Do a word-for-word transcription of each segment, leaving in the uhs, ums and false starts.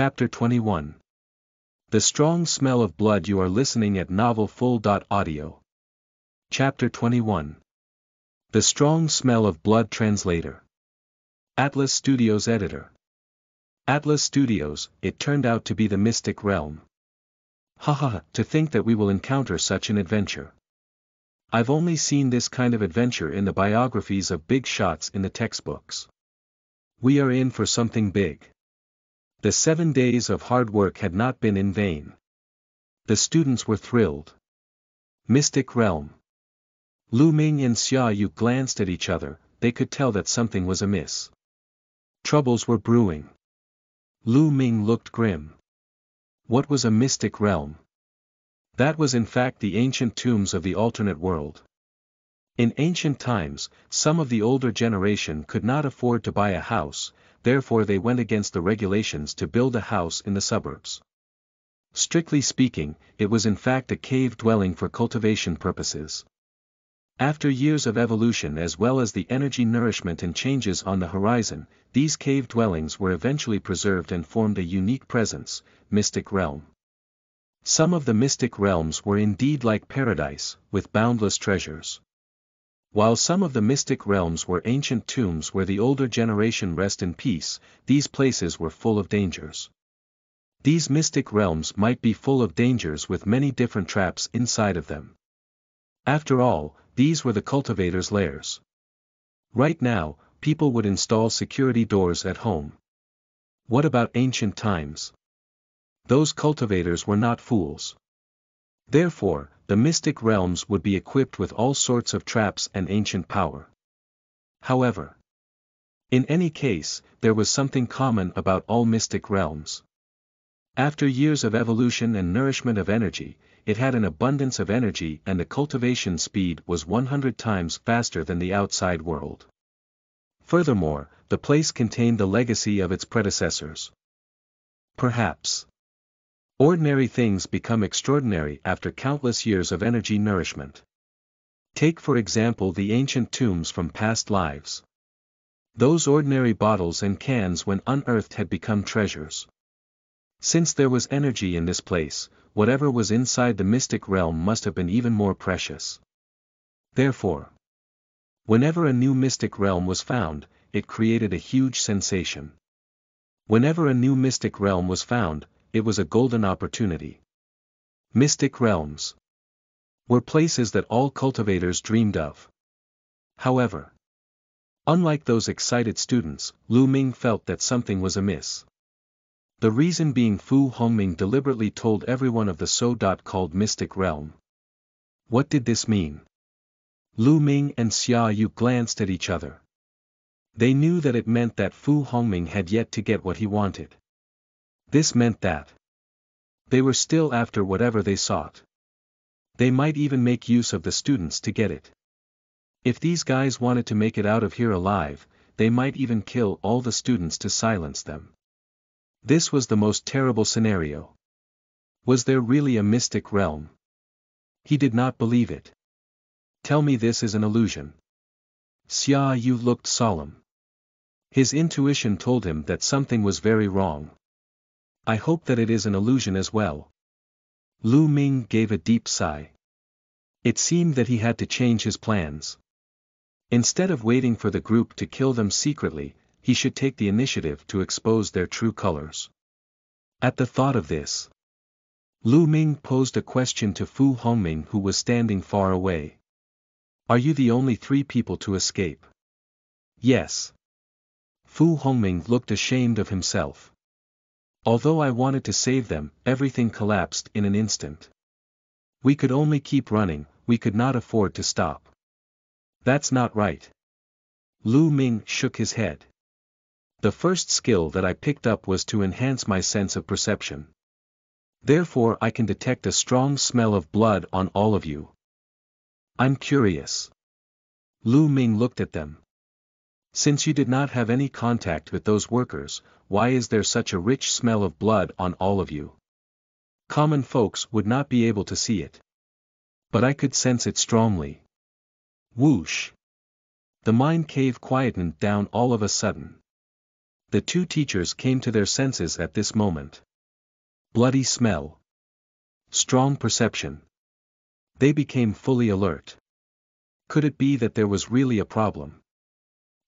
Chapter twenty-one. The Strong Smell of Blood. You are listening at NovelFull.Audio. Chapter twenty-one. The Strong Smell of Blood. Translator: Atlas Studios. Editor: Atlas Studios. It turned out to be the Mystic Realm. Haha, to think that we will encounter such an adventure. I've only seen this kind of adventure in the biographies of big shots in the textbooks. We are in for something big. The seven days of hard work had not been in vain. The students were thrilled. Mystic Realm. Lu Ming and Xia Yu glanced at each other. They could tell that something was amiss. Troubles were brewing. Lu Ming looked grim. What was a mystic realm? That was in fact the ancient tombs of the alternate world. In ancient times, some of the older generation could not afford to buy a house. Therefore they went against the regulations to build a house in the suburbs. Strictly speaking, it was in fact a cave dwelling for cultivation purposes. After years of evolution as well as the energy nourishment and changes on the horizon, these cave dwellings were eventually preserved and formed a unique presence, Mystic Realm. Some of the mystic realms were indeed like paradise, with boundless treasures. While some of the mystic realms were ancient tombs where the older generation rest in peace, these places were full of dangers. These mystic realms might be full of dangers with many different traps inside of them. After all, these were the cultivators' lairs. Right now, people would install security doors at home. What about ancient times? Those cultivators were not fools. Therefore, the mystic realms would be equipped with all sorts of traps and ancient power. However, in any case, there was something common about all mystic realms. After years of evolution and nourishment of energy, it had an abundance of energy and the cultivation speed was one hundred times faster than the outside world. Furthermore, the place contained the legacy of its predecessors. Perhaps ordinary things become extraordinary after countless years of energy nourishment. Take for example the ancient tombs from past lives. Those ordinary bottles and cans when unearthed had become treasures. Since there was energy in this place, whatever was inside the mystic realm must have been even more precious. Therefore, whenever a new mystic realm was found, it created a huge sensation. Whenever a new mystic realm was found, it was a golden opportunity. Mystic realms were places that all cultivators dreamed of. However, unlike those excited students, Lu Ming felt that something was amiss. The reason being Fu Hongming deliberately told everyone of the so-called mystic realm. What did this mean? Lu Ming and Xia Yu glanced at each other. They knew that it meant that Fu Hongming had yet to get what he wanted. This meant that they were still after whatever they sought. They might even make use of the students to get it. If these guys wanted to make it out of here alive, they might even kill all the students to silence them. This was the most terrible scenario. Was there really a mystic realm? He did not believe it. Tell me this is an illusion. Xia Yu looked solemn. His intuition told him that something was very wrong. I hope that it is an illusion as well. Lu Ming gave a deep sigh. It seemed that he had to change his plans. Instead of waiting for the group to kill them secretly, he should take the initiative to expose their true colors. At the thought of this, Lu Ming posed a question to Fu Hongming, who was standing far away. Are you the only three people to escape? Yes. Fu Hongming looked ashamed of himself. Although I wanted to save them, everything collapsed in an instant. We could only keep running, we could not afford to stop. That's not right. Lu Ming shook his head. The first skill that I picked up was to enhance my sense of perception. Therefore I can detect a strong smell of blood on all of you. I'm curious. Lu Ming looked at them. Since you did not have any contact with those workers, why is there such a rich smell of blood on all of you? Common folks would not be able to see it. But I could sense it strongly. Whoosh! The mine cave quietened down all of a sudden. The two teachers came to their senses at this moment. Bloody smell. Strong perception. They became fully alert. Could it be that there was really a problem?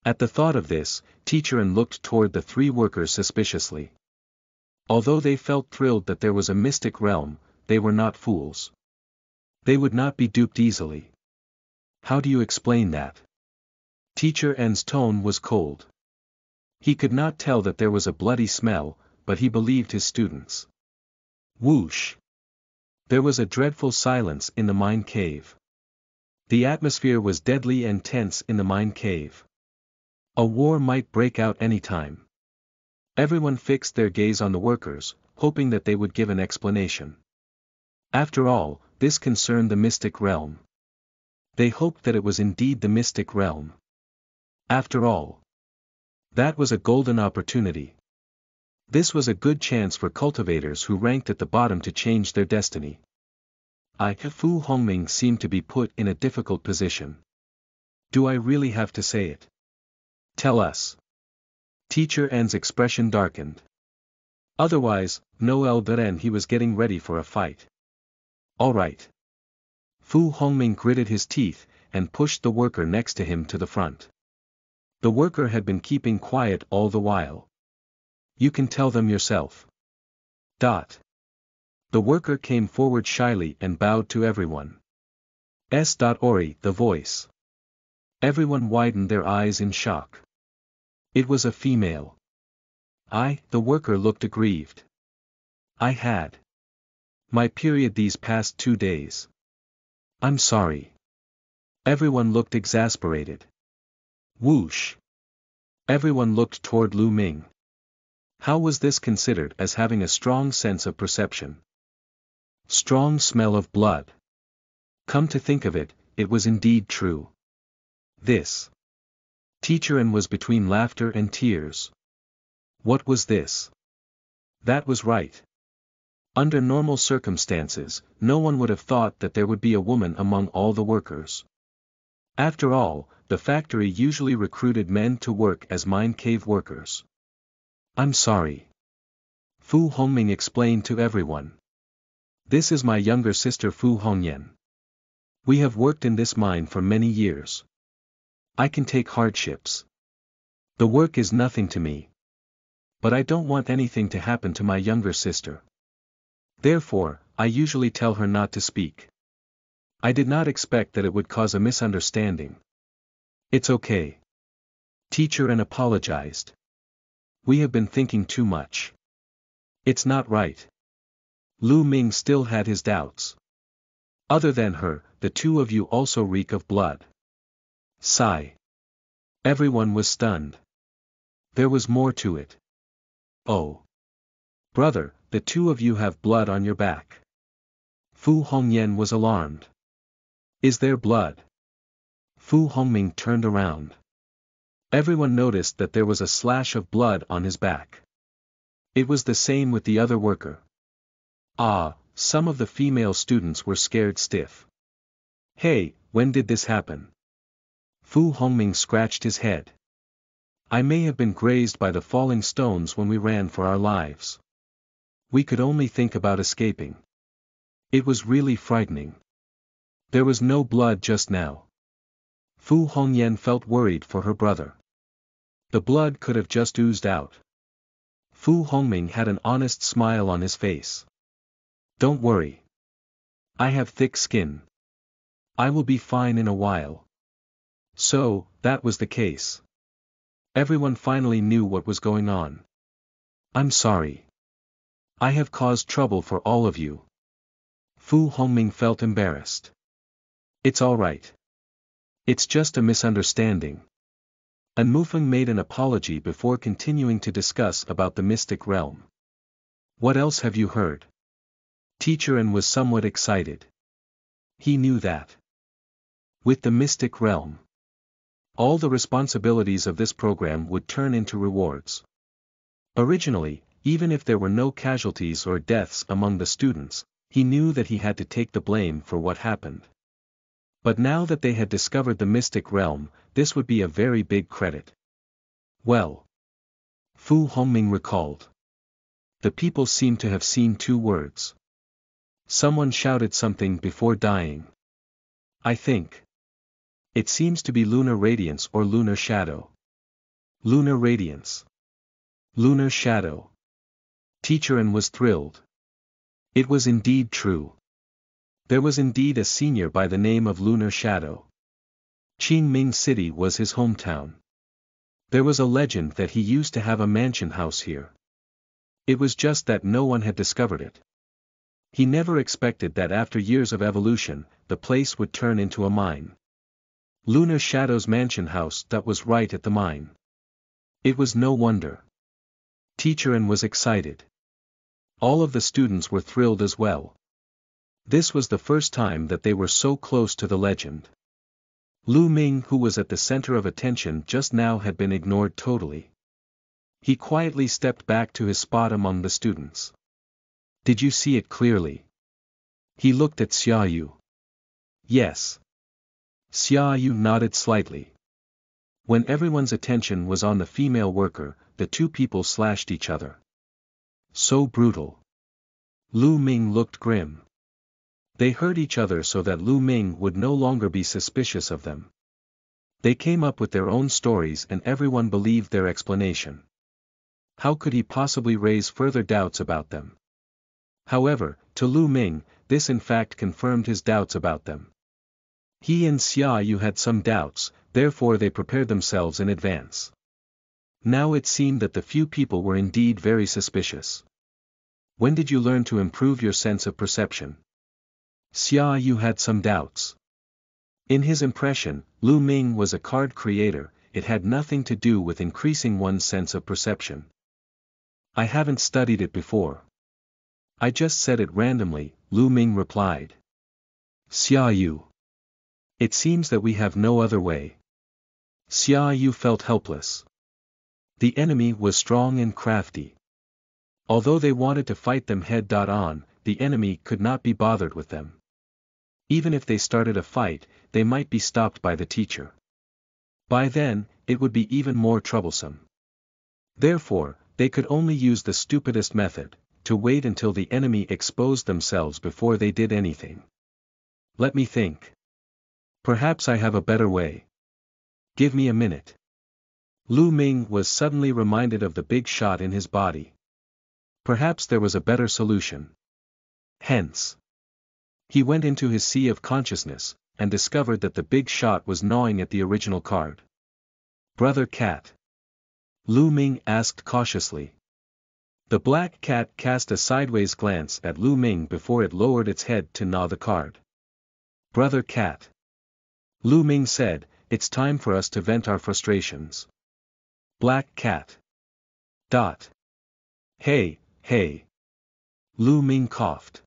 At the thought of this, Teacher An looked toward the three workers suspiciously. Although they felt thrilled that there was a mystic realm, they were not fools. They would not be duped easily. How do you explain that? Teacher N's tone was cold. He could not tell that there was a bloody smell, but he believed his students. Whoosh! There was a dreadful silence in the mine cave. The atmosphere was deadly and tense in the mine cave. A war might break out any time. Everyone fixed their gaze on the workers, hoping that they would give an explanation. After all, this concerned the mystic realm. They hoped that it was indeed the mystic realm. After all, that was a golden opportunity. This was a good chance for cultivators who ranked at the bottom to change their destiny. I, Fu Hongming, seemed to be put in a difficult position. Do I really have to say it? Tell us. Teacher N's expression darkened. Otherwise, Noel Deren he was getting ready for a fight. All right. Fu Hongming gritted his teeth and pushed the worker next to him to the front. The worker had been keeping quiet all the while. You can tell them yourself. Dot. The worker came forward shyly and bowed to everyone. S.Ori, the voice. Everyone widened their eyes in shock. It was a female. I, the worker looked aggrieved. I had my period these past two days. I'm sorry. Everyone looked exasperated. Whoosh. Everyone looked toward Lu Ming. How was this considered as having a strong sense of perception? Strong smell of blood. Come to think of it, it was indeed true. This. Teacher An was between laughter and tears. What was this? That was right. Under normal circumstances, no one would have thought that there would be a woman among all the workers. After all, the factory usually recruited men to work as mine cave workers. I'm sorry. Fu Hongming explained to everyone. This is my younger sister Fu Hongyan. We have worked in this mine for many years. I can take hardships. The work is nothing to me. But I don't want anything to happen to my younger sister. Therefore, I usually tell her not to speak. I did not expect that it would cause a misunderstanding. It's okay. Teacher An apologized. We have been thinking too much. It's not right. Lu Ming still had his doubts. Other than her, the two of you also reek of blood. Sigh. Everyone was stunned. There was more to it. Oh. Brother, the two of you have blood on your back. Fu Hongyan was alarmed. Is there blood? Fu Hongming turned around. Everyone noticed that there was a slash of blood on his back. It was the same with the other worker. Ah, some of the female students were scared stiff. Hey, when did this happen? Fu Hongming scratched his head. I may have been grazed by the falling stones when we ran for our lives. We could only think about escaping. It was really frightening. There was no blood just now. Fu Hongyan felt worried for her brother. The blood could have just oozed out. Fu Hongming had an honest smile on his face. Don't worry. I have thick skin. I will be fine in a while. So, that was the case. Everyone finally knew what was going on. I'm sorry. I have caused trouble for all of you. Fu Hongming felt embarrassed. It's all right. It's just a misunderstanding. An Mufeng made an apology before continuing to discuss about the mystic realm. What else have you heard? Teacher An was somewhat excited. He knew that. With the mystic realm, all the responsibilities of this program would turn into rewards. Originally, even if there were no casualties or deaths among the students, he knew that he had to take the blame for what happened. But now that they had discovered the mystic realm, this would be a very big credit. Well. Fu Hongming recalled. The people seemed to have seen two words. Someone shouted something before dying. I think. It seems to be Lunar Radiance or Lunar Shadow. Lunar Radiance. Lunar Shadow. Teacher An was thrilled. It was indeed true. There was indeed a senior by the name of Lunar Shadow. Qingming City was his hometown. There was a legend that he used to have a mansion house here. It was just that no one had discovered it. He never expected that after years of evolution, the place would turn into a mine. Lunar Shadow's mansion house that was right at the mine. It was no wonder. Teacher An was excited. All of the students were thrilled as well. This was the first time that they were so close to the legend. Lu Ming, who was at the center of attention just now, had been ignored totally. He quietly stepped back to his spot among the students. Did you see it clearly? He looked at Xia Yu. Yes. Xia Yu nodded slightly. When everyone's attention was on the female worker, the two people slashed each other. So brutal. Lu Ming looked grim. They hurt each other so that Lu Ming would no longer be suspicious of them. They came up with their own stories and everyone believed their explanation. How could he possibly raise further doubts about them? However, to Lu Ming, this in fact confirmed his doubts about them. He and Xia Yu had some doubts, therefore they prepared themselves in advance. Now it seemed that the few people were indeed very suspicious. When did you learn to improve your sense of perception? Xia Yu had some doubts. In his impression, Lu Ming was a card creator, it had nothing to do with increasing one's sense of perception. I haven't studied it before. I just said it randomly, Lu Ming replied. Xia Yu. It seems that we have no other way. Xia Yu felt helpless. The enemy was strong and crafty. Although they wanted to fight them head on, the enemy could not be bothered with them. Even if they started a fight, they might be stopped by the teacher. By then, it would be even more troublesome. Therefore, they could only use the stupidest method, to wait until the enemy exposed themselves before they did anything. Let me think. Perhaps I have a better way. Give me a minute. Lu Ming was suddenly reminded of the big shot in his body. Perhaps there was a better solution. Hence, he went into his sea of consciousness, and discovered that the big shot was gnawing at the original card. Brother cat. Lu Ming asked cautiously. The black cat cast a sideways glance at Lu Ming before it lowered its head to gnaw the card. Brother cat. Lu Ming said, it's time for us to vent our frustrations. Black cat. Dot. Hey, hey. Lu Ming coughed.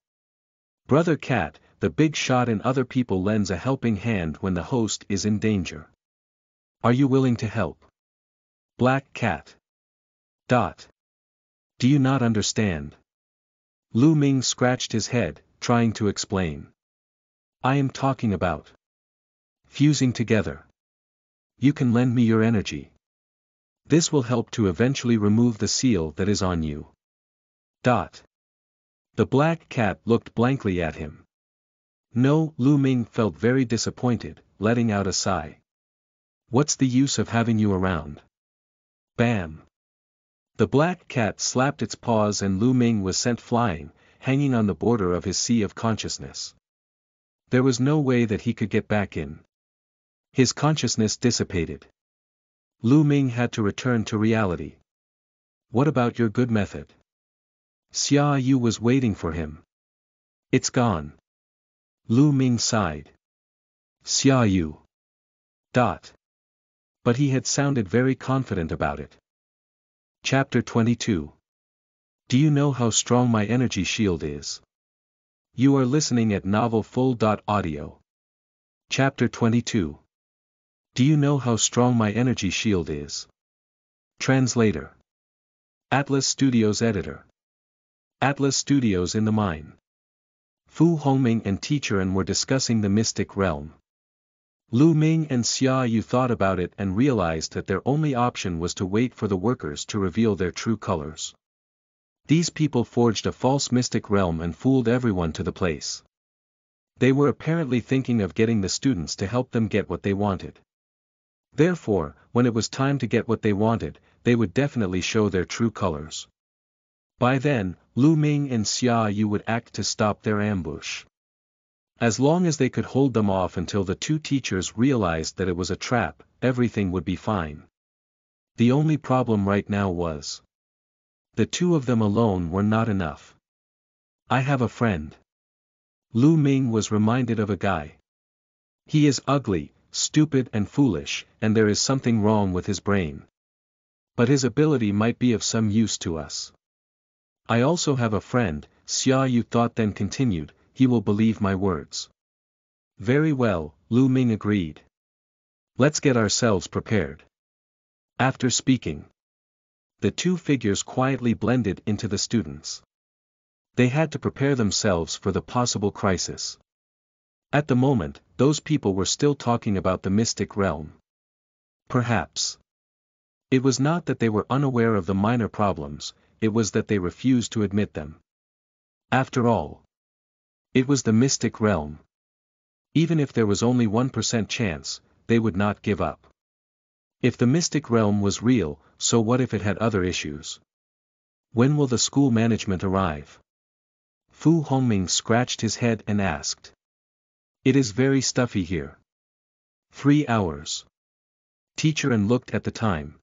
Brother cat, the big shot in other people lends a helping hand when the host is in danger. Are you willing to help? Black cat. Dot. Do you not understand? Lu Ming scratched his head, trying to explain. I am talking about fusing together. You can lend me your energy. This will help to eventually remove the seal that is on you. Dot. The black cat looked blankly at him. No, Lu Ming felt very disappointed, letting out a sigh. What's the use of having you around? Bam. The black cat slapped its paws and Lu Ming was sent flying, hanging on the border of his sea of consciousness. There was no way that he could get back in. His consciousness dissipated. Lu Ming had to return to reality. What about your good method? Xia Yu was waiting for him. It's gone. Lu Ming sighed. Xia Yu. Dot. But he had sounded very confident about it. Chapter twenty-two. Do you know how strong my energy shield is? You are listening at Novel Full dot Audio. Chapter twenty-two. Do you know how strong my energy shield is? Translator. Atlas Studios editor. Atlas Studios in the mine. Fu Hongming and Teacher An were discussing the mystic realm. Lu Ming and Xia Yu thought about it and realized that their only option was to wait for the workers to reveal their true colors. These people forged a false mystic realm and fooled everyone to the place. They were apparently thinking of getting the students to help them get what they wanted. Therefore, when it was time to get what they wanted, they would definitely show their true colors. By then, Lu Ming and Xia Yu would act to stop their ambush. As long as they could hold them off until the two teachers realized that it was a trap, everything would be fine. The only problem right now was, the two of them alone were not enough. I have a friend. Lu Ming was reminded of a guy. He is ugly, stupid and foolish, and there is something wrong with his brain. But his ability might be of some use to us. I also have a friend, Xia Yu thought, then continued, he will believe my words. Very well, Lu Ming agreed. Let's get ourselves prepared. After speaking, the two figures quietly blended into the students. They had to prepare themselves for the possible crisis. At the moment, those people were still talking about the mystic realm. Perhaps. It was not that they were unaware of the minor problems, it was that they refused to admit them. After all, it was the mystic realm. Even if there was only one percent chance, they would not give up. If the mystic realm was real, so what if it had other issues? When will the school management arrive? Fu Hongming scratched his head and asked. It is very stuffy here. Three hours. Teacher An looked at the time.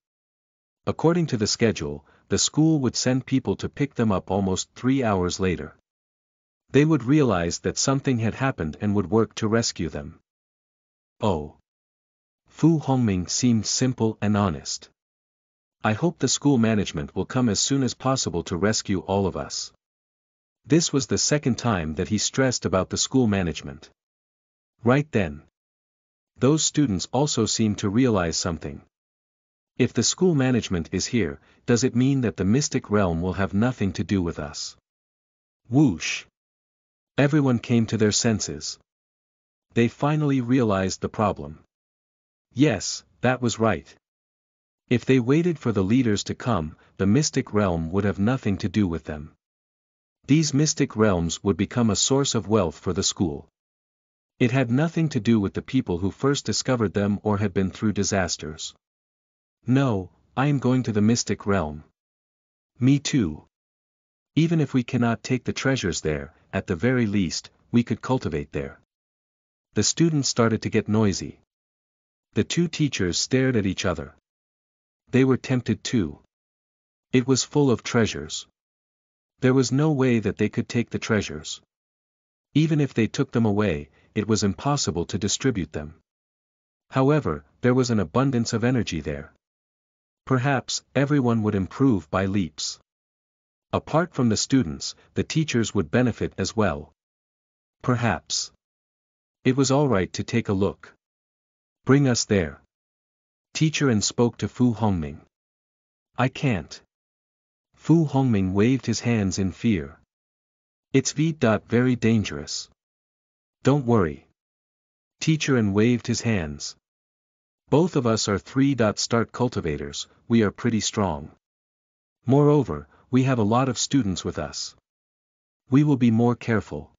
According to the schedule, the school would send people to pick them up almost three hours later. They would realize that something had happened and would work to rescue them. Oh. Fu Hongming seemed simple and honest. I hope the school management will come as soon as possible to rescue all of us. This was the second time that he stressed about the school management. Right then, those students also seemed to realize something. If the school management is here, does it mean that the mystic realm will have nothing to do with us? Whoosh! Everyone came to their senses. They finally realized the problem. Yes, that was right. If they waited for the leaders to come, the mystic realm would have nothing to do with them. These mystic realms would become a source of wealth for the school. It had nothing to do with the people who first discovered them or had been through disasters. No, I am going to the mystic realm. Me too. Even if we cannot take the treasures there, at the very least, we could cultivate there. The students started to get noisy. The two teachers stared at each other. They were tempted too. It was full of treasures. There was no way that they could take the treasures. Even if they took them away, it was impossible to distribute them. However, there was an abundance of energy there. Perhaps everyone would improve by leaps. Apart from the students, the teachers would benefit as well. Perhaps. It was all right to take a look. Bring us there. Teacher An spoke to Fu Hongming. I can't. Fu Hongming waved his hands in fear. It's v. very dangerous. Don't worry. Teacher An waved his hands. Both of us are three. Start cultivators, we are pretty strong. Moreover, we have a lot of students with us. We will be more careful.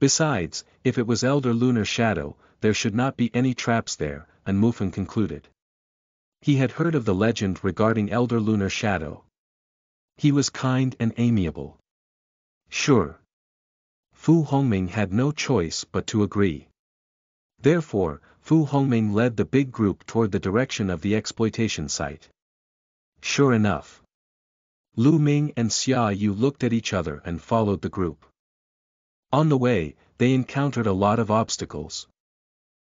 Besides, if it was Elder Lunar Shadow, there should not be any traps there, and Mufeng concluded. He had heard of the legend regarding Elder Lunar Shadow. He was kind and amiable. Sure. Fu Hongming had no choice but to agree. Therefore, Fu Hongming led the big group toward the direction of the exploitation site. Sure enough. Lu Ming and Xia Yu looked at each other and followed the group. On the way, they encountered a lot of obstacles.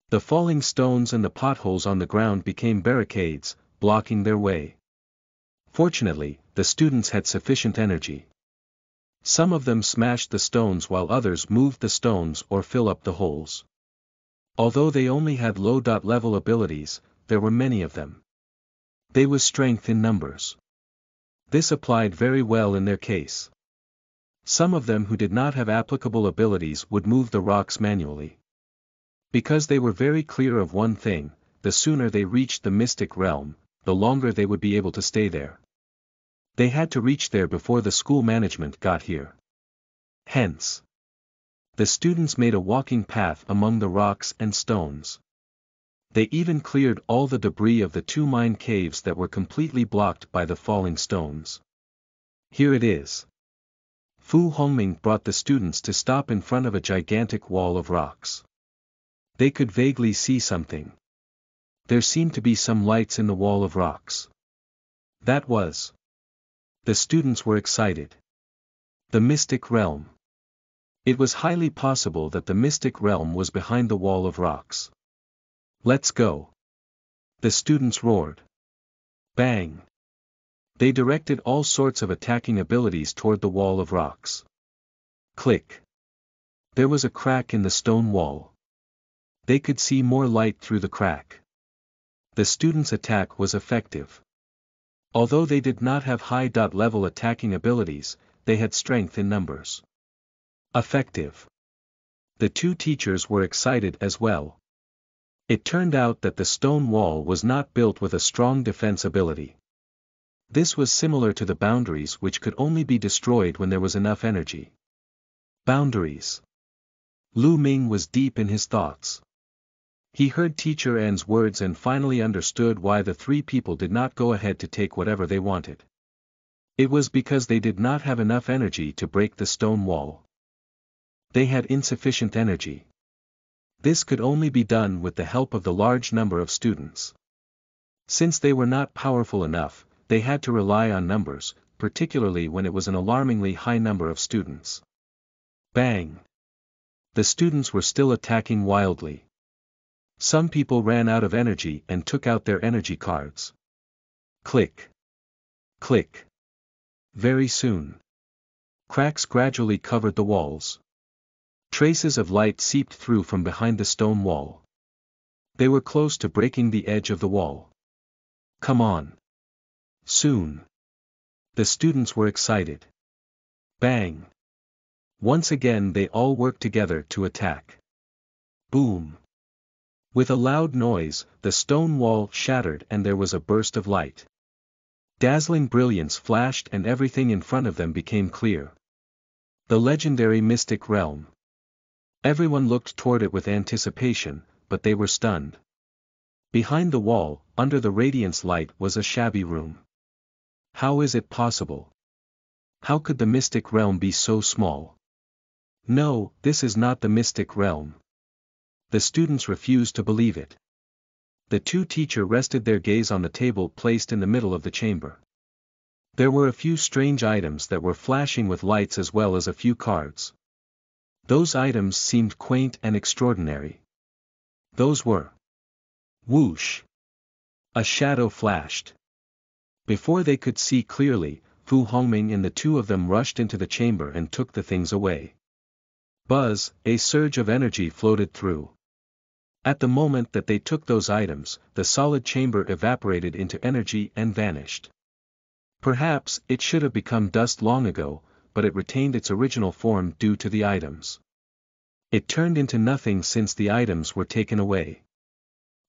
The falling stones and the potholes on the ground became barricades, blocking their way. Fortunately, the students had sufficient energy. Some of them smashed the stones while others moved the stones or fill up the holes. Although they only had low-level abilities, there were many of them. They was strength in numbers. This applied very well in their case. Some of them who did not have applicable abilities would move the rocks manually. Because they were very clear of one thing, the sooner they reached the mystic realm, the longer they would be able to stay there. They had to reach there before the school management got here. Hence, the students made a walking path among the rocks and stones. They even cleared all the debris of the two mine caves that were completely blocked by the falling stones. Here it is. Fu Hongming brought the students to stop in front of a gigantic wall of rocks. They could vaguely see something. There seemed to be some lights in the wall of rocks. That was. The students were excited. The mystic realm. It was highly possible that the mystic realm was behind the wall of rocks. Let's go. The students roared. Bang. They directed all sorts of attacking abilities toward the wall of rocks. Click. There was a crack in the stone wall. They could see more light through the crack. The students' attack was effective. Although they did not have high-level attacking abilities, they had strength in numbers. Effective. The two teachers were excited as well. It turned out that the stone wall was not built with a strong defense ability. This was similar to the boundaries, which could only be destroyed when there was enough energy. Boundaries. Lu Ming was deep in his thoughts. He heard Teacher An's words and finally understood why the three people did not go ahead to take whatever they wanted. It was because they did not have enough energy to break the stone wall. They had insufficient energy. This could only be done with the help of the large number of students. Since they were not powerful enough, they had to rely on numbers, particularly when it was an alarmingly high number of students. Bang! The students were still attacking wildly. Some people ran out of energy and took out their energy cards. Click! Click! Very soon, cracks gradually covered the walls. Traces of light seeped through from behind the stone wall. They were close to breaking the edge of the wall. Come on. Soon. The students were excited. Bang. Once again they all worked together to attack. Boom. With a loud noise, the stone wall shattered and there was a burst of light. Dazzling brilliance flashed and everything in front of them became clear. The legendary mystic realm. Everyone looked toward it with anticipation, but they were stunned. Behind the wall, under the radiance light, was a shabby room. How is it possible? How could the mystic realm be so small? No, this is not the mystic realm. The students refused to believe it. The two teachers rested their gaze on the table placed in the middle of the chamber. There were a few strange items that were flashing with lights as well as a few cards. Those items seemed quaint and extraordinary. Those were. Whoosh! A shadow flashed. Before they could see clearly, Fu Hongming and the two of them rushed into the chamber and took the things away. Buzz, a surge of energy floated through. At the moment that they took those items, the solid chamber evaporated into energy and vanished. Perhaps it should have become dust long ago, but it retained its original form due to the items. It turned into nothing since the items were taken away.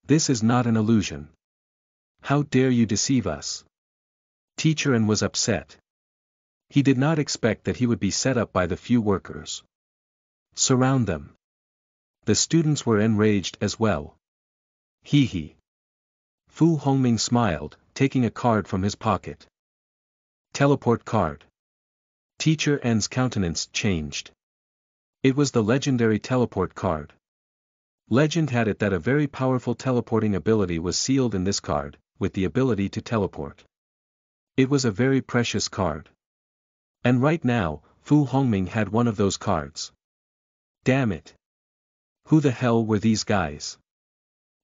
This is not an illusion. How dare you deceive us? Teacher An was upset. He did not expect that he would be set up by the few workers. Surround them. The students were enraged as well. Hee hee. Fu Hongming smiled, taking a card from his pocket. Teleport card. Teacher An's countenance changed. It was the legendary teleport card. Legend had it that a very powerful teleporting ability was sealed in this card, with the ability to teleport. It was a very precious card. And right now, Fu Hongming had one of those cards. Damn it! Who the hell were these guys?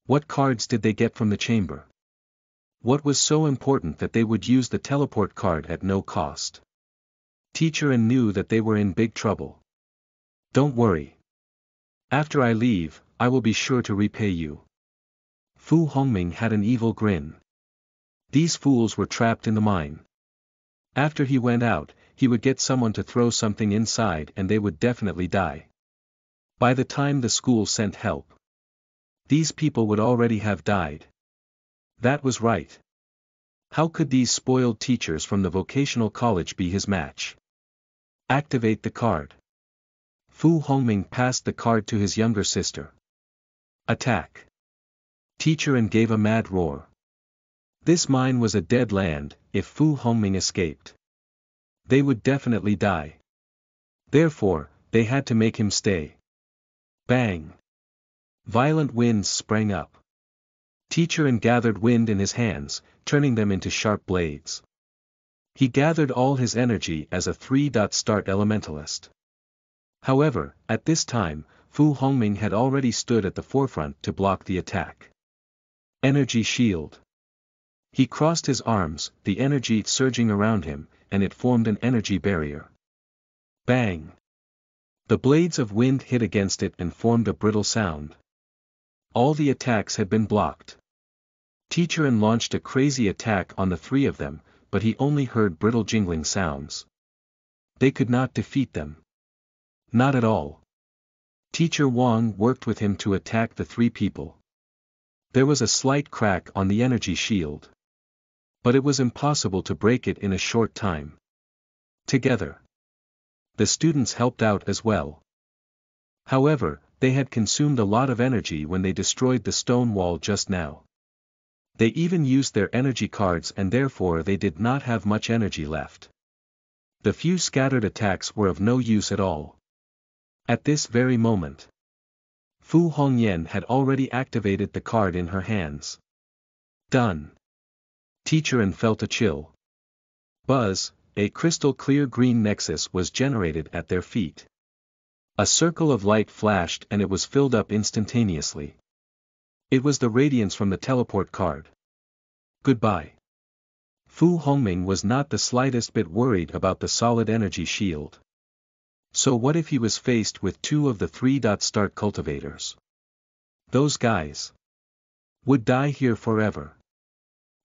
What cards did they get from the chamber? What was so important that they would use the teleport card at no cost? Teacher An knew that they were in big trouble. Don't worry. After I leave, I will be sure to repay you. Fu Hongming had an evil grin. These fools were trapped in the mine. After he went out, he would get someone to throw something inside and they would definitely die. By the time the school sent help, These people would already have died. That was right. How could these spoiled teachers from the vocational college be his match? Activate the card. Fu Hongming passed the card to his younger sister. Attack. Teacher An gave a mad roar. This mine was a dead land. If Fu Hongming escaped, they would definitely die. Therefore, they had to make him stay. Bang! Violent winds sprang up. Teacher An gathered wind in his hands, turning them into sharp blades. He gathered all his energy as a three-dot-start elementalist. However, at this time, Fu Hongming had already stood at the forefront to block the attack. Energy shield. He crossed his arms, the energy surging around him, and it formed an energy barrier. Bang! The blades of wind hit against it and formed a brittle sound. All the attacks had been blocked. Teacher An launched a crazy attack on the three of them, but he only heard brittle jingling sounds. They could not defeat them. Not at all. Teacher Wang worked with him to attack the three people. There was a slight crack on the energy shield, but it was impossible to break it in a short time. Together, the students helped out as well. However, they had consumed a lot of energy when they destroyed the stone wall just now. They even used their energy cards and therefore they did not have much energy left. The few scattered attacks were of no use at all. At this very moment, Fu Hongyan had already activated the card in her hands. Done. Teacher An felt a chill. Buzz. A crystal-clear green nexus was generated at their feet. A circle of light flashed and it was filled up instantaneously. It was the radiance from the teleport card. Goodbye. Fu Hongming was not the slightest bit worried about the solid energy shield. So what if he was faced with two of the three-dot-start cultivators? Those guys would die here forever.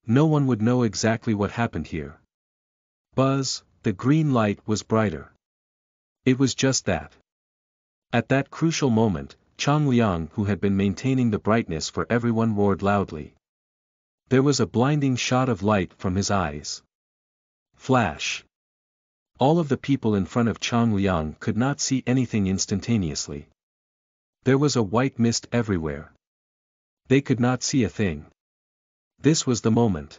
No one would know exactly what happened here. Buzz, the green light was brighter. It was just that. At that crucial moment, Chang Liang, who had been maintaining the brightness for everyone, roared loudly. There was a blinding shot of light from his eyes. Flash. All of the people in front of Chang Liang could not see anything instantaneously. There was a white mist everywhere. They could not see a thing. This was the moment.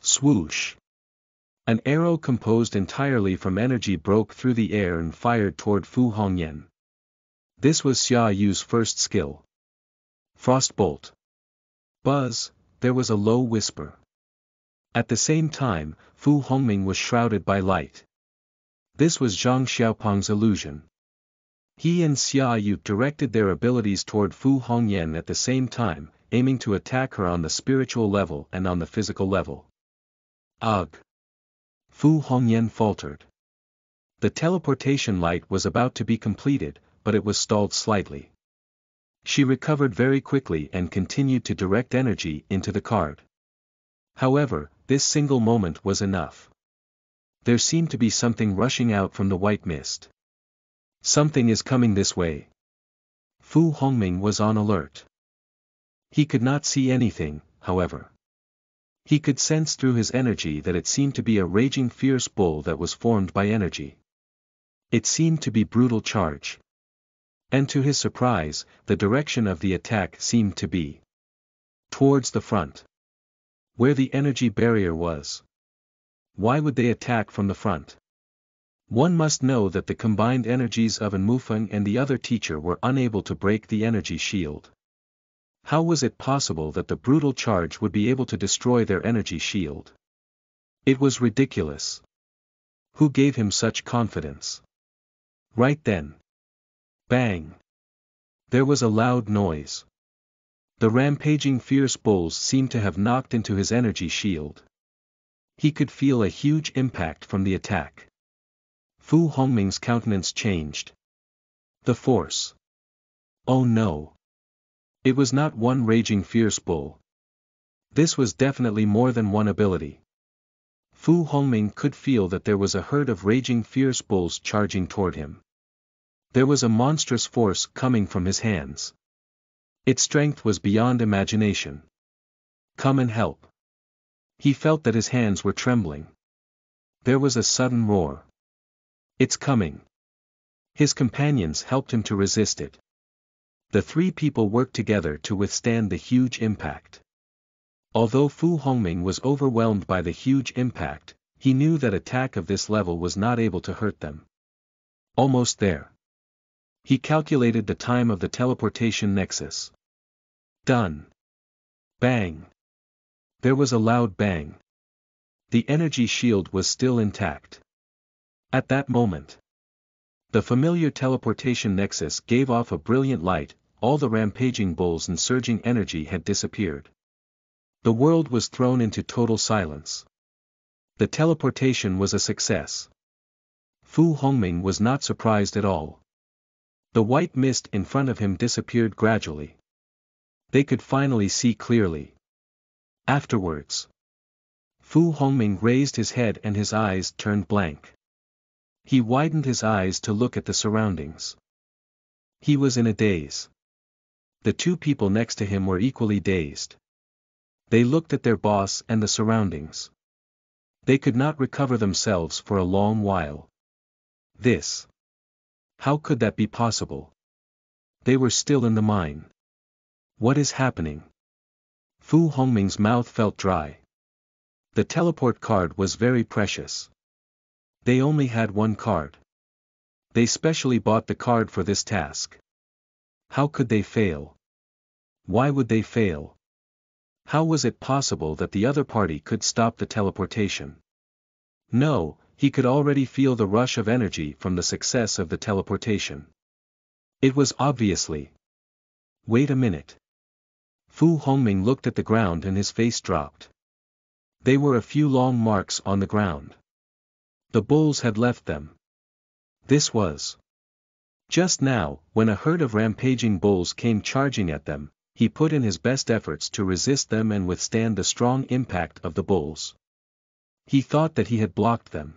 Swoosh. An arrow composed entirely from energy broke through the air and fired toward Fu Hongyan. This was Xia Yu's first skill. Frostbolt. Buzz, there was a low whisper. At the same time, Fu Hongming was shrouded by light. This was Zhang Xiaopang's illusion. He and Xia Yu directed their abilities toward Fu Hongyan at the same time, aiming to attack her on the spiritual level and on the physical level. Ugh. Fu Hongyan faltered. The teleportation light was about to be completed, but it was stalled slightly. She recovered very quickly and continued to direct energy into the card. However, this single moment was enough. There seemed to be something rushing out from the white mist. Something is coming this way. Fu Hongming was on alert. He could not see anything, however. He could sense through his energy that it seemed to be a raging fierce bull that was formed by energy. It seemed to be brutal charge. And to his surprise, the direction of the attack seemed to be towards the front, where the energy barrier was. Why would they attack from the front? One must know that the combined energies of An Mufeng and the other teacher were unable to break the energy shield. How was it possible that the brutal charge would be able to destroy their energy shield? It was ridiculous. Who gave him such confidence? Right then. Bang! There was a loud noise. The rampaging fierce bulls seemed to have knocked into his energy shield. He could feel a huge impact from the attack. Fu Hongming's countenance changed. The force. Oh no! It was not one raging fierce bull. This was definitely more than one ability. Fu Hongming could feel that there was a herd of raging fierce bulls charging toward him. There was a monstrous force coming from his hands. Its strength was beyond imagination. Come and help. He felt that his hands were trembling. There was a sudden roar. It's coming. His companions helped him to resist it. The three people worked together to withstand the huge impact. Although Fu Hongming was overwhelmed by the huge impact, he knew that attack of this level was not able to hurt them. Almost there. He calculated the time of the teleportation nexus. Done. Bang. There was a loud bang. The energy shield was still intact. At that moment, the familiar teleportation nexus gave off a brilliant light, all the rampaging bulls and surging energy had disappeared. The world was thrown into total silence. The teleportation was a success. Fu Hongming was not surprised at all. The white mist in front of him disappeared gradually. They could finally see clearly. Afterwards, Fu Hongming raised his head and his eyes turned blank. He widened his eyes to look at the surroundings. He was in a daze. The two people next to him were equally dazed. They looked at their boss and the surroundings. They could not recover themselves for a long while. This. How could that be possible? They were still in the mine. What is happening? Fu Hongming's mouth felt dry. The teleport card was very precious. They only had one card. They specially bought the card for this task. How could they fail? Why would they fail? How was it possible that the other party could stop the teleportation? No, he could already feel the rush of energy from the success of the teleportation. It was obviously. Wait a minute. Fu Hongming looked at the ground and his face dropped. They were a few long marks on the ground. The bulls had left them. This was. Just now, when a herd of rampaging bulls came charging at them, he put in his best efforts to resist them and withstand the strong impact of the bulls. He thought that he had blocked them.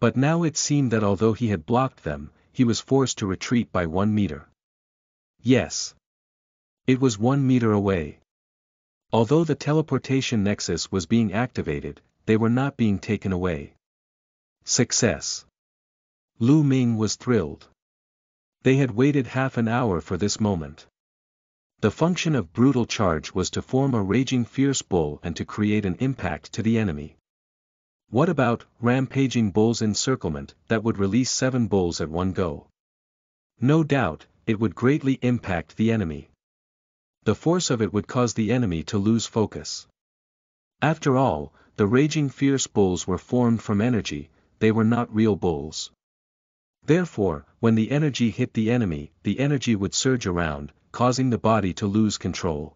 But now it seemed that although he had blocked them, he was forced to retreat by one meter. Yes. It was one meter away. Although the teleportation nexus was being activated, they were not being taken away. Success. Lu Ming was thrilled. They had waited half an hour for this moment. The function of brutal charge was to form a raging fierce bull and to create an impact to the enemy. What about rampaging bulls encirclement that would release seven bulls at one go? No doubt, it would greatly impact the enemy. The force of it would cause the enemy to lose focus. After all, the raging fierce bulls were formed from energy, they were not real bulls. Therefore, when the energy hit the enemy, the energy would surge around, causing the body to lose control.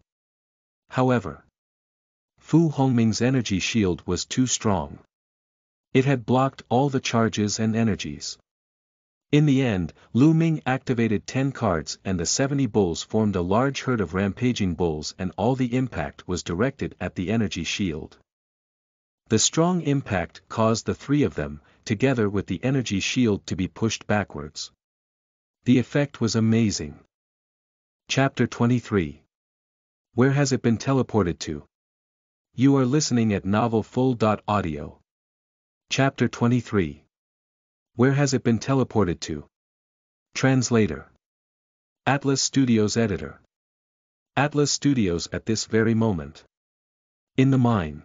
However, Fu Hongming's energy shield was too strong. It had blocked all the charges and energies. In the end, Lu Ming activated ten cards and the seventy bulls formed a large herd of rampaging bulls and all the impact was directed at the energy shield. The strong impact caused the three of them, together with the energy shield, to be pushed backwards. The effect was amazing. Chapter twenty-three. Where has it been teleported to? You are listening at Novel Full dot Audio. Chapter twenty-three. Where has it been teleported to? Translator. Atlas Studios editor. Atlas Studios at this very moment. In the mine.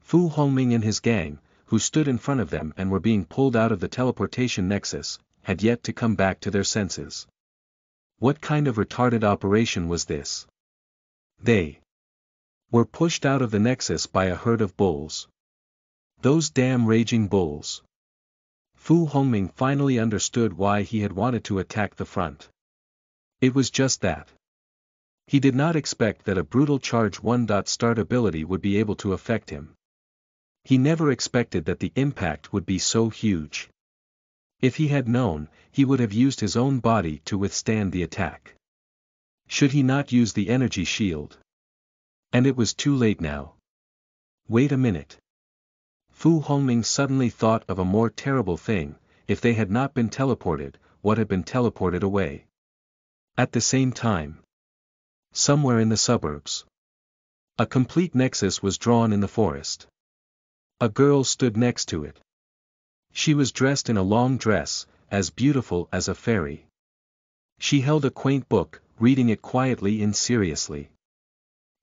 Fu Hongming and his gang, who stood in front of them and were being pulled out of the teleportation nexus, had yet to come back to their senses. What kind of retarded operation was this? They were pushed out of the nexus by a herd of bulls. Those damn raging bulls. Fu Hongming finally understood why he had wanted to attack the front. It was just that. He did not expect that a brutal charge one dot start ability would be able to affect him. He never expected that the impact would be so huge. If he had known, he would have used his own body to withstand the attack. Should he not use the energy shield? And it was too late now. Wait a minute. Fu Hongming suddenly thought of a more terrible thing. If they had not been teleported, what had been teleported away? At the same time, somewhere in the suburbs. A complete nexus was drawn in the forest. A girl stood next to it. She was dressed in a long dress, as beautiful as a fairy. She held a quaint book, reading it quietly and seriously.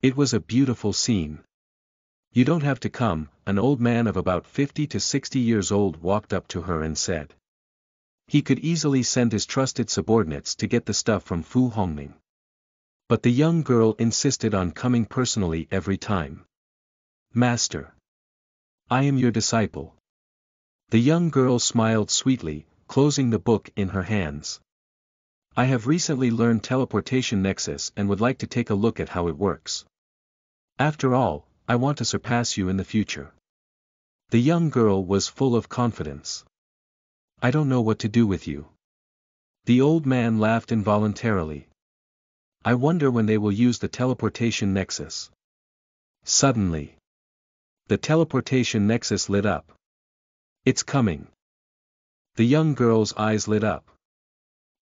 It was a beautiful scene. "You don't have to come," an old man of about fifty to sixty years old walked up to her and said. He could easily send his trusted subordinates to get the stuff from Fu Hongming. But the young girl insisted on coming personally every time. "Master, I am your disciple." The young girl smiled sweetly, closing the book in her hands. "I have recently learned teleportation nexus and would like to take a look at how it works. After all, I want to surpass you in the future." The young girl was full of confidence. "I don't know what to do with you." The old man laughed involuntarily. "I wonder when they will use the teleportation nexus." Suddenly, the teleportation nexus lit up. "It's coming." The young girl's eyes lit up.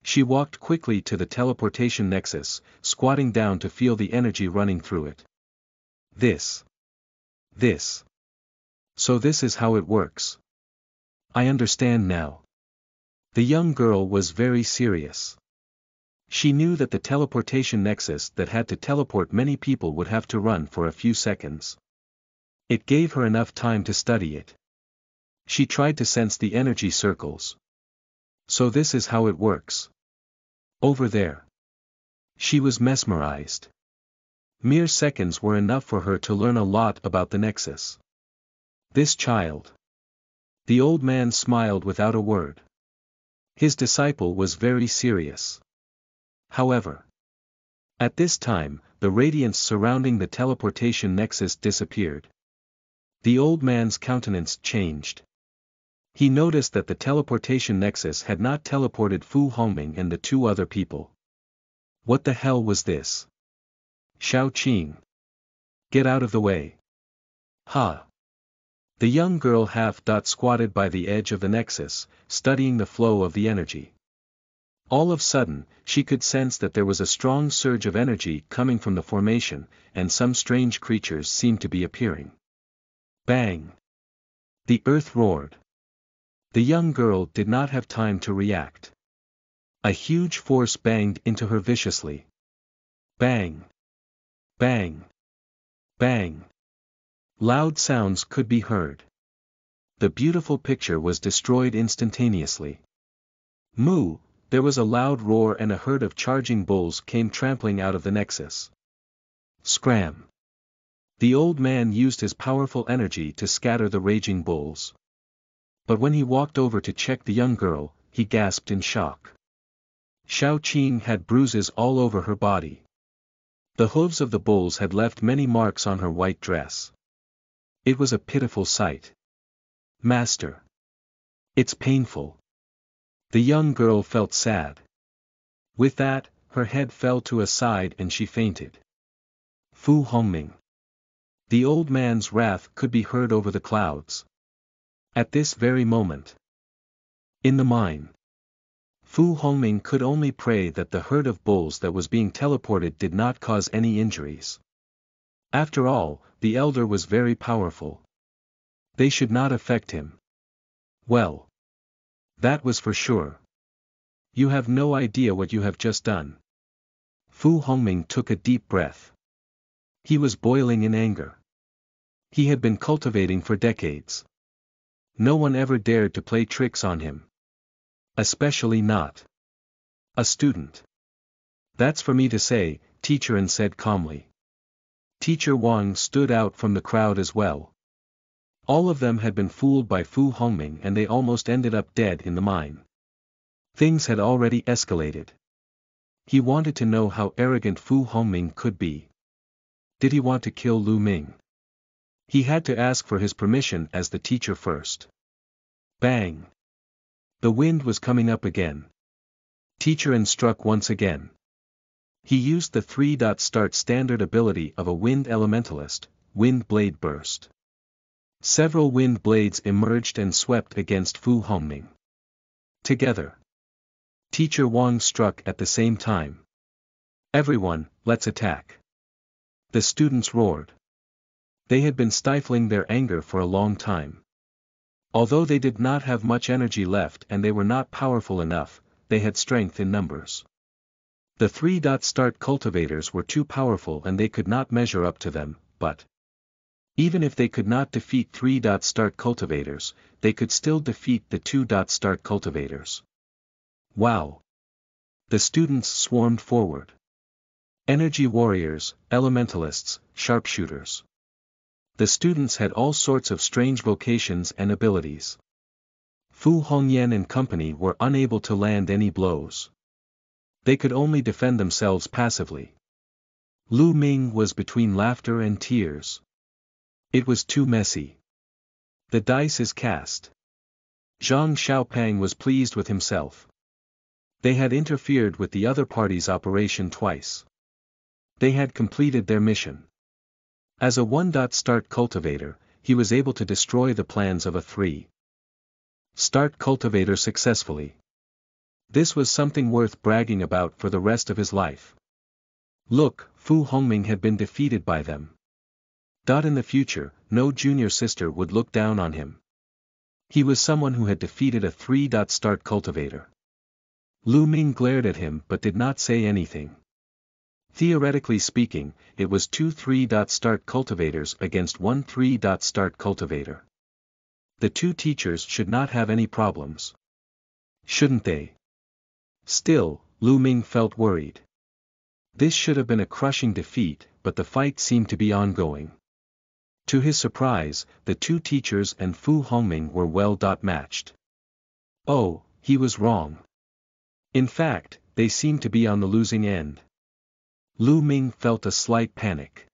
She walked quickly to the teleportation nexus, squatting down to feel the energy running through it. This. This. So this is how it works. I understand now. The young girl was very serious. She knew that the teleportation nexus that had to teleport many people would have to run for a few seconds. It gave her enough time to study it. She tried to sense the energy circles. So this is how it works. Over there. She was mesmerized. Mere seconds were enough for her to learn a lot about the nexus. This child. The old man smiled without a word. His disciple was very serious. However, at this time, the radiance surrounding the teleportation nexus disappeared. The old man's countenance changed. He noticed that the teleportation nexus had not teleported Fu Hongming and the two other people. What the hell was this? Xiao Qing. Get out of the way. Ha! The young girl half-dot squatted by the edge of the nexus, studying the flow of the energy. All of a sudden, she could sense that there was a strong surge of energy coming from the formation, and some strange creatures seemed to be appearing. Bang! The earth roared. The young girl did not have time to react. A huge force banged into her viciously. Bang! Bang! Bang! Loud sounds could be heard. The beautiful picture was destroyed instantaneously. Moo! There was a loud roar and a herd of charging bulls came trampling out of the nexus. Scram! The old man used his powerful energy to scatter the raging bulls. But when he walked over to check the young girl, he gasped in shock. Xiao Qing had bruises all over her body. The hooves of the bulls had left many marks on her white dress. It was a pitiful sight. "Master. It's painful." The young girl felt sad. With that, her head fell to a side and she fainted. Fu Hongming. The old man's wrath could be heard over the clouds. At this very moment. In the mine. Fu Hongming could only pray that the herd of bulls that was being teleported did not cause any injuries. After all, the elder was very powerful. They should not affect him. Well. That was for sure. "You have no idea what you have just done." Fu Hongming took a deep breath. He was boiling in anger. He had been cultivating for decades. No one ever dared to play tricks on him. Especially not a student. "That's for me to say," Teacher An said calmly. Teacher Wang stood out from the crowd as well. All of them had been fooled by Fu Hongming and they almost ended up dead in the mine. Things had already escalated. He wanted to know how arrogant Fu Hongming could be. Did he want to kill Lu Ming? He had to ask for his permission as the teacher first. Bang! The wind was coming up again. Teacher An struck once again. He used the three-dot-start standard ability of a wind elementalist, Wind Blade Burst. Several wind blades emerged and swept against Fu Hongming. Together. Teacher Wang struck at the same time. Everyone, let's attack! The students roared. They had been stifling their anger for a long time. Although they did not have much energy left and they were not powerful enough, they had strength in numbers. The three start cultivators were too powerful and they could not measure up to them, but even if they could not defeat three start cultivators, they could still defeat the two start cultivators. Wow! The students swarmed forward. Energy warriors, elementalists, sharpshooters. The students had all sorts of strange vocations and abilities. Fu Hongyan and company were unable to land any blows. They could only defend themselves passively. Lu Ming was between laughter and tears. It was too messy. The dice is cast. Zhang Xiaopang was pleased with himself. They had interfered with the other party's operation twice. They had completed their mission. As a one-start cultivator, he was able to destroy the plans of a three-start cultivator successfully. This was something worth bragging about for the rest of his life. Look, Fu Hongming had been defeated by them. Dot in the future, no junior sister would look down on him. He was someone who had defeated a three-start cultivator. Lu Ming glared at him but did not say anything. Theoretically speaking, it was two three-start cultivators against one three-start cultivator. The two teachers should not have any problems. Shouldn't they? Still, Lu Ming felt worried. This should have been a crushing defeat, but the fight seemed to be ongoing. To his surprise, the two teachers and Fu Hongming were well matched. Oh, he was wrong. In fact, they seemed to be on the losing end. Lu Ming felt a slight panic.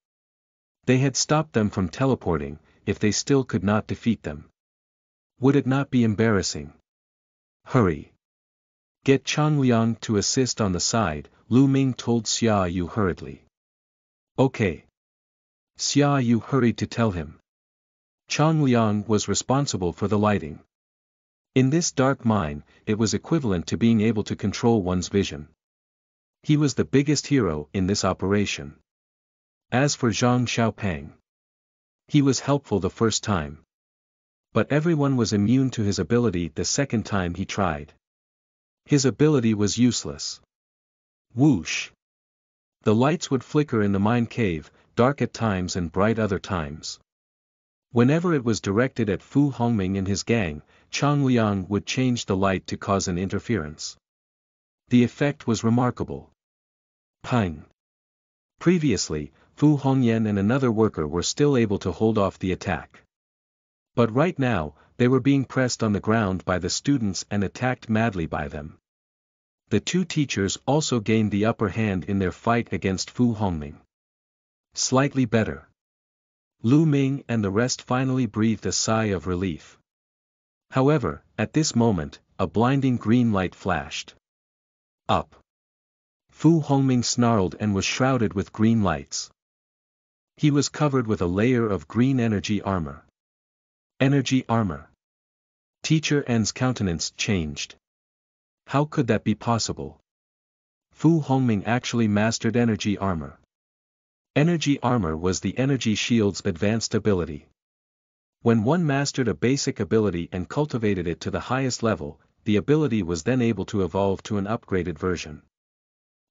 They had stopped them from teleporting, if they still could not defeat them. Would it not be embarrassing? Hurry! Get Chang Liang to assist on the side, Lu Ming told Xia Yu hurriedly. Okay. Xia Yu hurried to tell him. Chang Liang was responsible for the lighting. In this dark mine, it was equivalent to being able to control one's vision. He was the biggest hero in this operation. As for Zhang Xiaopang, he was helpful the first time. But everyone was immune to his ability the second time he tried. His ability was useless. Whoosh! The lights would flicker in the mine cave, dark at times and bright other times. Whenever it was directed at Fu Hongming and his gang, Chang Liang would change the light to cause an interference. The effect was remarkable. Pang! Previously, Fu Hongyan and another worker were still able to hold off the attack. But right now, they were being pressed on the ground by the students and attacked madly by them. The two teachers also gained the upper hand in their fight against Fu Hongming. Slightly better. Lu Ming and the rest finally breathed a sigh of relief. However, at this moment, a blinding green light flashed. Up! Fu Hongming snarled and was shrouded with green lights. He was covered with a layer of green energy armor. Energy armor. Teacher An's countenance changed. How could that be possible? Fu Hongming actually mastered energy armor. Energy armor was the energy shield's advanced ability. When one mastered a basic ability and cultivated it to the highest level, the ability was then able to evolve to an upgraded version.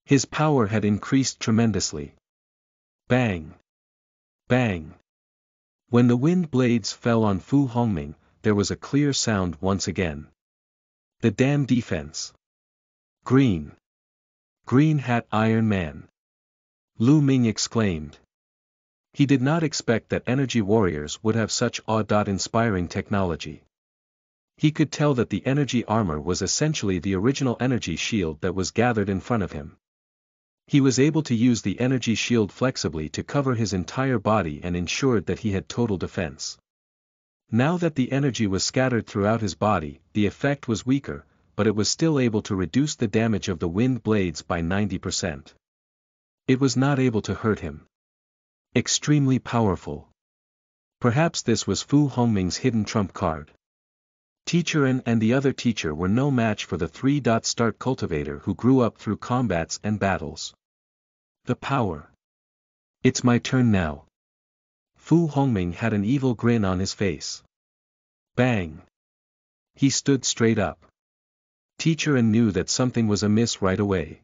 His power had increased tremendously. Bang! Bang! When the wind blades fell on Fu Hongming, there was a clear sound once again. The damn defense. Green. Green Hat Iron Man. Lu Ming exclaimed. He did not expect that energy warriors would have such awe-inspiring technology. He could tell that the energy armor was essentially the original energy shield that was gathered in front of him. He was able to use the energy shield flexibly to cover his entire body and ensured that he had total defense. Now that the energy was scattered throughout his body, the effect was weaker, but it was still able to reduce the damage of the wind blades by ninety percent. It was not able to hurt him. Extremely powerful. Perhaps this was Fu Hongming's hidden trump card. Teacher An and the other teacher were no match for the three-start cultivator who grew up through combats and battles. The power. It's my turn now. Fu Hongming had an evil grin on his face. Bang! He stood straight up. Teacher An knew that something was amiss right away.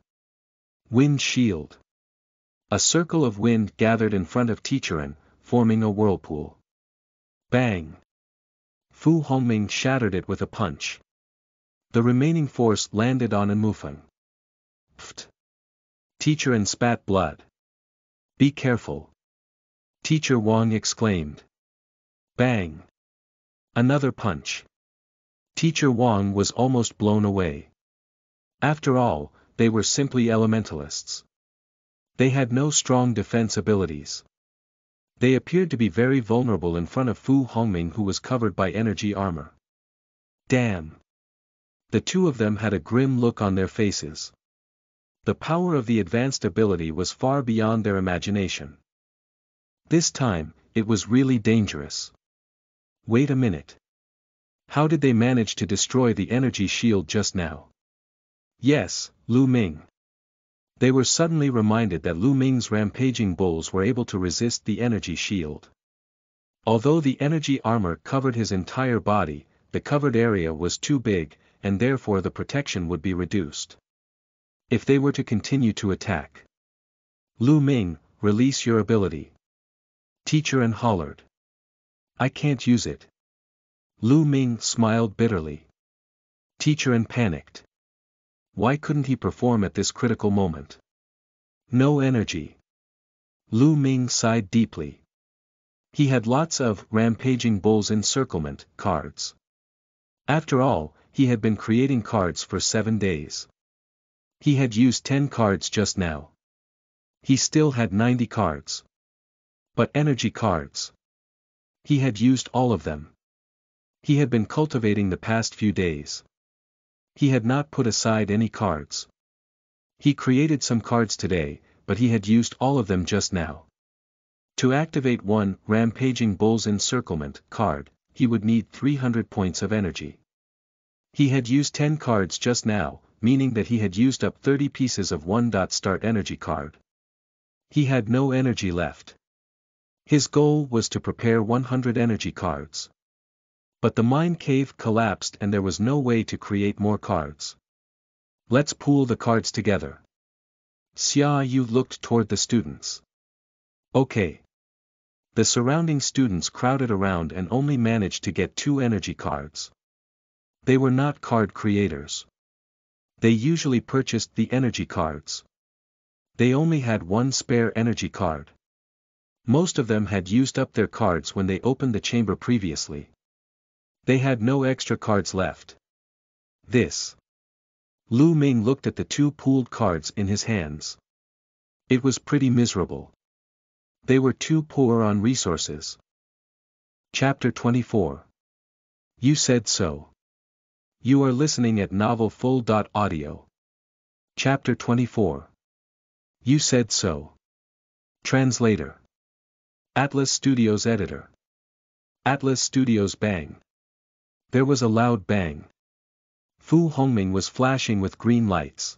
Wind shield. A circle of wind gathered in front of Teacher An, forming a whirlpool. Bang! Fu Hongming shattered it with a punch. The remaining force landed on An Mufeng. Pfft! Teacher An spat blood. Be careful! Teacher Wang exclaimed. Bang! Another punch. Teacher Wang was almost blown away. After all, they were simply elementalists. They had no strong defense abilities. They appeared to be very vulnerable in front of Fu Hongming, who was covered by energy armor. Damn! The two of them had a grim look on their faces. The power of the advanced ability was far beyond their imagination. This time, it was really dangerous. Wait a minute. How did they manage to destroy the energy shield just now? Yes, Lu Ming. They were suddenly reminded that Lu Ming's rampaging bulls were able to resist the energy shield. Although the energy armor covered his entire body, the covered area was too big, and therefore the protection would be reduced. If they were to continue to attack. Lu Ming, release your ability. Teacher An hollered. I can't use it. Lu Ming smiled bitterly. Teacher An panicked. Why couldn't he perform at this critical moment? No energy. Lu Ming sighed deeply. He had lots of rampaging bulls encirclement cards. After all, he had been creating cards for seven days. He had used ten cards just now. He still had ninety cards. But energy cards. He had used all of them. He had been cultivating the past few days. He had not put aside any cards. He created some cards today, but he had used all of them just now. To activate one rampaging bull's encirclement card, he would need three hundred points of energy. He had used ten cards just now, meaning that he had used up thirty pieces of one-start energy card. He had no energy left. His goal was to prepare one hundred energy cards. But the mine cave collapsed and there was no way to create more cards. Let's pool the cards together. Xia Yu looked toward the students. Okay. The surrounding students crowded around and only managed to get two energy cards. They were not card creators. They usually purchased the energy cards. They only had one spare energy card. Most of them had used up their cards when they opened the chamber previously. They had no extra cards left. This. Lu Ming looked at the two pooled cards in his hands. It was pretty miserable. They were too poor on resources. Chapter twenty-four. You said so. You are listening at Novel Full dot Audio. Chapter twenty-four. You said so. Translator. Atlas Studios editor. Atlas Studios bang. There was a loud bang. Fu Hongming was flashing with green lights.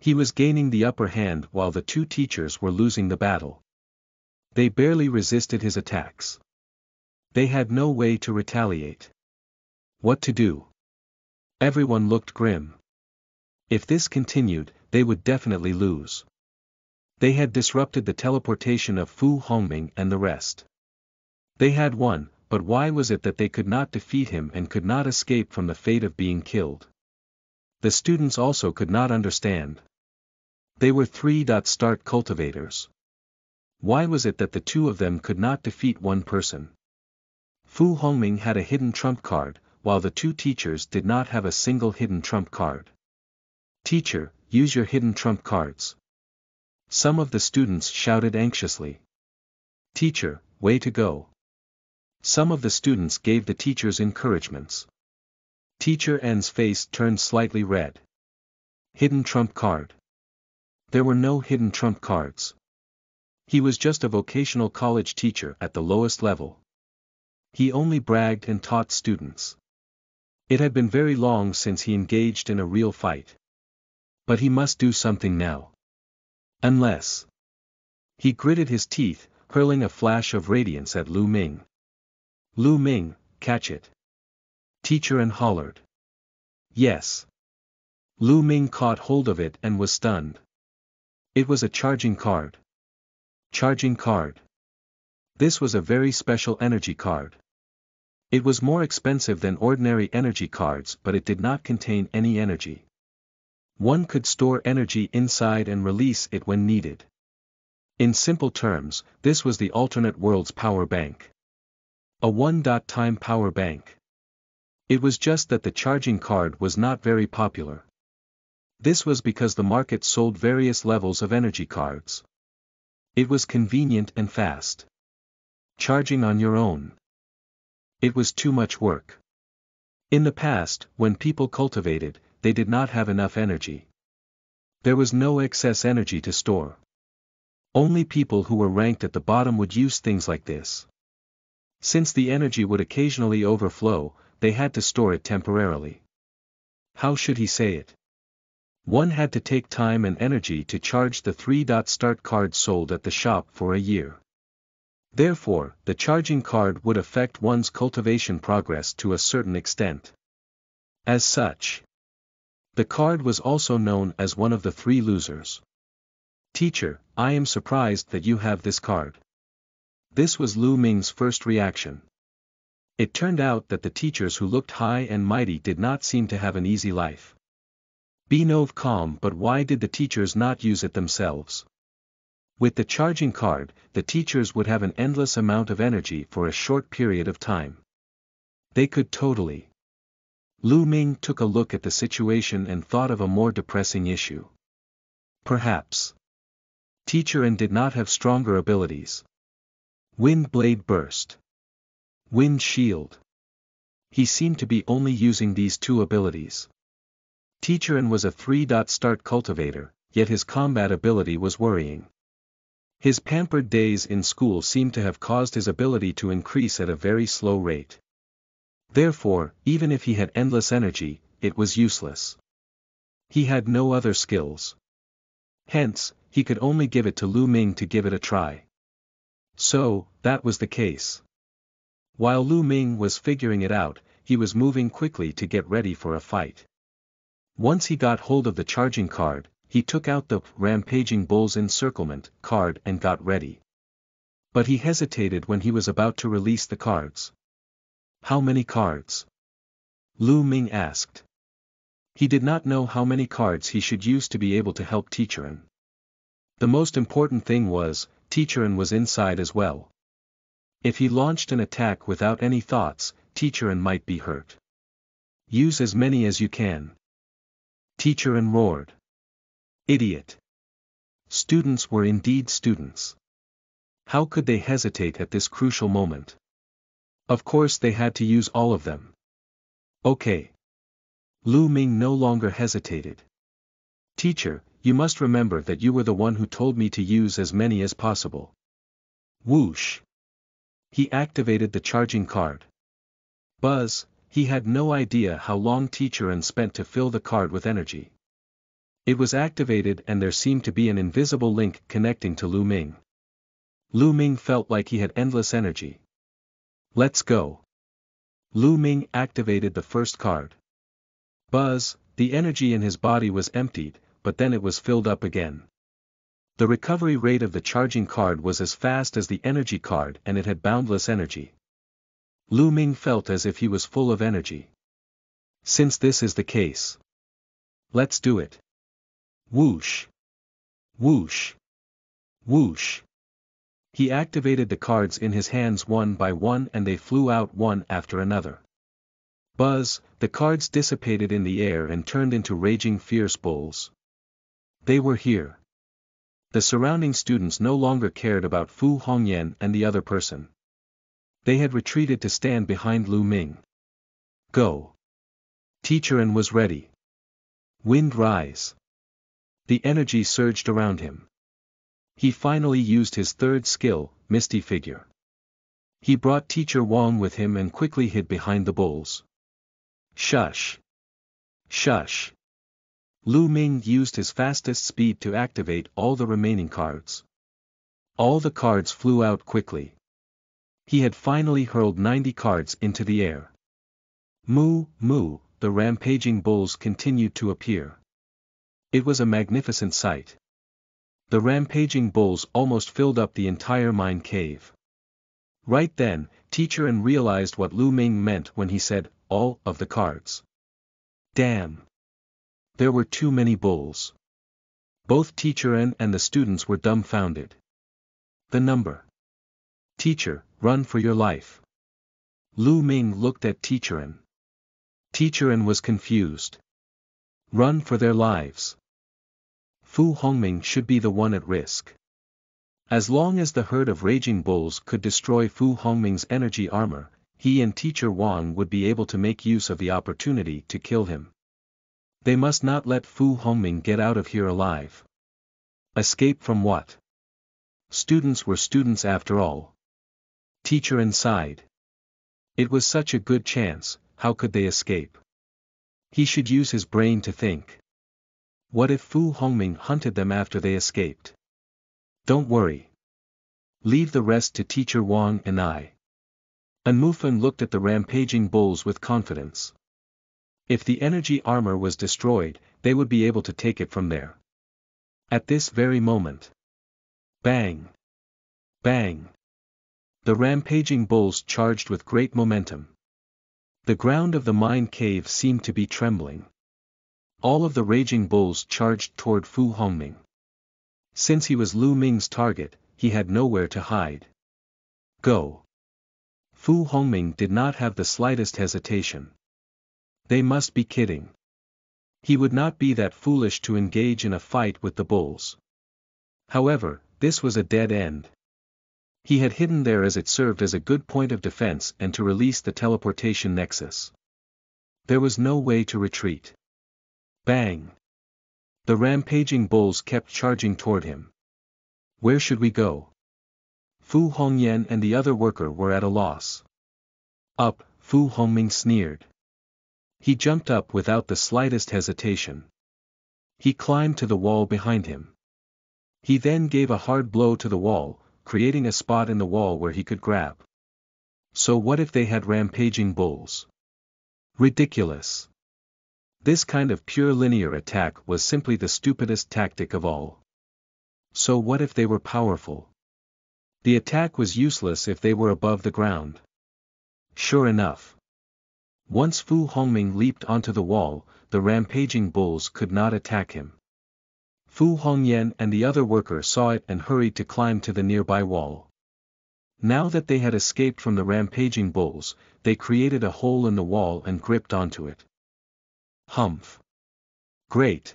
He was gaining the upper hand while the two teachers were losing the battle. They barely resisted his attacks. They had no way to retaliate. What to do? Everyone looked grim. If this continued, they would definitely lose. They had disrupted the teleportation of Fu Hongming and the rest. They had won, but why was it that they could not defeat him and could not escape from the fate of being killed? The students also could not understand. They were three-start cultivators. Why was it that the two of them could not defeat one person? Fu Hongming had a hidden trump card, while the two teachers did not have a single hidden trump card. Teacher, use your hidden trump cards. Some of the students shouted anxiously. Teacher, way to go. Some of the students gave the teachers encouragements. Teacher An's face turned slightly red. Hidden trump card. There were no hidden trump cards. He was just a vocational college teacher at the lowest level. He only bragged and taught students. It had been very long since he engaged in a real fight. But he must do something now. Unless. He gritted his teeth, hurling a flash of radiance at Lu Ming. Lu Ming, catch it. Teacher An hollered. Yes. Lu Ming caught hold of it and was stunned. It was a charging card. Charging card. This was a very special energy card. It was more expensive than ordinary energy cards, but it did not contain any energy. One could store energy inside and release it when needed. In simple terms, this was the alternate world's power bank. A one-time power bank. It was just that the charging card was not very popular. This was because the market sold various levels of energy cards. It was convenient and fast. Charging on your own. It was too much work. In the past, when people cultivated, they did not have enough energy. There was no excess energy to store. Only people who were ranked at the bottom would use things like this. Since the energy would occasionally overflow, they had to store it temporarily. How should he say it? One had to take time and energy to charge the three-start card sold at the shop for a year. Therefore, the charging card would affect one's cultivation progress to a certain extent. As such, the card was also known as one of the three losers. Teacher, I am surprised that you have this card. This was Lu Ming's first reaction. It turned out that the teachers who looked high and mighty did not seem to have an easy life. Be nov calm, but why did the teachers not use it themselves? With the charging card, the teachers would have an endless amount of energy for a short period of time. They could totally. Lu Ming took a look at the situation and thought of a more depressing issue. Perhaps. Teacher An did not have stronger abilities. Wind Blade Burst. Wind Shield. He seemed to be only using these two abilities. Teacher An was a three-start cultivator, yet his combat ability was worrying. His pampered days in school seemed to have caused his ability to increase at a very slow rate. Therefore, even if he had endless energy, it was useless. He had no other skills. Hence, he could only give it to Lu Ming to give it a try. So, that was the case. While Lu Ming was figuring it out, he was moving quickly to get ready for a fight. Once he got hold of the charging card, he took out the Rampaging Bull's Encirclement card and got ready. But he hesitated when he was about to release the cards. How many cards? Lu Ming asked. He did not know how many cards he should use to be able to help Teacher An. The most important thing was, Teacher An was inside as well. If he launched an attack without any thoughts, Teacher An might be hurt. Use as many as you can. Teacher An roared. Idiot. Students were indeed students. How could they hesitate at this crucial moment? Of course they had to use all of them. Okay. Lu Ming no longer hesitated. Teacher, you must remember that you were the one who told me to use as many as possible. Whoosh. He activated the charging card. Buzz. He had no idea how long Teacher An spent to fill the card with energy. It was activated and there seemed to be an invisible link connecting to Lu Ming. Lu Ming felt like he had endless energy. Let's go. Lu Ming activated the first card. Buzz, the energy in his body was emptied, but then it was filled up again. The recovery rate of the charging card was as fast as the energy card and it had boundless energy. Lu Ming felt as if he was full of energy. Since this is the case, let's do it. Whoosh. Whoosh. Whoosh. He activated the cards in his hands one by one and they flew out one after another. Buzz, the cards dissipated in the air and turned into raging fierce bulls. They were here. The surrounding students no longer cared about Fu Hongyan and the other person. They had retreated to stand behind Lu Ming. Go. Teacher An was ready. Wind Rise. The energy surged around him. He finally used his third skill, Misty Figure. He brought Teacher Wang with him and quickly hid behind the bulls. Shush. Shush. Lu Ming used his fastest speed to activate all the remaining cards. All the cards flew out quickly. He had finally hurled ninety cards into the air. Moo, moo, the rampaging bulls continued to appear. It was a magnificent sight. The rampaging bulls almost filled up the entire mine cave. Right then, Teacher An realized what Lu Ming meant when he said, all of the cards. Damn! There were too many bulls. Both Teacher An and the students were dumbfounded. The number. Teacher, run for your life. Lu Ming looked at Teacher An. Teacher An was confused. Run for their lives. Fu Hongming should be the one at risk. As long as the herd of raging bulls could destroy Fu Hongming's energy armor, he and Teacher Wang would be able to make use of the opportunity to kill him. They must not let Fu Hongming get out of here alive. Escape from what? Students were students after all. Teacher An sighed. It was such a good chance, how could they escape? He should use his brain to think. What if Fu Hongming hunted them after they escaped? Don't worry. Leave the rest to Teacher Wang and I. Anmufan looked at the rampaging bulls with confidence. If the energy armor was destroyed, they would be able to take it from there. At this very moment. Bang! Bang! The rampaging bulls charged with great momentum. The ground of the mine cave seemed to be trembling. All of the raging bulls charged toward Fu Hongming. Since he was Lu Ming's target, he had nowhere to hide. Go! Fu Hongming did not have the slightest hesitation. They must be kidding. He would not be that foolish to engage in a fight with the bulls. However, this was a dead end. He had hidden there as it served as a good point of defense and to release the teleportation nexus. There was no way to retreat. Bang! The rampaging bulls kept charging toward him. Where should we go? Fu Hongyan and the other worker were at a loss. Up, Fu Hongming sneered. He jumped up without the slightest hesitation. He climbed to the wall behind him. He then gave a hard blow to the wall, creating a spot in the wall where he could grab. So what if they had rampaging bulls? Ridiculous. This kind of pure linear attack was simply the stupidest tactic of all. So what if they were powerful? The attack was useless if they were above the ground. Sure enough. Once Fu Hongming leaped onto the wall, the rampaging bulls could not attack him. Fu Hongyan and the other worker saw it and hurried to climb to the nearby wall. Now that they had escaped from the rampaging bulls, they created a hole in the wall and gripped onto it. Humph! Great!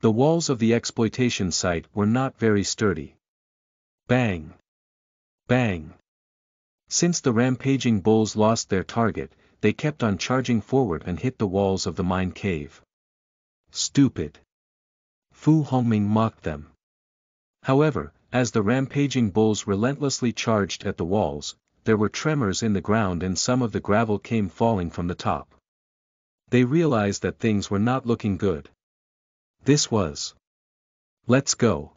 The walls of the exploitation site were not very sturdy. Bang! Bang! Since the rampaging bulls lost their target, they kept on charging forward and hit the walls of the mine cave. Stupid! Fu Hongming mocked them. However, as the rampaging bulls relentlessly charged at the walls, there were tremors in the ground and some of the gravel came falling from the top. They realized that things were not looking good. This was. Let's go.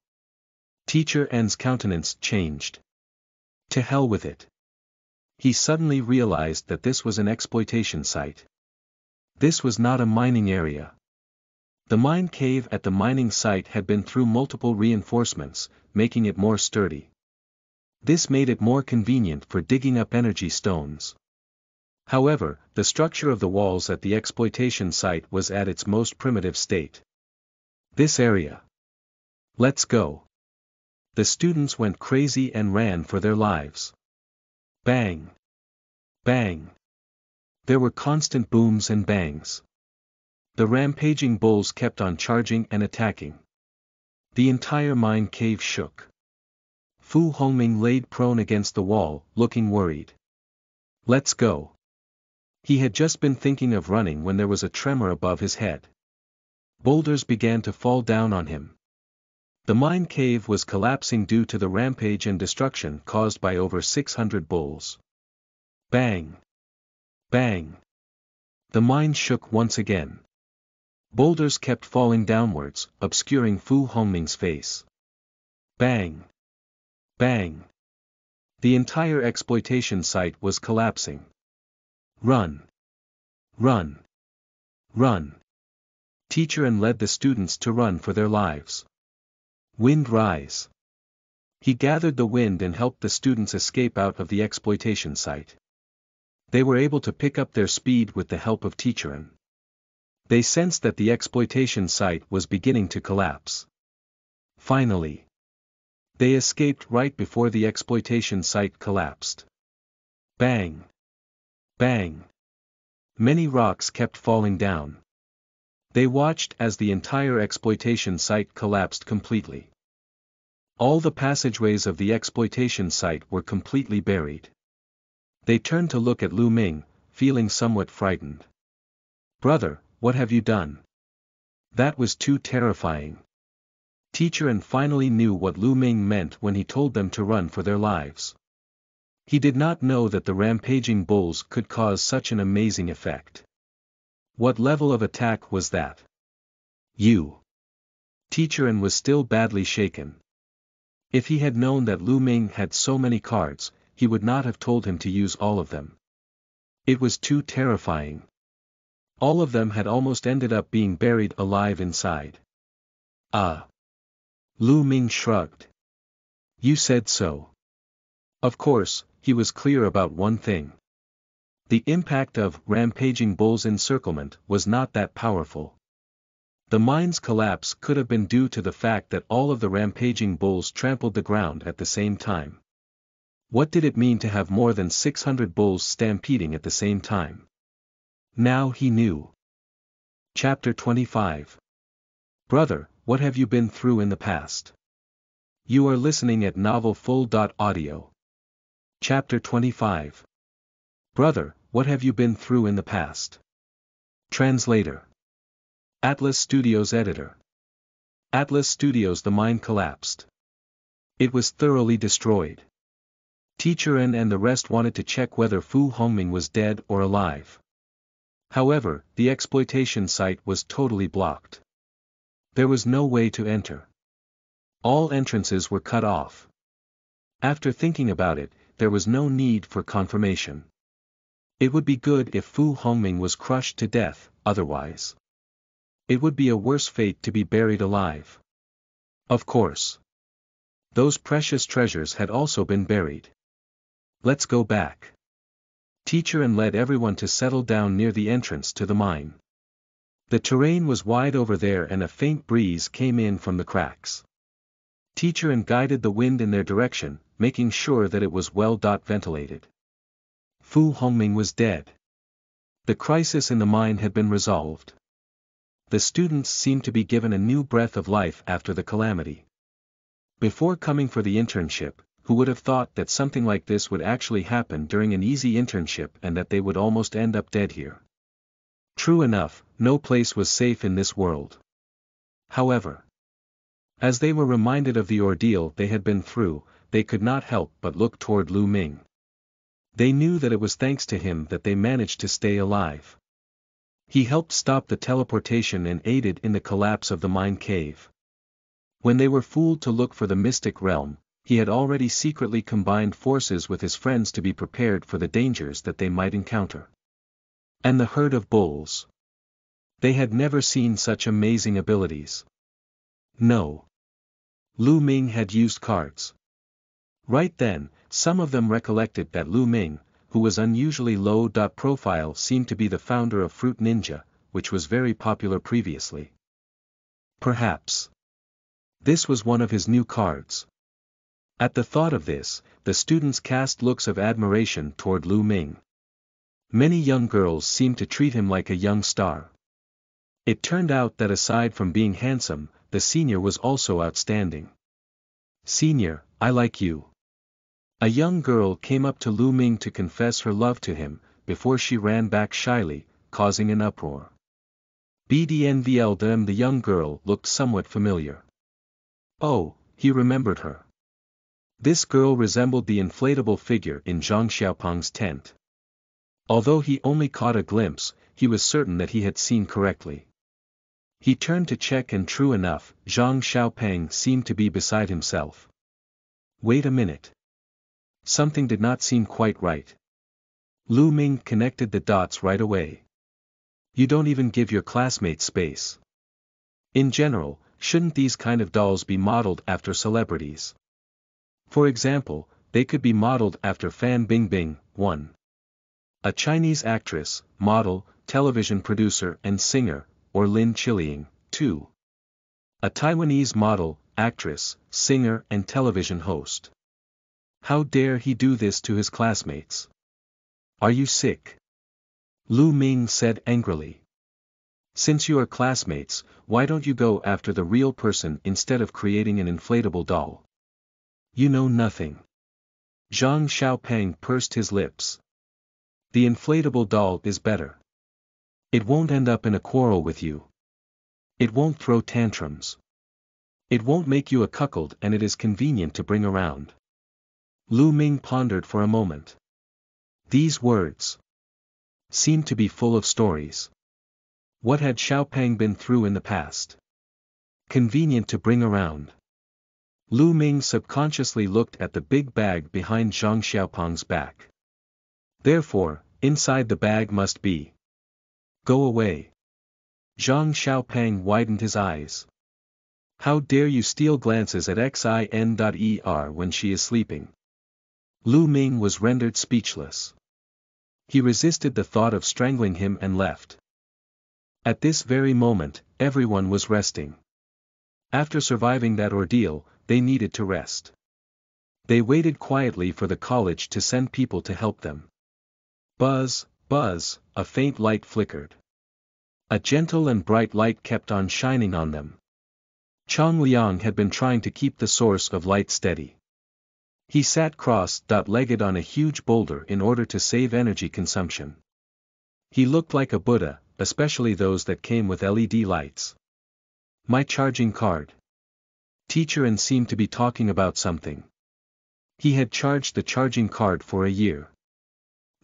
Teacher An's countenance changed. To hell with it. He suddenly realized that this was an exploitation site. This was not a mining area. The mine cave at the mining site had been through multiple reinforcements, making it more sturdy. This made it more convenient for digging up energy stones. However, the structure of the walls at the exploitation site was at its most primitive state. This area. Let's go. The students went crazy and ran for their lives. Bang. Bang. There were constant booms and bangs. The rampaging bulls kept on charging and attacking. The entire mine cave shook. Fu Hongming laid prone against the wall, looking worried. Let's go. He had just been thinking of running when there was a tremor above his head. Boulders began to fall down on him. The mine cave was collapsing due to the rampage and destruction caused by over six hundred bulls. Bang! Bang! The mine shook once again. Boulders kept falling downwards, obscuring Fu Hongming's face. Bang! Bang! The entire exploitation site was collapsing. Run! Run! Run! Teacher An led the students to run for their lives. Wind rise! He gathered the wind and helped the students escape out of the exploitation site. They were able to pick up their speed with the help of Teacher An. They sensed that the exploitation site was beginning to collapse. Finally, they escaped right before the exploitation site collapsed. Bang! Bang! Many rocks kept falling down. They watched as the entire exploitation site collapsed completely. All the passageways of the exploitation site were completely buried. They turned to look at Lu Ming, feeling somewhat frightened. "Brother, what have you done? That was too terrifying." Teacher An finally knew what Lu Ming meant when he told them to run for their lives. He did not know that the rampaging bulls could cause such an amazing effect. What level of attack was that? You. Teacher An was still badly shaken. If he had known that Lu Ming had so many cards, he would not have told him to use all of them. It was too terrifying. All of them had almost ended up being buried alive inside. Ah. Lu Ming shrugged. You said so. Of course, he was clear about one thing. The impact of rampaging bulls' encirclement was not that powerful. The mine's collapse could have been due to the fact that all of the rampaging bulls trampled the ground at the same time. What did it mean to have more than six hundred bulls stampeding at the same time? Now he knew. Chapter twenty-five. Brother, what have you been through in the past? You are listening at Novel Full dot Audio. Chapter twenty-five. Brother, what have you been through in the past? Translator. Atlas Studios editor. Atlas Studios. The mine collapsed. It was thoroughly destroyed. Teacher An and the rest wanted to check whether Fu Hongming was dead or alive. However, the exploitation site was totally blocked. There was no way to enter. All entrances were cut off. After thinking about it, there was no need for confirmation. It would be good if Fu Hongming was crushed to death, otherwise. It would be a worse fate to be buried alive. Of course. Those precious treasures had also been buried. Let's go back. Teacher An led everyone to settle down near the entrance to the mine. The terrain was wide over there and a faint breeze came in from the cracks. Teacher An guided the wind in their direction, making sure that it was well ventilated. Fu Hongming was dead. The crisis in the mine had been resolved. The students seemed to be given a new breath of life after the calamity. Before coming for the internship, who would have thought that something like this would actually happen during an easy internship and that they would almost end up dead here? True enough, no place was safe in this world. However, as they were reminded of the ordeal they had been through, they could not help but look toward Lu Ming. They knew that it was thanks to him that they managed to stay alive. He helped stop the teleportation and aided in the collapse of the mine cave. When they were fooled to look for the mystic realm, he had already secretly combined forces with his friends to be prepared for the dangers that they might encounter. And the herd of bulls. They had never seen such amazing abilities. No. Lu Ming had used cards. Right then, some of them recollected that Lu Ming, who was unusually low profile, seemed to be the founder of Fruit Ninja, which was very popular previously. Perhaps. This was one of his new cards. At the thought of this, the students cast looks of admiration toward Lu Ming. Many young girls seemed to treat him like a young star. It turned out that aside from being handsome, the senior was also outstanding. "Senior, I like you." A young girl came up to Lu Ming to confess her love to him, before she ran back shyly, causing an uproar. Bdnvldm. The young girl looked somewhat familiar. Oh, he remembered her. This girl resembled the inflatable figure in Zhang Xiaopang's tent. Although he only caught a glimpse, he was certain that he had seen correctly. He turned to check, and true enough, Zhang Xiaopang seemed to be beside himself. Wait a minute. Something did not seem quite right. Lu Ming connected the dots right away. You don't even give your classmates space. In general, shouldn't these kind of dolls be modeled after celebrities? For example, they could be modeled after Fan Bingbing, one. A Chinese actress, model, television producer and singer, or Lin Qiliang, two. A Taiwanese model, actress, singer and television host. How dare he do this to his classmates? Are you sick? Lu Ming said angrily. Since you are classmates, why don't you go after the real person instead of creating an inflatable doll? You know nothing. Zhang Xiaopang pursed his lips. The inflatable doll is better. It won't end up in a quarrel with you. It won't throw tantrums. It won't make you a cuckold, and it is convenient to bring around. Lu Ming pondered for a moment. These words seemed to be full of stories. What had Xiaopang been through in the past? Convenient to bring around. Lu Ming subconsciously looked at the big bag behind Zhang Xiaopang's back. Therefore, inside the bag must be. Go away. Zhang Xiaopang widened his eyes. How dare you steal glances at Xin.er when she is sleeping? Lu Ming was rendered speechless. He resisted the thought of strangling him and left. At this very moment, everyone was resting. After surviving that ordeal, they needed to rest. They waited quietly for the college to send people to help them. Buzz, buzz, a faint light flickered. A gentle and bright light kept on shining on them. Chang Liang had been trying to keep the source of light steady. He sat cross-legged on a huge boulder in order to save energy consumption. He looked like a Buddha, especially those that came with L E D lights. My charging card. Teacher An seemed to be talking about something. He had charged the charging card for a year.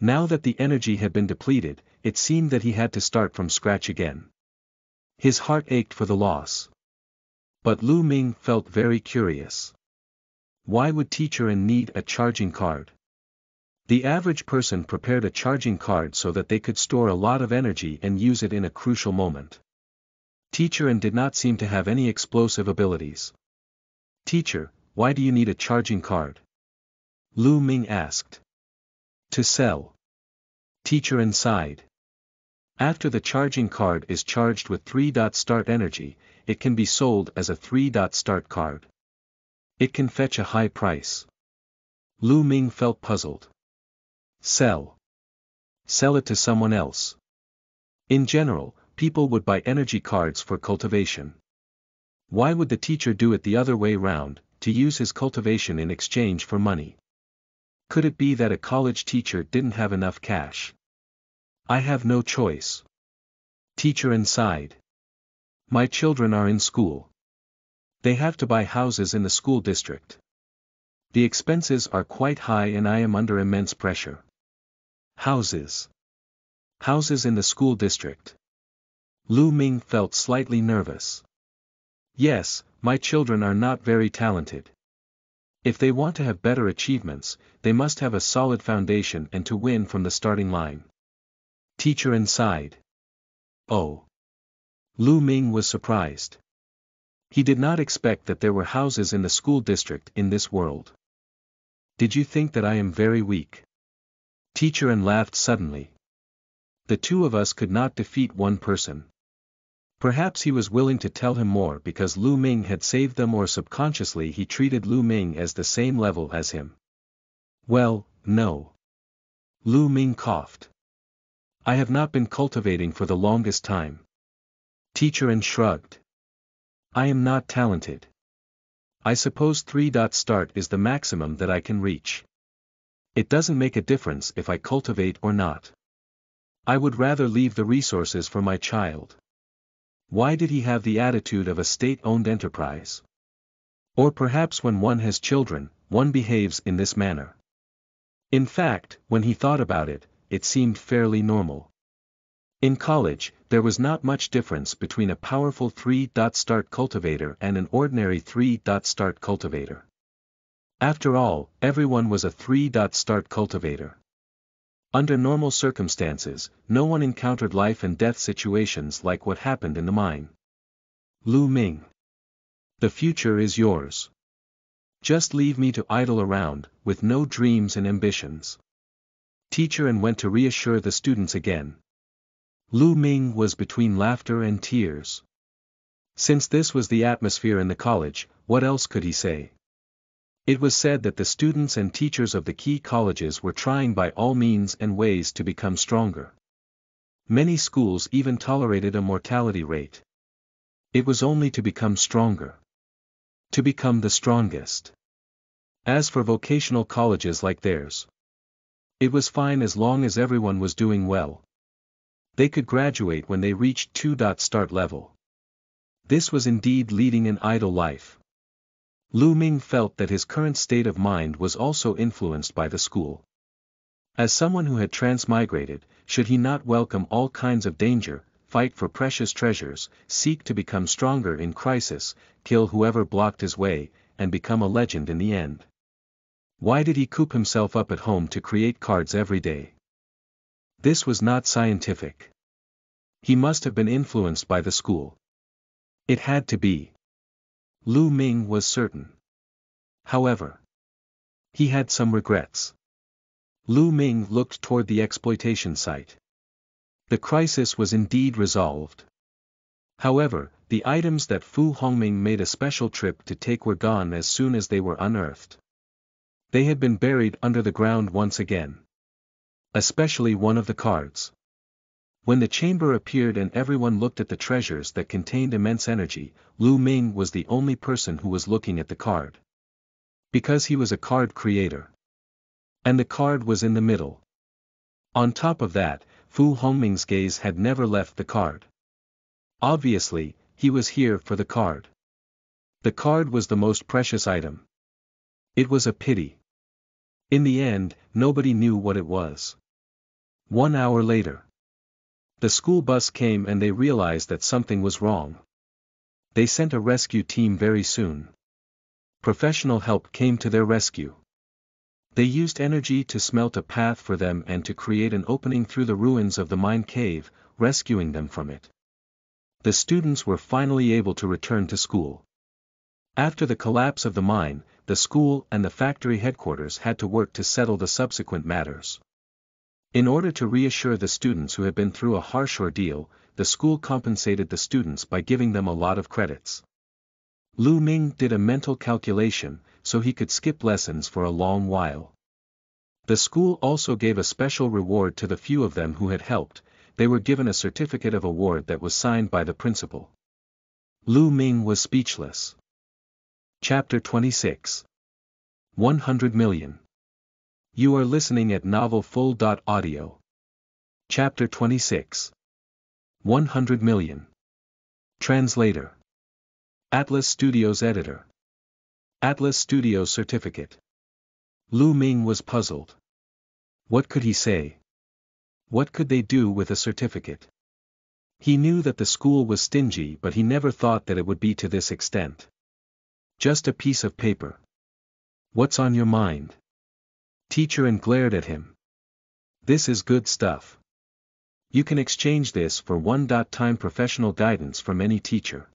Now that the energy had been depleted, it seemed that he had to start from scratch again. His heart ached for the loss. But Lu Ming felt very curious. Why would Teacher An need a charging card? The average person prepared a charging card so that they could store a lot of energy and use it in a crucial moment. Teacher An did not seem to have any explosive abilities. Teacher, why do you need a charging card? Lu Ming asked. To sell. Teacher An sighed. After the charging card is charged with three.start energy, it can be sold as a three.start card. It can fetch a high price. Lu Ming felt puzzled. Sell. Sell it to someone else. In general, people would buy energy cards for cultivation. Why would the teacher do it the other way round, to use his cultivation in exchange for money? Could it be that a college teacher didn't have enough cash? I have no choice. Teacher An sighed. My children are in school. They have to buy houses in the school district. The expenses are quite high and I am under immense pressure. Houses. Houses in the school district. Lu Ming felt slightly nervous. Yes, my children are not very talented. If they want to have better achievements, they must have a solid foundation and to win from the starting line. Teacher An sighed. Oh. Lu Ming was surprised. He did not expect that there were houses in the school district in this world. Did you think that I am very weak? Teacher An laughed suddenly. The two of us could not defeat one person. Perhaps he was willing to tell him more because Lu Ming had saved them, or subconsciously he treated Lu Ming as the same level as him. Well, no. Lu Ming coughed. I have not been cultivating for the longest time. Teacher An shrugged. I am not talented. I suppose three.start is the maximum that I can reach. It doesn't make a difference if I cultivate or not. I would rather leave the resources for my child. Why did he have the attitude of a state-owned enterprise? Or perhaps when one has children, one behaves in this manner. In fact, when he thought about it, it seemed fairly normal. In college, there was not much difference between a powerful three-dot-start cultivator and an ordinary three-dot-start cultivator. After all, everyone was a three-dot-start cultivator. Under normal circumstances, no one encountered life and death situations like what happened in the mine. Lu Ming. The future is yours. Just leave me to idle around, with no dreams and ambitions. Teacher An went to reassure the students again. Lu Ming was between laughter and tears. Since this was the atmosphere in the college, what else could he say? It was said that the students and teachers of the key colleges were trying by all means and ways to become stronger. Many schools even tolerated a mortality rate. It was only to become stronger. To become the strongest. As for vocational colleges like theirs, it was fine as long as everyone was doing well. They could graduate when they reached two-dot-start level. This was indeed leading an idle life. Lu Ming felt that his current state of mind was also influenced by the school. As someone who had transmigrated, should he not welcome all kinds of danger, fight for precious treasures, seek to become stronger in crisis, kill whoever blocked his way, and become a legend in the end? Why did he coop himself up at home to create cards every day? This was not scientific. He must have been influenced by the school. It had to be. Lu Ming was certain. However, he had some regrets. Lu Ming looked toward the exploitation site. The crisis was indeed resolved. However, the items that Fu Hongming made a special trip to take were gone as soon as they were unearthed. They had been buried under the ground once again. Especially one of the cards. When the chamber appeared and everyone looked at the treasures that contained immense energy, Lu Ming was the only person who was looking at the card. Because he was a card creator. And the card was in the middle. On top of that, Fu Hongming's gaze had never left the card. Obviously, he was here for the card. The card was the most precious item. It was a pity. In the end, nobody knew what it was. One hour later, the school bus came and they realized that something was wrong. They sent a rescue team very soon. Professional help came to their rescue. They used energy to smelt a path for them and to create an opening through the ruins of the mine cave, rescuing them from it. The students were finally able to return to school. After the collapse of the mine, the school and the factory headquarters had to work to settle the subsequent matters. In order to reassure the students who had been through a harsh ordeal, the school compensated the students by giving them a lot of credits. Lu Ming did a mental calculation, so he could skip lessons for a long while. The school also gave a special reward to the few of them who had helped. They were given a certificate of award that was signed by the principal. Lu Ming was speechless. Chapter twenty-six. one hundred million. You are listening at NovelFull.Audio. Chapter twenty-six. one hundred million. Translator. Atlas Studios Editor. Atlas Studios Certificate. Lu Ming was puzzled. What could he say? What could they do with a certificate? He knew that the school was stingy, but he never thought that it would be to this extent. Just a piece of paper. What's on your mind? Teacher An glared at him. This is good stuff. You can exchange this for one-time professional guidance from any teacher.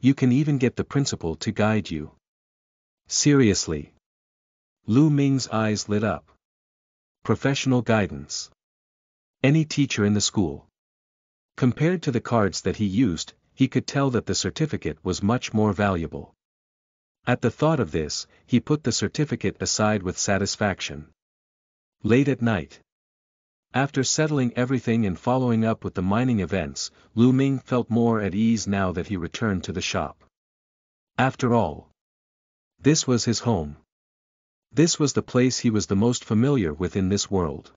You can even get the principal to guide you. Seriously. Lu Ming's eyes lit up. Professional guidance. Any teacher in the school. Compared to the cards that he used, he could tell that the certificate was much more valuable. At the thought of this, he put the certificate aside with satisfaction. Late at night. After settling everything and following up with the mining events, Lu Ming felt more at ease now that he returned to the shop. After all, this was his home. This was the place he was the most familiar with in this world.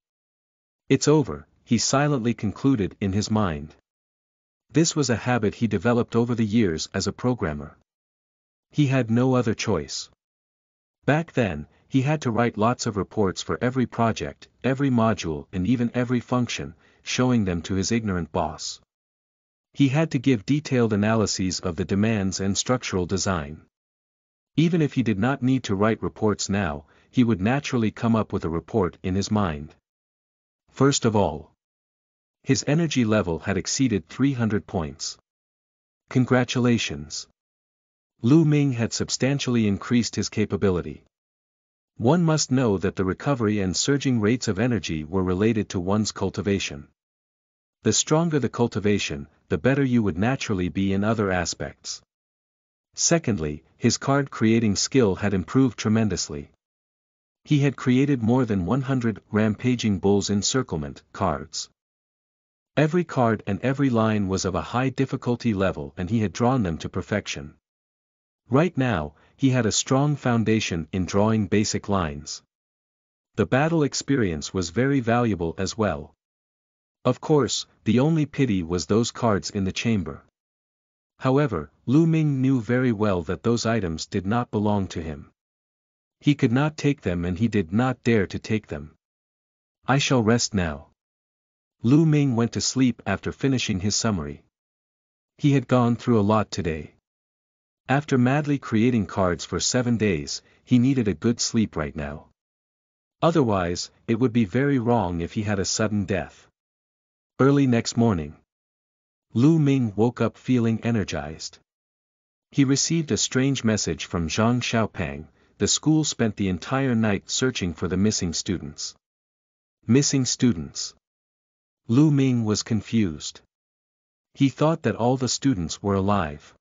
It's over, he silently concluded in his mind. This was a habit he developed over the years as a programmer. He had no other choice. Back then, he had to write lots of reports for every project, every module and even every function, showing them to his ignorant boss. He had to give detailed analyses of the demands and structural design. Even if he did not need to write reports now, he would naturally come up with a report in his mind. First of all, his energy level had exceeded three hundred points. Congratulations! Lu Ming had substantially increased his capability. One must know that the recovery and surging rates of energy were related to one's cultivation. The stronger the cultivation, the better you would naturally be in other aspects. Secondly, his card-creating skill had improved tremendously. He had created more than one hundred rampaging bulls encirclement cards. Every card and every line was of a high difficulty level and he had drawn them to perfection. Right now, he had a strong foundation in drawing basic lines. The battle experience was very valuable as well. Of course, the only pity was those cards in the chamber. However, Lu Ming knew very well that those items did not belong to him. He could not take them and he did not dare to take them. I shall rest now. Lu Ming went to sleep after finishing his summary. He had gone through a lot today. After madly creating cards for seven days, he needed a good sleep right now. Otherwise, it would be very wrong if he had a sudden death. Early next morning, Lu Ming woke up feeling energized. He received a strange message from Zhang Xiaopang. The school spent the entire night searching for the missing students. Missing students. Lu Ming was confused. He thought that all the students were alive.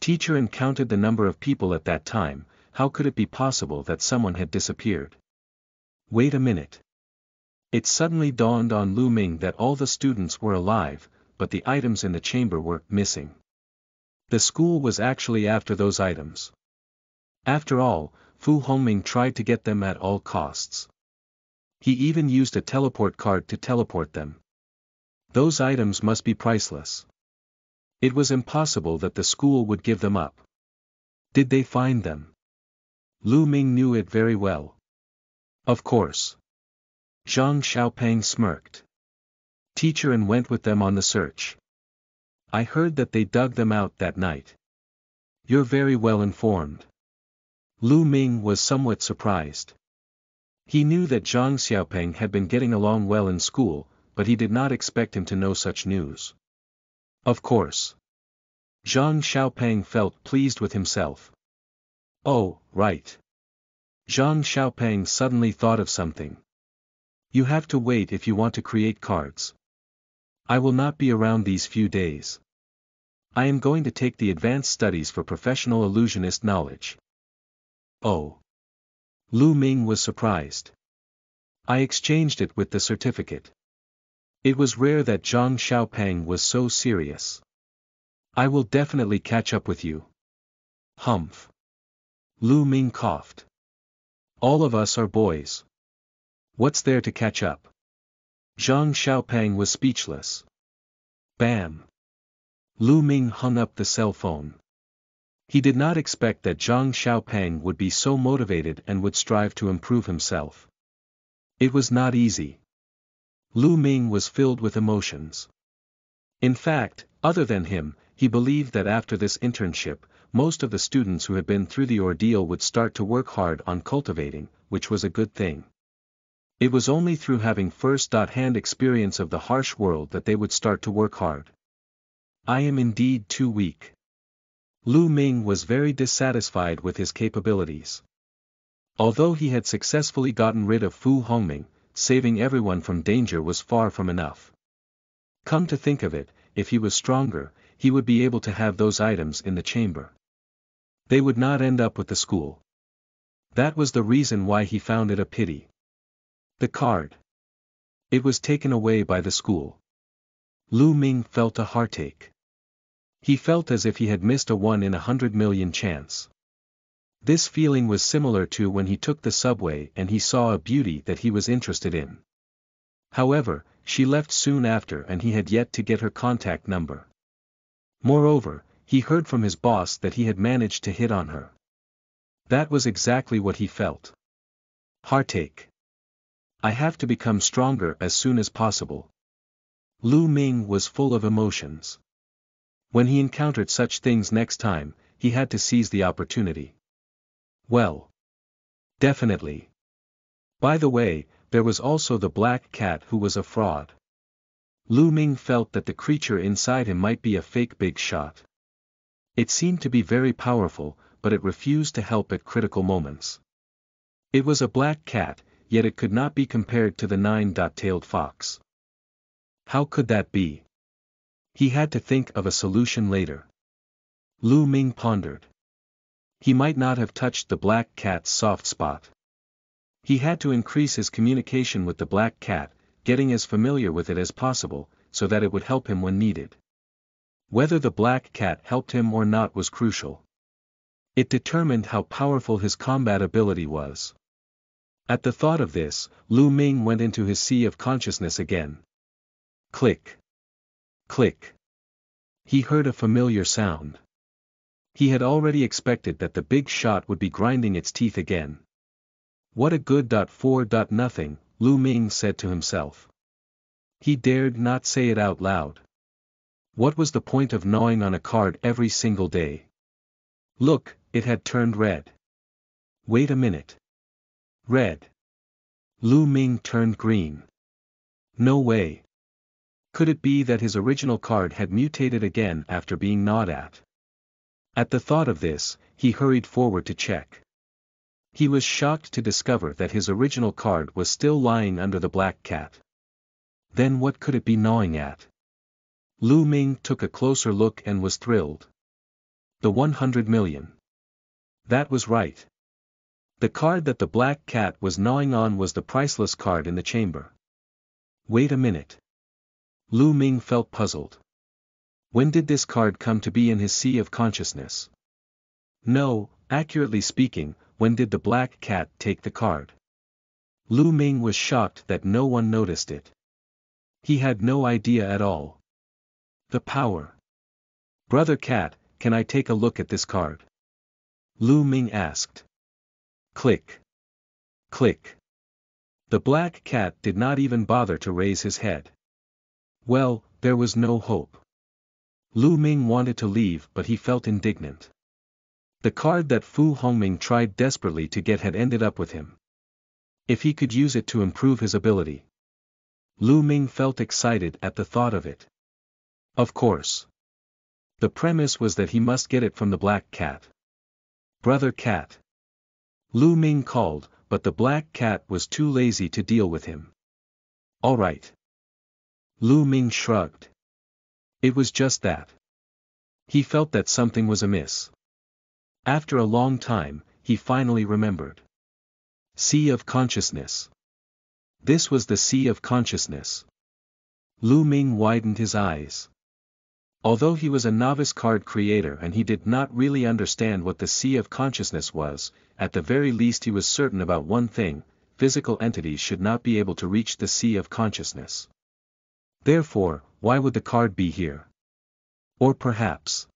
Teacher An counted the number of people at that time. How could it be possible that someone had disappeared? Wait a minute. It suddenly dawned on Lu Ming that all the students were alive, but the items in the chamber were missing. The school was actually after those items. After all, Fu Hongming tried to get them at all costs. He even used a teleport card to teleport them. Those items must be priceless. It was impossible that the school would give them up. Did they find them? Lu Ming knew it very well. Of course. Zhang Xiaopang smirked. Teacher An went with them on the search. I heard that they dug them out that night. You're very well informed. Lu Ming was somewhat surprised. He knew that Zhang Xiaopang had been getting along well in school, but he did not expect him to know such news. Of course. Zhang Xiaopang felt pleased with himself. Oh, right. Zhang Xiaopang suddenly thought of something. You have to wait if you want to create cards. I will not be around these few days. I am going to take the advanced studies for professional illusionist knowledge. Oh. Lu Ming was surprised. I exchanged it with the certificate. It was rare that Zhang Xiaopang was so serious. I will definitely catch up with you. Humph. Lu Ming coughed. All of us are boys. What's there to catch up? Zhang Xiaopang was speechless. Bam. Lu Ming hung up the cell phone. He did not expect that Zhang Xiaopang would be so motivated and would strive to improve himself. It was not easy. Lu Ming was filled with emotions. In fact, other than him, he believed that after this internship, most of the students who had been through the ordeal would start to work hard on cultivating, which was a good thing. It was only through having first-hand experience of the harsh world that they would start to work hard. I am indeed too weak. Lu Ming was very dissatisfied with his capabilities. Although he had successfully gotten rid of Fu Hongming, saving everyone from danger was far from enough. Come to think of it, if he was stronger, he would be able to have those items in the chamber. They would not end up with the school. That was the reason why he found it a pity. The card. It was taken away by the school. Lu Ming felt a heartache. He felt as if he had missed a one in a hundred million chance. This feeling was similar to when he took the subway and he saw a beauty that he was interested in. However, she left soon after and he had yet to get her contact number. Moreover, he heard from his boss that he had managed to hit on her. That was exactly what he felt. Heartache. I have to become stronger as soon as possible. Lu Ming was full of emotions. When he encountered such things next time, he had to seize the opportunity. Well. Definitely. By the way, there was also the black cat who was a fraud. Lu Ming felt that the creature inside him might be a fake big shot. It seemed to be very powerful, but it refused to help at critical moments. It was a black cat, yet it could not be compared to the nine-tailed fox. How could that be? He had to think of a solution later. Lu Ming pondered. He might not have touched the black cat's soft spot. He had to increase his communication with the black cat, getting as familiar with it as possible, so that it would help him when needed. Whether the black cat helped him or not was crucial. It determined how powerful his combat ability was. At the thought of this, Lu Ming went into his sea of consciousness again. Click. Click. He heard a familiar sound. He had already expected that the big shot would be grinding its teeth again. What a good dot for dot nothing, Lu Ming said to himself. He dared not say it out loud. What was the point of gnawing on a card every single day? Look, it had turned red. Wait a minute. Red. Lu Ming turned green. No way. Could it be that his original card had mutated again after being gnawed at? At the thought of this, he hurried forward to check. He was shocked to discover that his original card was still lying under the black cat. Then what could it be gnawing at? Lu Ming took a closer look and was thrilled. The one hundred million. That was right. The card that the black cat was gnawing on was the priceless card in the chamber. Wait a minute. Lu Ming felt puzzled. When did this card come to be in his sea of consciousness? No, accurately speaking, when did the black cat take the card? Lu Ming was shocked that no one noticed it. He had no idea at all. The power. Brother cat, can I take a look at this card? Lu Ming asked. Click. Click. The black cat did not even bother to raise his head. Well, there was no hope. Lu Ming wanted to leave, but he felt indignant. The card that Fu Hongming tried desperately to get had ended up with him. If he could use it to improve his ability. Lu Ming felt excited at the thought of it. Of course. The premise was that he must get it from the black cat. Brother cat. Lu Ming called, but the black cat was too lazy to deal with him. All right. Lu Ming shrugged. It was just that. He felt that something was amiss. After a long time, he finally remembered. Sea of consciousness. This was the sea of consciousness. Lu Ming widened his eyes. Although he was a novice card creator and he did not really understand what the sea of consciousness was, at the very least he was certain about one thing: physical entities should not be able to reach the sea of consciousness. Therefore, why would the card be here? Or perhaps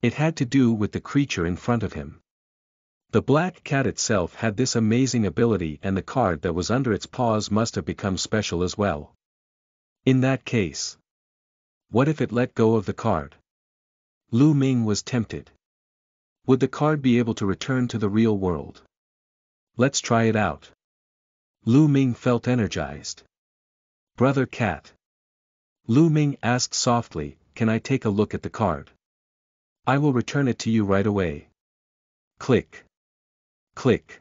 it had to do with the creature in front of him. The black cat itself had this amazing ability, and the card that was under its paws must have become special as well. In that case, what if it let go of the card? Lu Ming was tempted. Would the card be able to return to the real world? Let's try it out. Lu Ming felt energized. Brother cat. Lu Ming asked softly, can I take a look at the card? I will return it to you right away. Click. Click.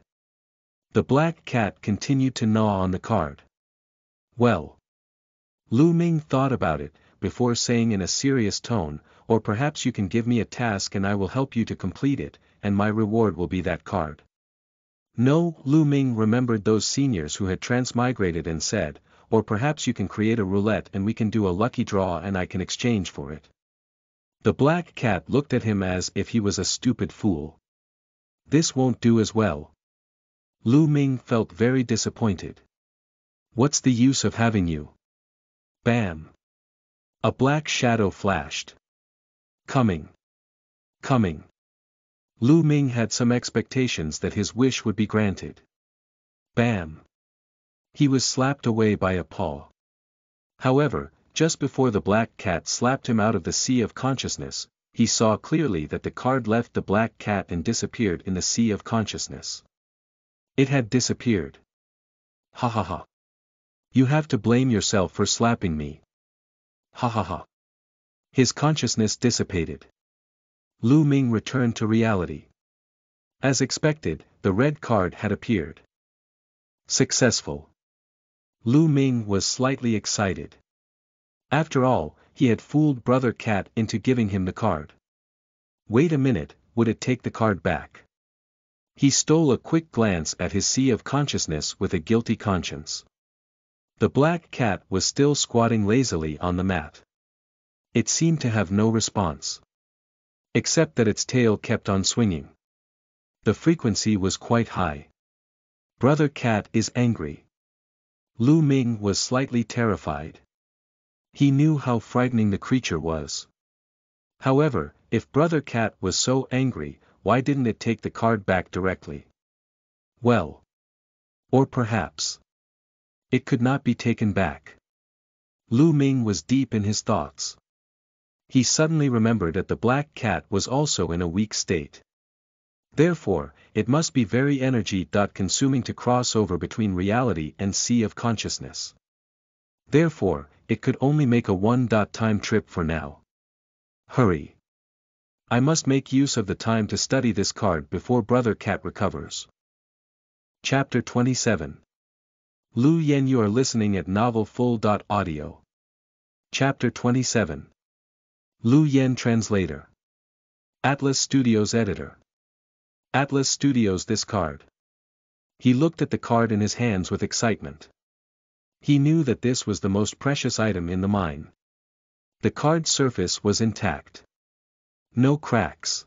The black cat continued to gnaw on the card. Well. Lu Ming thought about it, before saying in a serious tone, or perhaps you can give me a task and I will help you to complete it, and my reward will be that card. No, Lu Ming remembered those seniors who had transmigrated and said, or perhaps you can create a roulette and we can do a lucky draw and I can exchange for it. The black cat looked at him as if he was a stupid fool. This won't do as well. Lu Ming felt very disappointed. What's the use of having you? Bam! A black shadow flashed. Coming. Coming. Lu Ming had some expectations that his wish would be granted. Bam! He was slapped away by a paw. However, just before the black cat slapped him out of the sea of consciousness, he saw clearly that the card left the black cat and disappeared in the sea of consciousness. It had disappeared. Ha ha ha. You have to blame yourself for slapping me. Ha ha ha. His consciousness dissipated. Lu Ming returned to reality. As expected, the red card had appeared. Successful. Lu Ming was slightly excited. After all, he had fooled Brother Cat into giving him the card. Wait a minute, would it take the card back? He stole a quick glance at his sea of consciousness with a guilty conscience. The black cat was still squatting lazily on the mat. It seemed to have no response, except that its tail kept on swinging. The frequency was quite high. Brother Cat is angry. Lu Ming was slightly terrified. He knew how frightening the creature was. However, if Brother Cat was so angry, why didn't it take the card back directly? Well. Or perhaps. It could not be taken back. Lu Ming was deep in his thoughts. He suddenly remembered that the black cat was also in a weak state. Therefore, it must be very energy-consuming to cross over between reality and sea of consciousness. Therefore, it could only make a one-time trip for now. Hurry. I must make use of the time to study this card before Brother Cat recovers. Chapter twenty-seven. Lu Yan, you are listening at Novel Full dot Audio. Chapter twenty-seven. Lu Yan, translator. Atlas Studios, editor. Atlas Studios, this card. He looked at the card in his hands with excitement. He knew that this was the most precious item in the mine. The card's surface was intact. No cracks.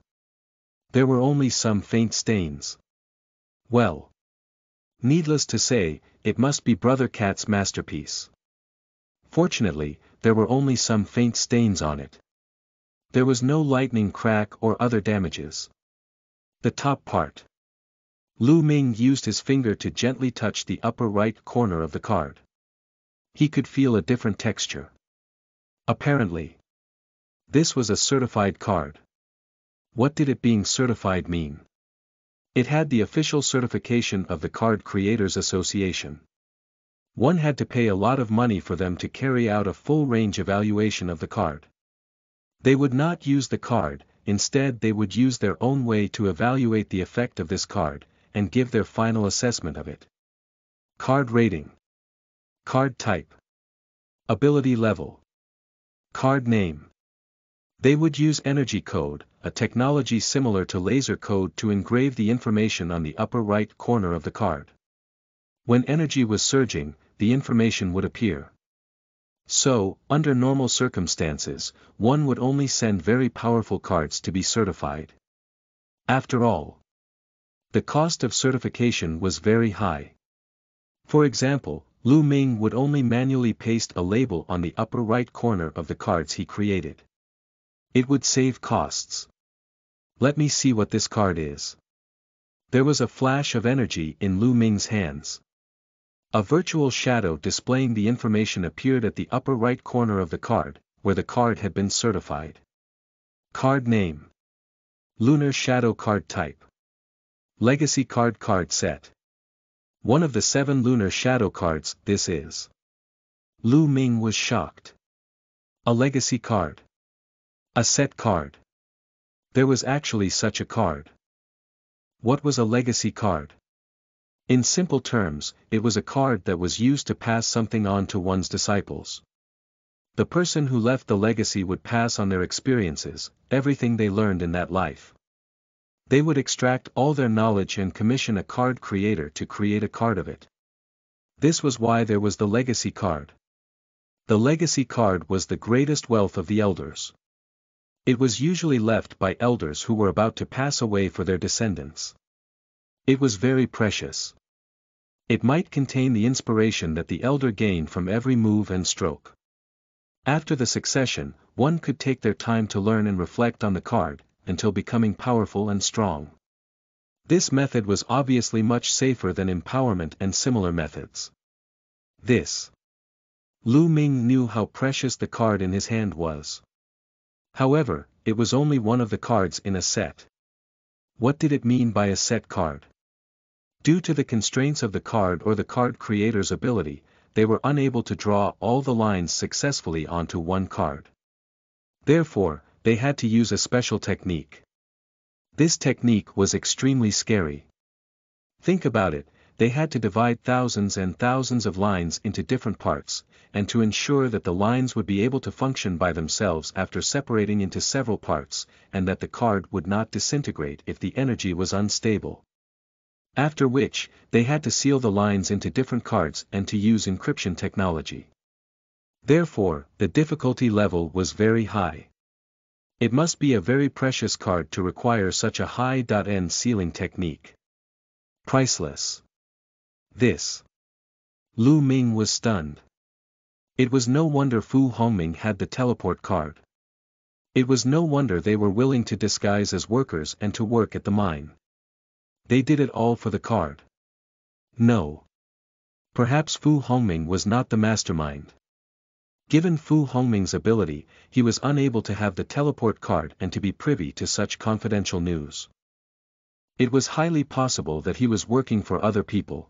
There were only some faint stains. Well. Needless to say, it must be Brother Cat's masterpiece. Fortunately, there were only some faint stains on it. There was no lightning crack or other damages. The top part. Lu Ming used his finger to gently touch the upper right corner of the card. He could feel a different texture. Apparently. This was a certified card. What did it being certified mean? It had the official certification of the Card Creators Association. One had to pay a lot of money for them to carry out a full-range evaluation of the card. They would not use the card, instead they would use their own way to evaluate the effect of this card, and give their final assessment of it. Card rating. Card type. Ability level. Card name. They would use energy code, a technology similar to laser code, to engrave the information on the upper right corner of the card. When energy was surging, the information would appear. So, under normal circumstances, one would only send very powerful cards to be certified. After all, the cost of certification was very high. For example, Lu Ming would only manually paste a label on the upper right corner of the cards he created. It would save costs. Let me see what this card is. There was a flash of energy in Lu Ming's hands. A virtual shadow displaying the information appeared at the upper right corner of the card, where the card had been certified. Card name. Lunar Shadow. Card type. Legacy card. Card set. One of the seven Lunar Shadow cards, this is. Lu Ming was shocked. A legacy card. A set card. There was actually such a card. What was a legacy card? In simple terms, it was a card that was used to pass something on to one's disciples. The person who left the legacy would pass on their experiences, everything they learned in that life. They would extract all their knowledge and commission a card creator to create a card of it. This was why there was the legacy card. The legacy card was the greatest wealth of the elders. It was usually left by elders who were about to pass away for their descendants. It was very precious. It might contain the inspiration that the elder gained from every move and stroke. After the succession, one could take their time to learn and reflect on the card, until becoming powerful and strong. This method was obviously much safer than empowerment and similar methods. This Lu Ming knew how precious the card in his hand was. However, it was only one of the cards in a set. What did it mean by a set card? Due to the constraints of the card or the card creator's ability, they were unable to draw all the lines successfully onto one card. Therefore, they had to use a special technique. This technique was extremely scary. Think about it, they had to divide thousands and thousands of lines into different parts, and to ensure that the lines would be able to function by themselves after separating into several parts, and that the card would not disintegrate if the energy was unstable. After which, they had to seal the lines into different cards and to use encryption technology. Therefore, the difficulty level was very high. It must be a very precious card to require such a high-end sealing technique. Priceless. This. Lu Ming was stunned. It was no wonder Fu Hongming had the teleport card. It was no wonder they were willing to disguise as workers and to work at the mine. They did it all for the card. No. Perhaps Fu Hongming was not the mastermind. Given Fu Hongming's ability, he was unable to have the teleport card and to be privy to such confidential news. It was highly possible that he was working for other people.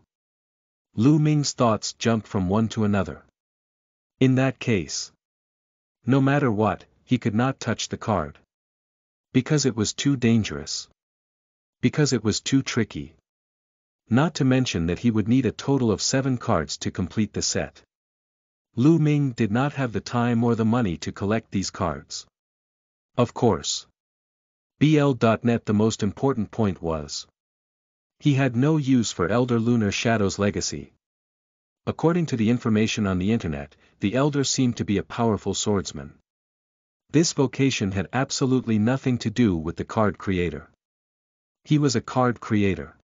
Lu Ming's thoughts jumped from one to another. In that case, no matter what, he could not touch the card. Because it was too dangerous. Because it was too tricky. Not to mention that he would need a total of seven cards to complete the set. Lu Ming did not have the time or the money to collect these cards. Of course. B L dot net The most important point was, he had no use for Elder Lunar Shadow's legacy. According to the information on the internet, the Elder seemed to be a powerful swordsman. This vocation had absolutely nothing to do with the card creator. He was a card creator.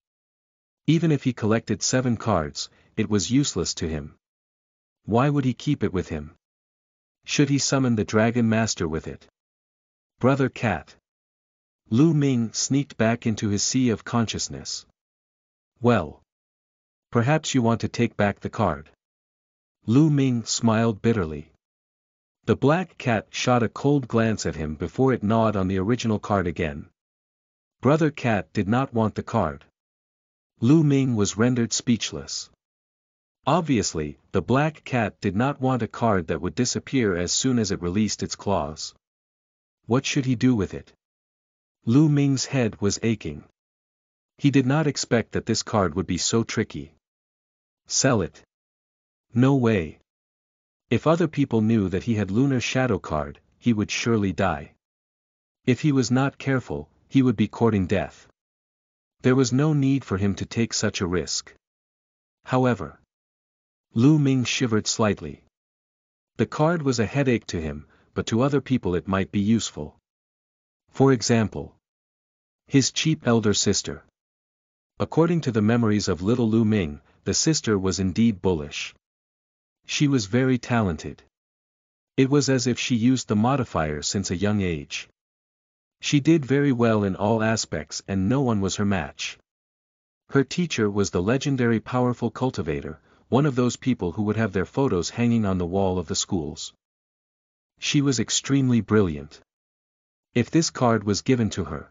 Even if he collected seven cards, it was useless to him. Why would he keep it with him? Should he summon the Dragon Master with it? Brother Cat. Lu Ming sneaked back into his sea of consciousness. Well. Perhaps you want to take back the card. Lu Ming smiled bitterly. The black cat shot a cold glance at him before it gnawed on the original card again. Brother Cat did not want the card. Lu Ming was rendered speechless. Obviously, the black cat did not want a card that would disappear as soon as it released its claws. What should he do with it? Lu Ming's head was aching. He did not expect that this card would be so tricky. Sell it. No way. If other people knew that he had Lunar Shadow card, he would surely die. If he was not careful, he would be courting death. There was no need for him to take such a risk. However, Lu Ming shivered slightly. The card was a headache to him, but to other people it might be useful. For example, his cheap elder sister. According to the memories of little Lu Ming, the sister was indeed bullish. She was very talented. It was as if she used the modifier since a young age. She did very well in all aspects and no one was her match. Her teacher was the legendary powerful cultivator, one of those people who would have their photos hanging on the wall of the schools. She was extremely brilliant. If this card was given to her,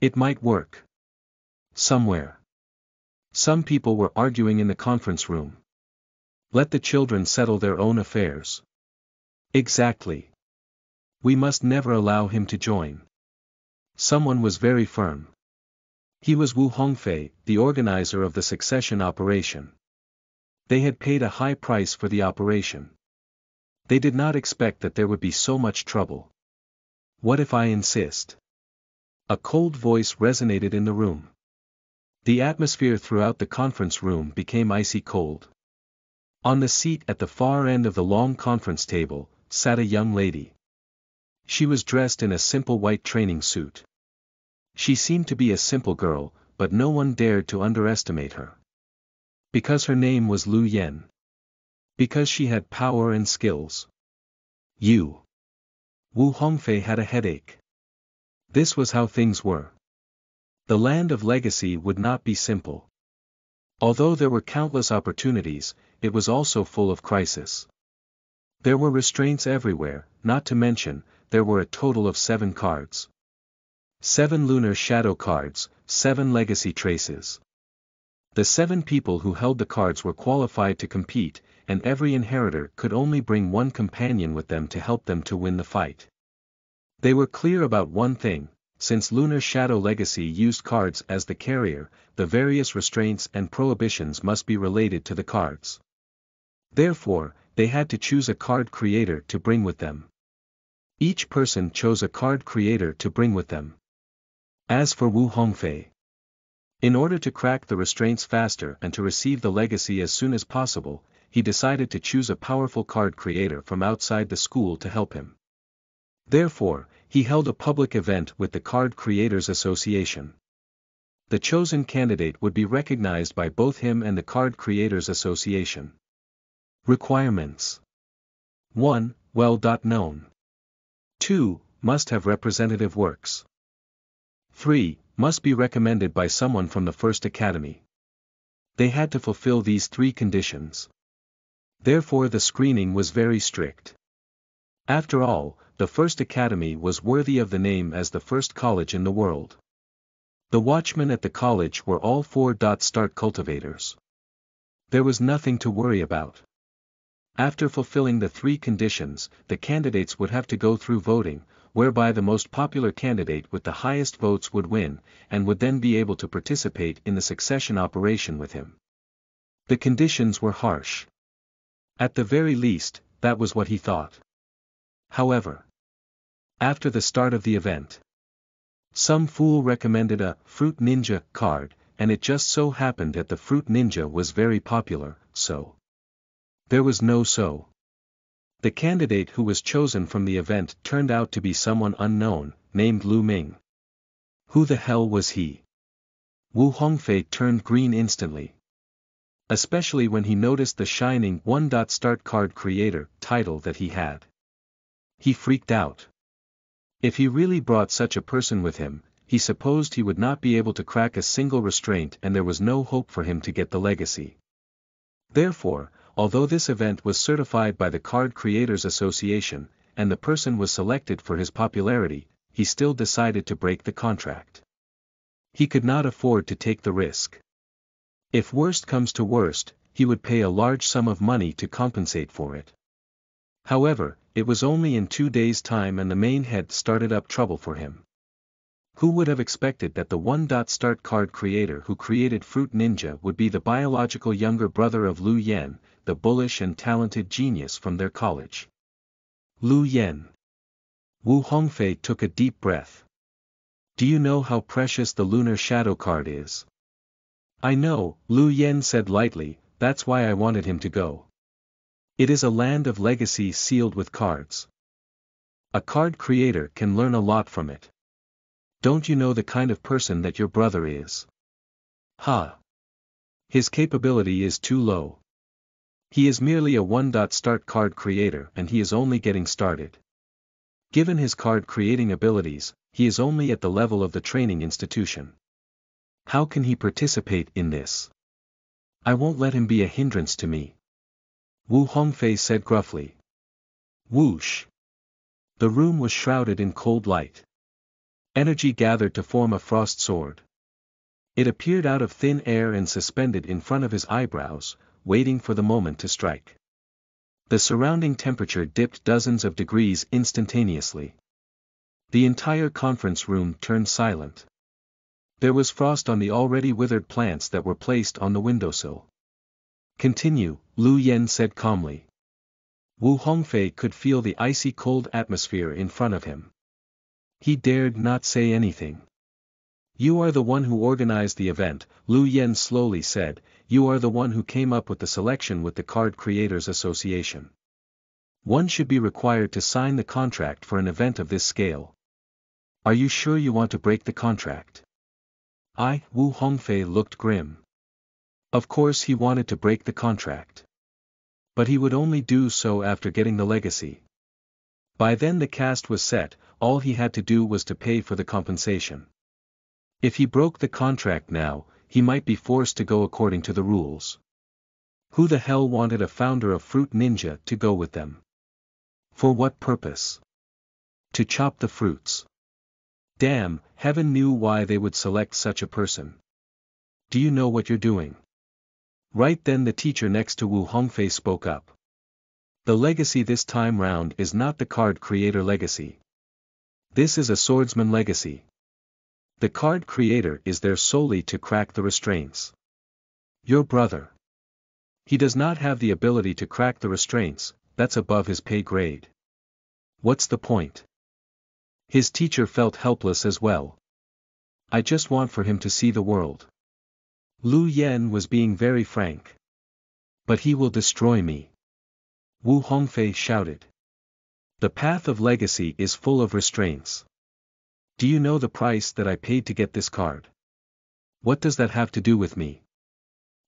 it might work. Somewhere. Some people were arguing in the conference room. Let the children settle their own affairs. Exactly. We must never allow him to join. Someone was very firm. He was Wu Hongfei, the organizer of the succession operation. They had paid a high price for the operation. They did not expect that there would be so much trouble. What if I insist? A cold voice resonated in the room. The atmosphere throughout the conference room became icy cold. On the seat at the far end of the long conference table, sat a young lady. She was dressed in a simple white training suit. She seemed to be a simple girl, but no one dared to underestimate her. Because her name was Lu Yan. Because she had power and skills. You. Wu Hongfei had a headache. This was how things were. The land of legacy would not be simple. Although there were countless opportunities, it was also full of crisis. There were restraints everywhere, not to mention, there were a total of seven cards. Seven Lunar Shadow cards, seven Legacy traces. The seven people who held the cards were qualified to compete, and every inheritor could only bring one companion with them to help them to win the fight. They were clear about one thing, since Lunar Shadow Legacy used cards as the carrier, the various restraints and prohibitions must be related to the cards. Therefore, they had to choose a card creator to bring with them. Each person chose a card creator to bring with them. As for Wu Hongfei, in order to crack the restraints faster and to receive the legacy as soon as possible, he decided to choose a powerful card creator from outside the school to help him. Therefore, he held a public event with the Card Creators Association. The chosen candidate would be recognized by both him and the Card Creators Association. Requirements: one. Well known. two. Must have representative works. three. Must be recommended by someone from the First Academy. They had to fulfill these three conditions. Therefore the screening was very strict. After all, the First Academy was worthy of the name as the first college in the world. The watchmen at the college were all four-star cultivators. There was nothing to worry about. After fulfilling the three conditions, the candidates would have to go through voting, whereby the most popular candidate with the highest votes would win, and would then be able to participate in the succession operation with him. The conditions were harsh. At the very least, that was what he thought. However, after the start of the event, some fool recommended a Fruit Ninja card, and it just so happened that the Fruit Ninja was very popular, so there was no so. The candidate who was chosen from the event turned out to be someone unknown, named Lu Ming. Who the hell was he? Wu Hongfei turned green instantly. Especially when he noticed the shining one-star card creator title that he had. He freaked out. If he really brought such a person with him, he supposed he would not be able to crack a single restraint and there was no hope for him to get the legacy. Therefore, although this event was certified by the Card Creators Association, and the person was selected for his popularity, he still decided to break the contract. He could not afford to take the risk. If worst comes to worst, he would pay a large sum of money to compensate for it. However, it was only in two days' time and the main head started up trouble for him. Who would have expected that the one-star card creator who created Fruit Ninja would be the biological younger brother of Lu Yan, the bullish and talented genius from their college? Lu Yan. Wu Hongfei took a deep breath. Do you know how precious the Lunar Shadow card is? I know, Lu Yan said lightly, that's why I wanted him to go. It is a land of legacy sealed with cards. A card creator can learn a lot from it. Don't you know the kind of person that your brother is? Ha! Huh. His capability is too low. He is merely a one-star card creator and he is only getting started. Given his card creating abilities, he is only at the level of the training institution. How can he participate in this? I won't let him be a hindrance to me. Wu Hongfei said gruffly. Whoosh! The room was shrouded in cold light. Energy gathered to form a frost sword. It appeared out of thin air and suspended in front of his eyebrows, waiting for the moment to strike. The surrounding temperature dipped dozens of degrees instantaneously. The entire conference room turned silent. There was frost on the already withered plants that were placed on the windowsill. Continue, Lu Yan said calmly. Wu Hongfei could feel the icy cold atmosphere in front of him. He dared not say anything. You are the one who organized the event, Lu Yan slowly said, you are the one who came up with the selection with the Card Creators Association. One should be required to sign the contract for an event of this scale. Are you sure you want to break the contract? I, Wu Hongfei looked grim. Of course he wanted to break the contract. But he would only do so after getting the legacy. By then the cast was set, all he had to do was to pay for the compensation. If he broke the contract now, he might be forced to go according to the rules. Who the hell wanted a founder of Fruit Ninja to go with them? For what purpose? To chop the fruits. Damn, heaven knew why they would select such a person. Do you know what you're doing? Right then the teacher next to Wu Hongfei spoke up. The legacy this time round is not the card creator legacy. This is a swordsman legacy. The card creator is there solely to crack the restraints. Your brother. He does not have the ability to crack the restraints, that's above his pay grade. What's the point? His teacher felt helpless as well. I just want for him to see the world. Lu Yan was being very frank. But he will destroy me. Wu Hongfei shouted. The path of legacy is full of restraints. Do you know the price that I paid to get this card? What does that have to do with me?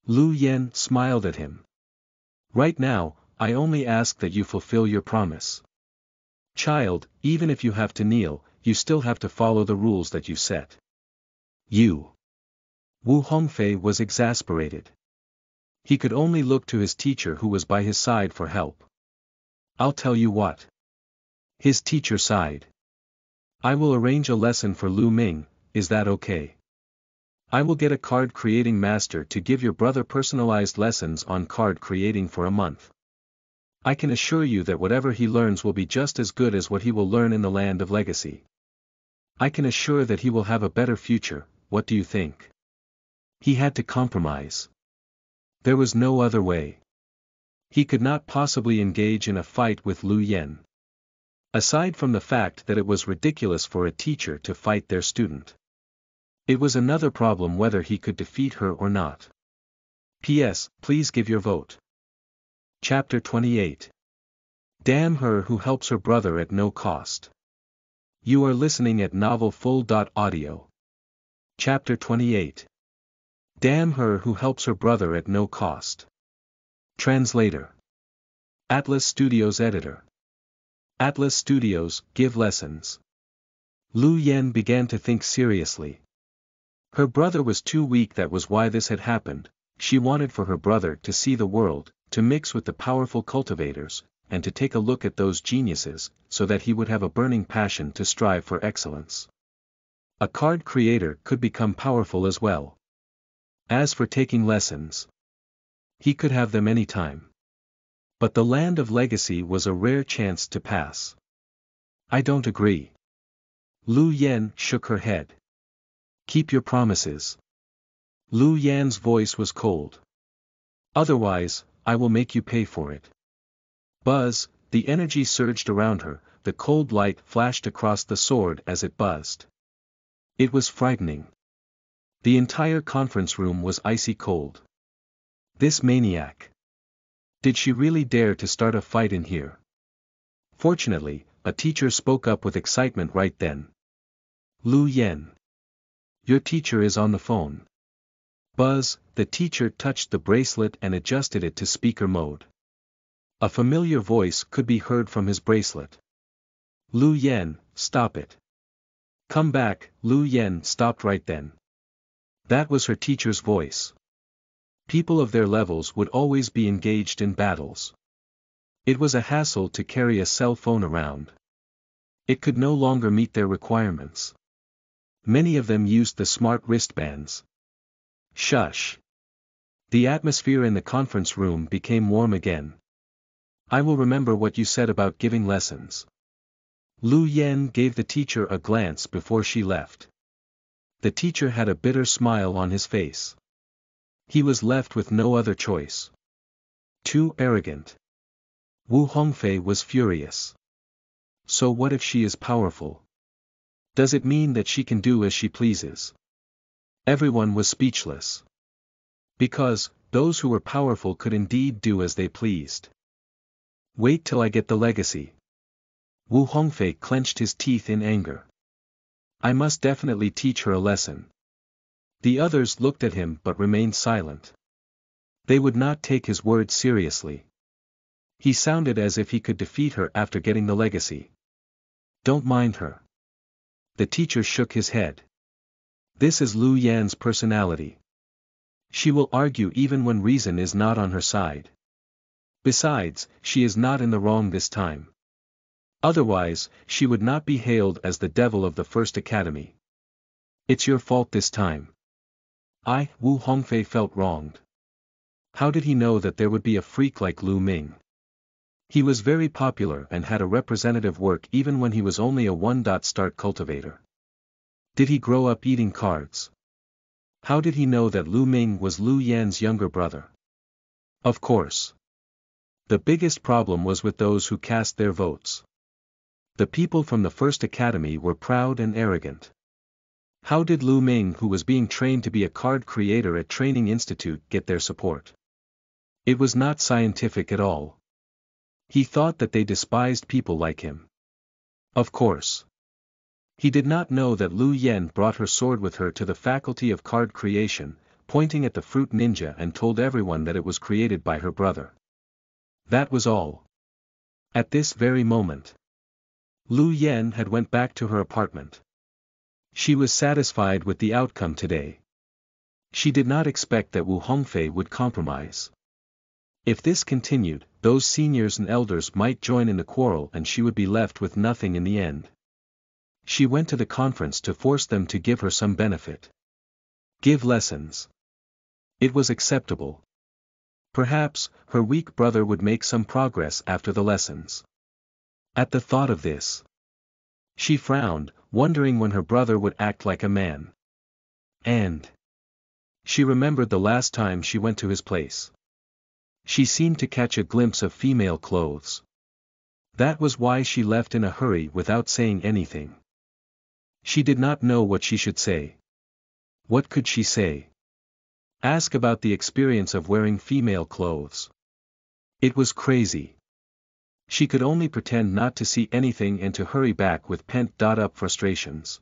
Lu Yan smiled at him. Right now, I only ask that you fulfill your promise. Child, even if you have to kneel, you still have to follow the rules that you set. You. Wu Hongfei was exasperated. He could only look to his teacher who was by his side for help. I'll tell you what. His teacher sighed. I will arrange a lesson for Lu Ming, is that okay? I will get a card creating master to give your brother personalized lessons on card creating for a month. I can assure you that whatever he learns will be just as good as what he will learn in the land of legacy. I can assure that he will have a better future, what do you think? He had to compromise. There was no other way. He could not possibly engage in a fight with Lu Yan. Aside from the fact that it was ridiculous for a teacher to fight their student. It was another problem whether he could defeat her or not. P S Please give your vote. Chapter twenty-eight. Damn her who helps her brother at no cost. You are listening at Novel Full dot Audio. Chapter twenty-eight. Damn her who helps her brother at no cost. Translator. Atlas Studios editor. Atlas Studios, give lessons. Lu Yan began to think seriously. Her brother was too weak, that was why this had happened. She wanted for her brother to see the world, to mix with the powerful cultivators, and to take a look at those geniuses, so that he would have a burning passion to strive for excellence. A card creator could become powerful as well. As for taking lessons, he could have them any time. But the land of legacy was a rare chance to pass. I don't agree. Lu Yan shook her head. Keep your promises. Lu Yan's voice was cold. Otherwise, I will make you pay for it. Buzz, the energy surged around her, the cold light flashed across the sword as it buzzed. It was frightening. The entire conference room was icy cold. This maniac. Did she really dare to start a fight in here? Fortunately, a teacher spoke up with excitement right then. Lu Yan. Your teacher is on the phone. Buzz, the teacher touched the bracelet and adjusted it to speaker mode. A familiar voice could be heard from his bracelet. Lu Yan, stop it. Come back. Lu Yan stopped right then. That was her teacher's voice. People of their levels would always be engaged in battles. It was a hassle to carry a cell phone around. It could no longer meet their requirements. Many of them used the smart wristbands. Shush. The atmosphere in the conference room became warm again. I will remember what you said about giving lessons. Lu Yan gave the teacher a glance before she left. The teacher had a bitter smile on his face. He was left with no other choice. Too arrogant. Wu Hongfei was furious. So what if she is powerful? Does it mean that she can do as she pleases? Everyone was speechless. Because, those who were powerful could indeed do as they pleased. Wait till I get the legacy. Wu Hongfei clenched his teeth in anger. I must definitely teach her a lesson. The others looked at him but remained silent. They would not take his word seriously. He sounded as if he could defeat her after getting the legacy. Don't mind her. The teacher shook his head. This is Lu Yan's personality. She will argue even when reason is not on her side. Besides, she is not in the wrong this time. Otherwise, she would not be hailed as the devil of the First Academy. It's your fault this time. I, Wu Hongfei, felt wronged. How did he know that there would be a freak like Lu Ming? He was very popular and had a representative work even when he was only a one-star cultivator. Did he grow up eating cards? How did he know that Lu Ming was Lu Yan's younger brother? Of course. The biggest problem was with those who cast their votes. The people from the First Academy were proud and arrogant. How did Lu Ming, who was being trained to be a card creator at Training Institute, get their support? It was not scientific at all. He thought that they despised people like him. Of course. He did not know that Lu Yan brought her sword with her to the Faculty of Card Creation, pointing at the Fruit Ninja, and told everyone that it was created by her brother. That was all. At this very moment, Lu Yan had went back to her apartment. She was satisfied with the outcome today. She did not expect that Wu Hongfei would compromise. If this continued, those seniors and elders might join in the quarrel and she would be left with nothing in the end. She went to the conference to force them to give her some benefit. Give lessons. It was acceptable. Perhaps, her weak brother would make some progress after the lessons. At the thought of this, she frowned, wondering when her brother would act like a man. And she remembered the last time she went to his place. She seemed to catch a glimpse of female clothes. That was why she left in a hurry without saying anything. She did not know what she should say. What could she say? Ask about the experience of wearing female clothes. It was crazy. She could only pretend not to see anything and to hurry back with pent-up frustrations.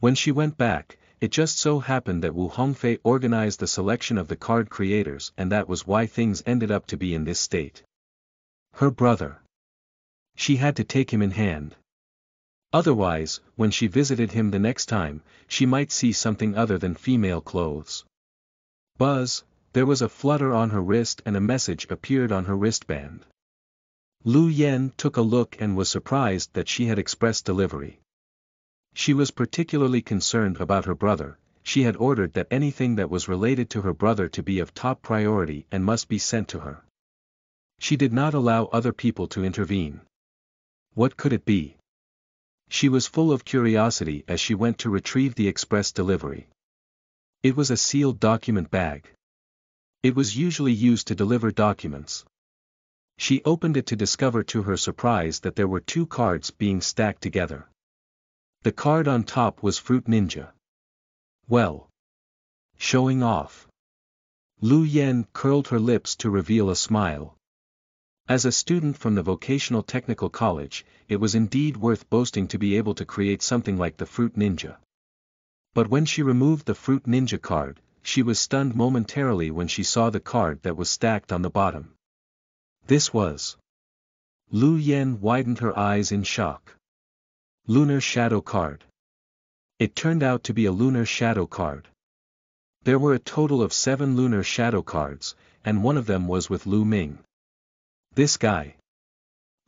When she went back, it just so happened that Wu Hongfei organized the selection of the card creators, and that was why things ended up to be in this state. Her brother. She had to take him in hand. Otherwise, when she visited him the next time, she might see something other than female clothes. Buzz, there was a flutter on her wrist and a message appeared on her wristband. Lu Yan took a look and was surprised that she had express delivery. She was particularly concerned about her brother. She had ordered that anything that was related to her brother to be of top priority and must be sent to her. She did not allow other people to intervene. What could it be? She was full of curiosity as she went to retrieve the express delivery. It was a sealed document bag. It was usually used to deliver documents. She opened it to discover to her surprise that there were two cards being stacked together. The card on top was Fruit Ninja. Well. Showing off. Lu Yan curled her lips to reveal a smile. As a student from the Vocational Technical College, it was indeed worth boasting to be able to create something like the Fruit Ninja. But when she removed the Fruit Ninja card, she was stunned momentarily when she saw the card that was stacked on the bottom. This was. Lu Yan widened her eyes in shock. Lunar Shadow card. It turned out to be a Lunar Shadow card. There were a total of seven Lunar Shadow cards, and one of them was with Lu Ming. This guy.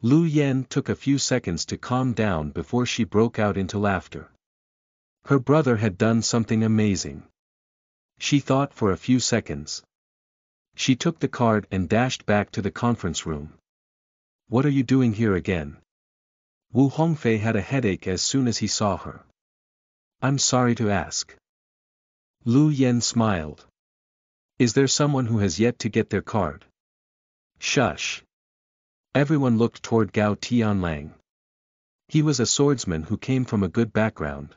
Lu Yan took a few seconds to calm down before she broke out into laughter. Her brother had done something amazing. She thought for a few seconds. She took the card and dashed back to the conference room. What are you doing here again? Wu Hongfei had a headache as soon as he saw her. I'm sorry to ask. Lu Yan smiled. Is there someone who has yet to get their card? Shush. Everyone looked toward Gao Tianlang. He was a swordsman who came from a good background.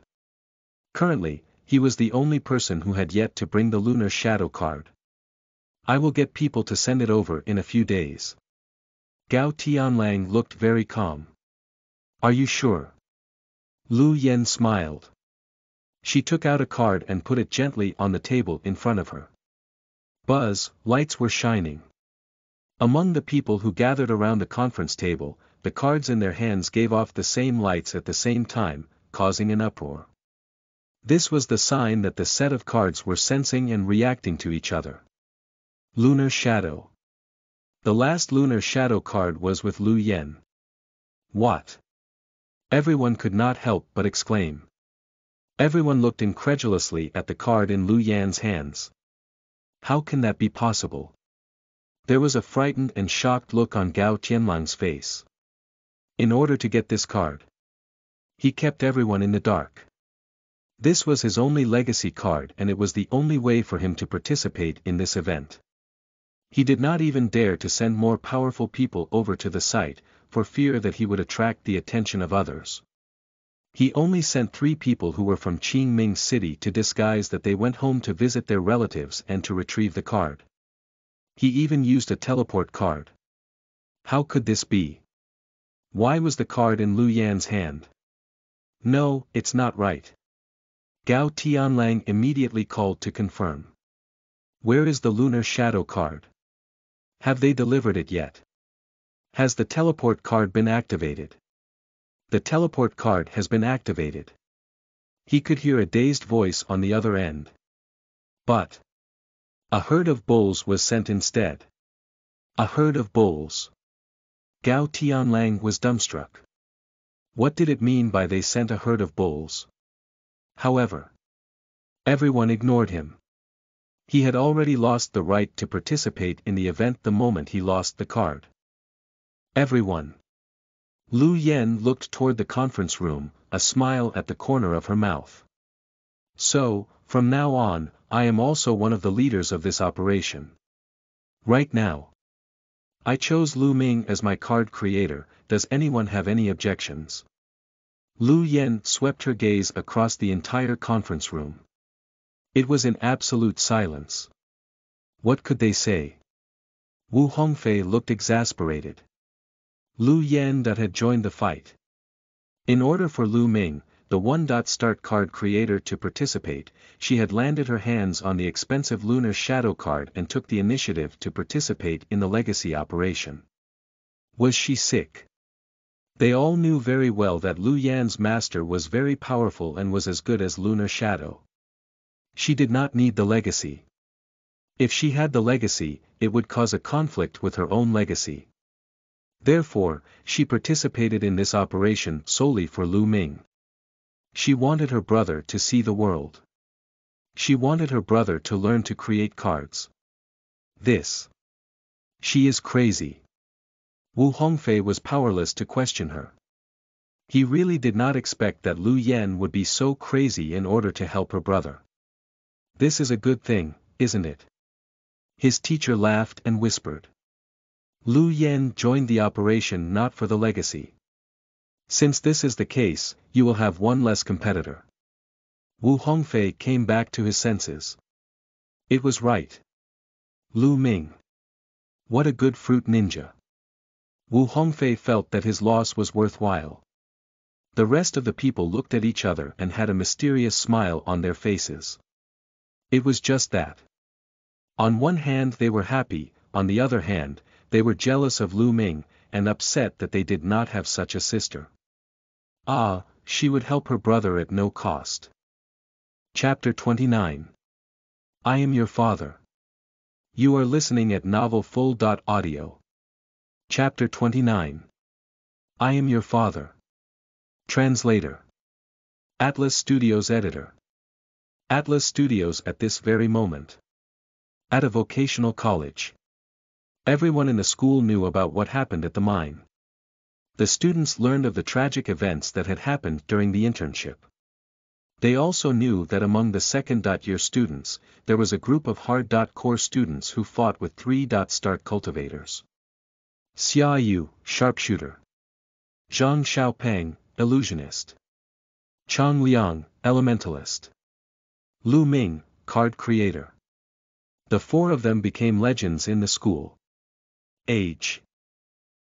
Currently, he was the only person who had yet to bring the Lunar Shadow card. I will get people to send it over in a few days. Gao Tianlang looked very calm. Are you sure? Lu Yan smiled. She took out a card and put it gently on the table in front of her. Buzz, lights were shining. Among the people who gathered around the conference table, the cards in their hands gave off the same lights at the same time, causing an uproar. This was the sign that the set of cards were sensing and reacting to each other. Lunar Shadow. The last Lunar Shadow card was with Lu Yan. What? Everyone could not help but exclaim. Everyone looked incredulously at the card in Lu Yan's hands. How can that be possible? There was a frightened and shocked look on Gao Tianlang's face. In order to get this card, he kept everyone in the dark. This was his only legacy card, and it was the only way for him to participate in this event. He did not even dare to send more powerful people over to the site, for fear that he would attract the attention of others. He only sent three people who were from Qingming City to disguise that they went home to visit their relatives and to retrieve the card. He even used a teleport card. How could this be? Why was the card in Lu Yan's hand? No, it's not right. Gao Tianlang immediately called to confirm. Where is the Lunar Shadow card? Have they delivered it yet? Has the teleport card been activated? The teleport card has been activated. He could hear a dazed voice on the other end. But a herd of bulls was sent instead. A herd of bulls. Gao Tianlang was dumbstruck. What did it mean by they sent a herd of bulls? However, everyone ignored him. He had already lost the right to participate in the event the moment he lost the card. Everyone. Lu Yan looked toward the conference room, a smile at the corner of her mouth. So, from now on, I am also one of the leaders of this operation. Right now, I chose Lu Ming as my card creator. Does anyone have any objections? Lu Yan swept her gaze across the entire conference room. It was in absolute silence. What could they say? Wu Hongfei looked exasperated. Lu Yan that had joined the fight. In order for Lu Ming, the one-start card creator, to participate, she had landed her hands on the expensive Lunar Shadow card and took the initiative to participate in the legacy operation. Was she sick? They all knew very well that Lu Yan's master was very powerful and was as good as Lunar Shadow. She did not need the legacy. If she had the legacy, it would cause a conflict with her own legacy. Therefore, she participated in this operation solely for Lu Ming. She wanted her brother to see the world. She wanted her brother to learn to create cards. This. She is crazy. Wu Hongfei was powerless to question her. He really did not expect that Lu Yan would be so crazy in order to help her brother. This is a good thing, isn't it? His teacher laughed and whispered. Lu Yan joined the operation not for the legacy. Since this is the case, you will have one less competitor. Wu Hongfei came back to his senses. It was right. Lu Ming. What a good fruit ninja. Wu Hongfei felt that his loss was worthwhile. The rest of the people looked at each other and had a mysterious smile on their faces. It was just that. On one hand they were happy, on the other hand, they were jealous of Lu Ming, and upset that they did not have such a sister. Ah, she would help her brother at no cost. Chapter twenty-nine. I am your father. You are listening at Novel Full dot Audio. Chapter twenty-nine. I am your father. Translator. Atlas Studios editor. Atlas Studios at this very moment. At a vocational college. Everyone in the school knew about what happened at the mine. The students learned of the tragic events that had happened during the internship. They also knew that among the second-year students, there was a group of hard-core students who fought with three-star cultivators. Xia Yu, sharpshooter. Zhang Xiaopang, illusionist. Chang Liang, elementalist. Lu Ming, card creator. The four of them became legends in the school. Age.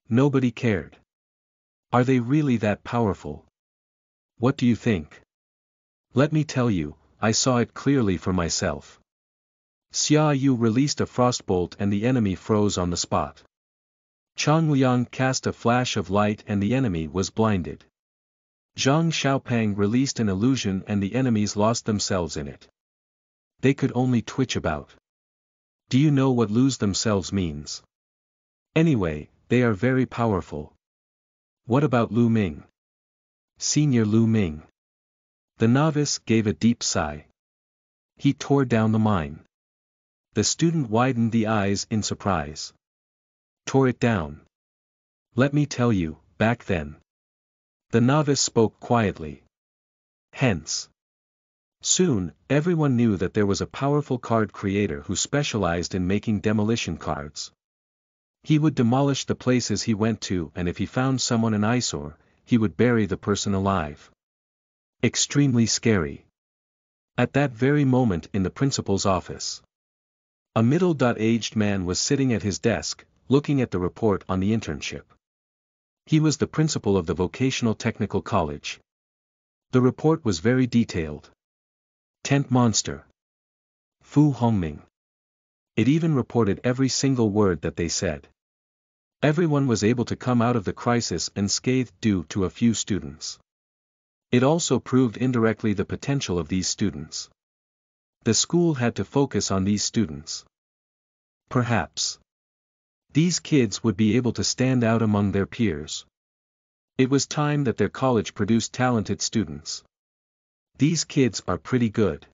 Nobody cared. Are they really that powerful? What do you think? Let me tell you, I saw it clearly for myself. Xia Yu released a frostbolt and the enemy froze on the spot. Chang Liang cast a flash of light and the enemy was blinded. Zhang Xiaopang released an illusion and the enemies lost themselves in it. They could only twitch about. Do you know what lose themselves means? Anyway, they are very powerful. What about Lu Ming? Senior Lu Ming. The novice gave a deep sigh. He tore down the mine. The student widened the eyes in surprise. Tore it down. Let me tell you, back then. The novice spoke quietly. Hence. Soon, everyone knew that there was a powerful card creator who specialized in making demolition cards. He would demolish the places he went to, and if he found someone an eyesore, he would bury the person alive. Extremely scary. At that very moment in the principal's office, a middle-aged man was sitting at his desk, looking at the report on the internship. He was the principal of the Vocational Technical College. The report was very detailed. Tent monster. Fu Hongming. It even reported every single word that they said. Everyone was able to come out of the crisis unscathed due to a few students. It also proved indirectly the potential of these students. The school had to focus on these students. Perhaps these kids would be able to stand out among their peers. It was time that their college produced talented students. These kids are pretty good.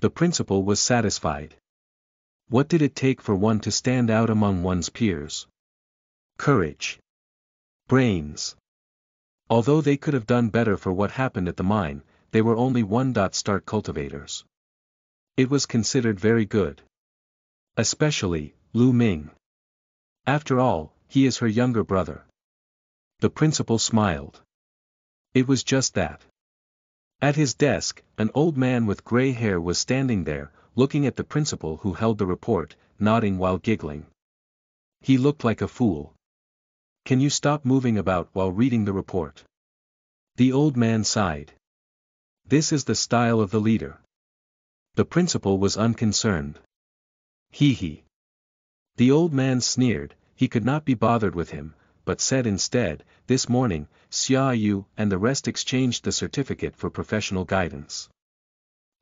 The principal was satisfied. What did it take for one to stand out among one's peers? Courage. Brains. Although they could have done better for what happened at the mine, they were only one-star cultivators. It was considered very good. Especially Lu Ming. After all, he is her younger brother. The principal smiled. It was just that. At his desk, an old man with gray hair was standing there, looking at the principal who held the report, nodding while giggling. He looked like a fool. Can you stop moving about while reading the report? The old man sighed. This is the style of the leader. The principal was unconcerned. Hee hee. The old man sneered. He could not be bothered with him, but said instead, this morning, Xia Yu and the rest exchanged the certificate for professional guidance.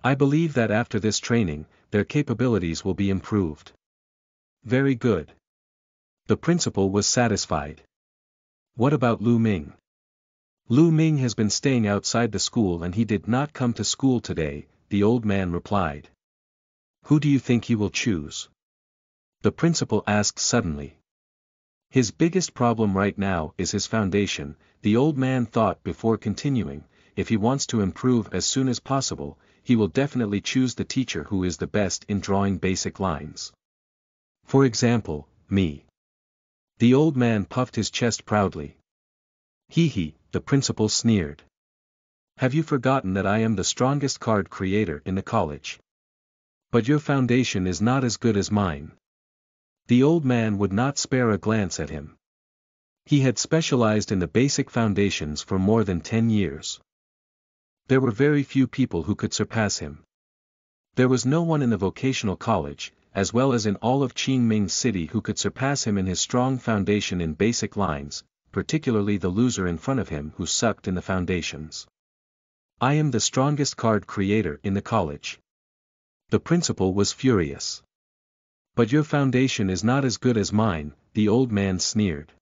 I believe that after this training, their capabilities will be improved. Very good. The principal was satisfied. What about Lu Ming? Lu Ming has been staying outside the school and he did not come to school today, the old man replied. Who do you think he will choose? The principal asked suddenly. His biggest problem right now is his foundation, the old man thought before continuing. If he wants to improve as soon as possible, he will definitely choose the teacher who is the best in drawing basic lines. For example, me. The old man puffed his chest proudly. Hee hee, the principal sneered. Have you forgotten that I am the strongest card creator in the college? But your foundation is not as good as mine. The old man would not spare a glance at him. He had specialized in the basic foundations for more than ten years. There were very few people who could surpass him. There was no one in the vocational college, as well as in all of Qingming City, who could surpass him in his strong foundation in basic lines, particularly the loser in front of him who sucked in the foundations. I am the strongest card creator in the college. The principal was furious. But your foundation is not as good as mine, the old man sneered.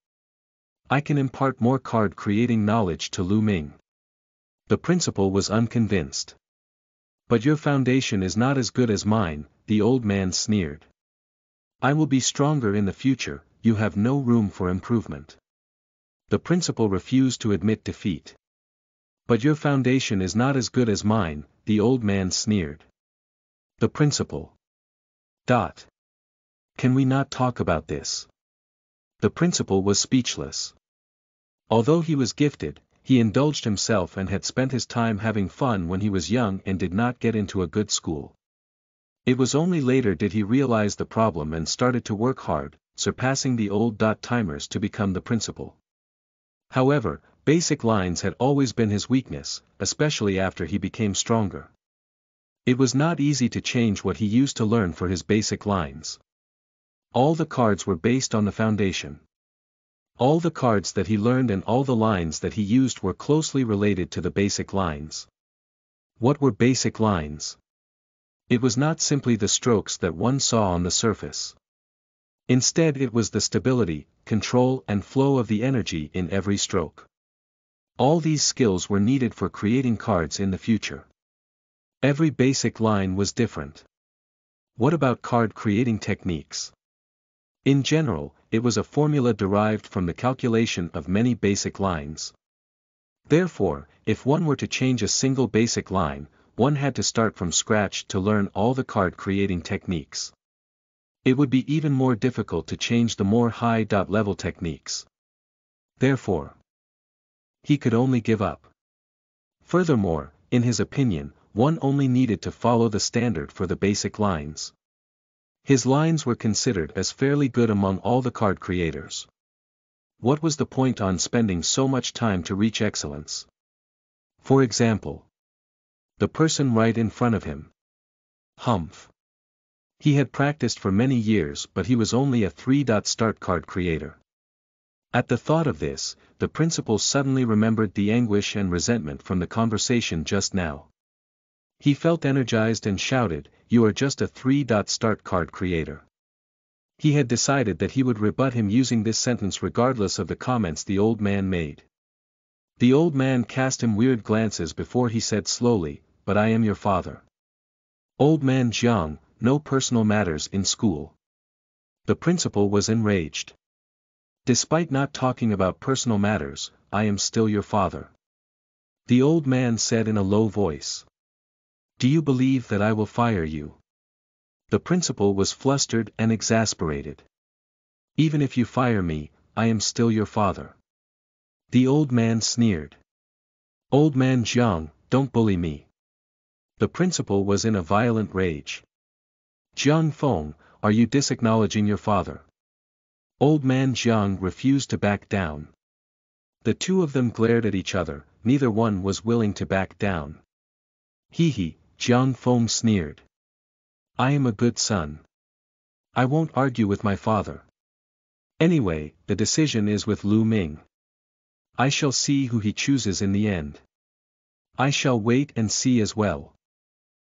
I can impart more card creating knowledge to Lu Ming. The principal was unconvinced. But your foundation is not as good as mine, the old man sneered. I will be stronger in the future, you have no room for improvement. The principal refused to admit defeat. But your foundation is not as good as mine, the old man sneered. The principal. Dot. Can we not talk about this? The principal was speechless. Although he was gifted, he indulged himself and had spent his time having fun when he was young and did not get into a good school. It was only later did he realize the problem and started to work hard, surpassing the old timers to become the principal. However, basic lines had always been his weakness, especially after he became stronger. It was not easy to change what he used to learn for his basic lines. All the cards were based on the foundation. All the cards that he learned and all the lines that he used were closely related to the basic lines. What were basic lines? It was not simply the strokes that one saw on the surface. Instead, it was the stability, control and flow of the energy in every stroke. All these skills were needed for creating cards in the future. Every basic line was different. What about card creating techniques? In general, it was a formula derived from the calculation of many basic lines. Therefore, if one were to change a single basic line, one had to start from scratch to learn all the card creating techniques. It would be even more difficult to change the more high-level techniques. Therefore, he could only give up. Furthermore, in his opinion, one only needed to follow the standard for the basic lines. His lines were considered as fairly good among all the card creators. What was the point on spending so much time to reach excellence? For example, the person right in front of him. Humph. He had practiced for many years, but he was only a three-dot-start card creator. At the thought of this, the principal suddenly remembered the anguish and resentment from the conversation just now. He felt energized and shouted, "You are just a three-dot-start card creator." He had decided that he would rebut him using this sentence regardless of the comments the old man made. The old man cast him weird glances before he said slowly, "But I am your father." "Old man Zhang, no personal matters in school." The principal was enraged. "Despite not talking about personal matters, I am still your father," the old man said in a low voice. "Do you believe that I will fire you?" The principal was flustered and exasperated. "Even if you fire me, I am still your father," the old man sneered. "Old man Zhang, don't bully me." The principal was in a violent rage. "Jiang Feng, are you disacknowledging your father?" Old man Zhang refused to back down. The two of them glared at each other, neither one was willing to back down. "Hee hee," Jiang Feng sneered. "I am a good son. I won't argue with my father. Anyway, the decision is with Lu Ming. I shall see who he chooses in the end. I shall wait and see as well."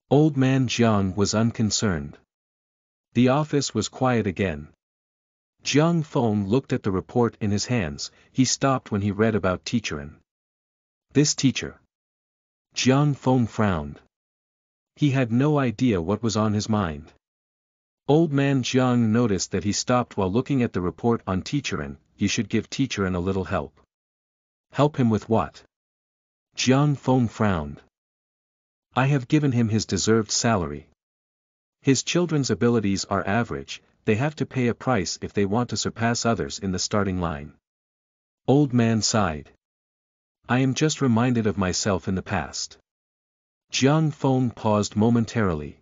Old man Zhang was unconcerned. The office was quiet again. Jiang Feng looked at the report in his hands. He stopped when he read about Teacher An. This teacher. Jiang Feng frowned. He had no idea what was on his mind. Old man Jiang noticed that he stopped while looking at the report on Teacher An. "You should give Teacher An a little help." "Help him with what?" Jiang Feng frowned. "I have given him his deserved salary. His children's abilities are average, they have to pay a price if they want to surpass others in the starting line." Old man sighed. "I am just reminded of myself in the past." Jiang Feng paused momentarily.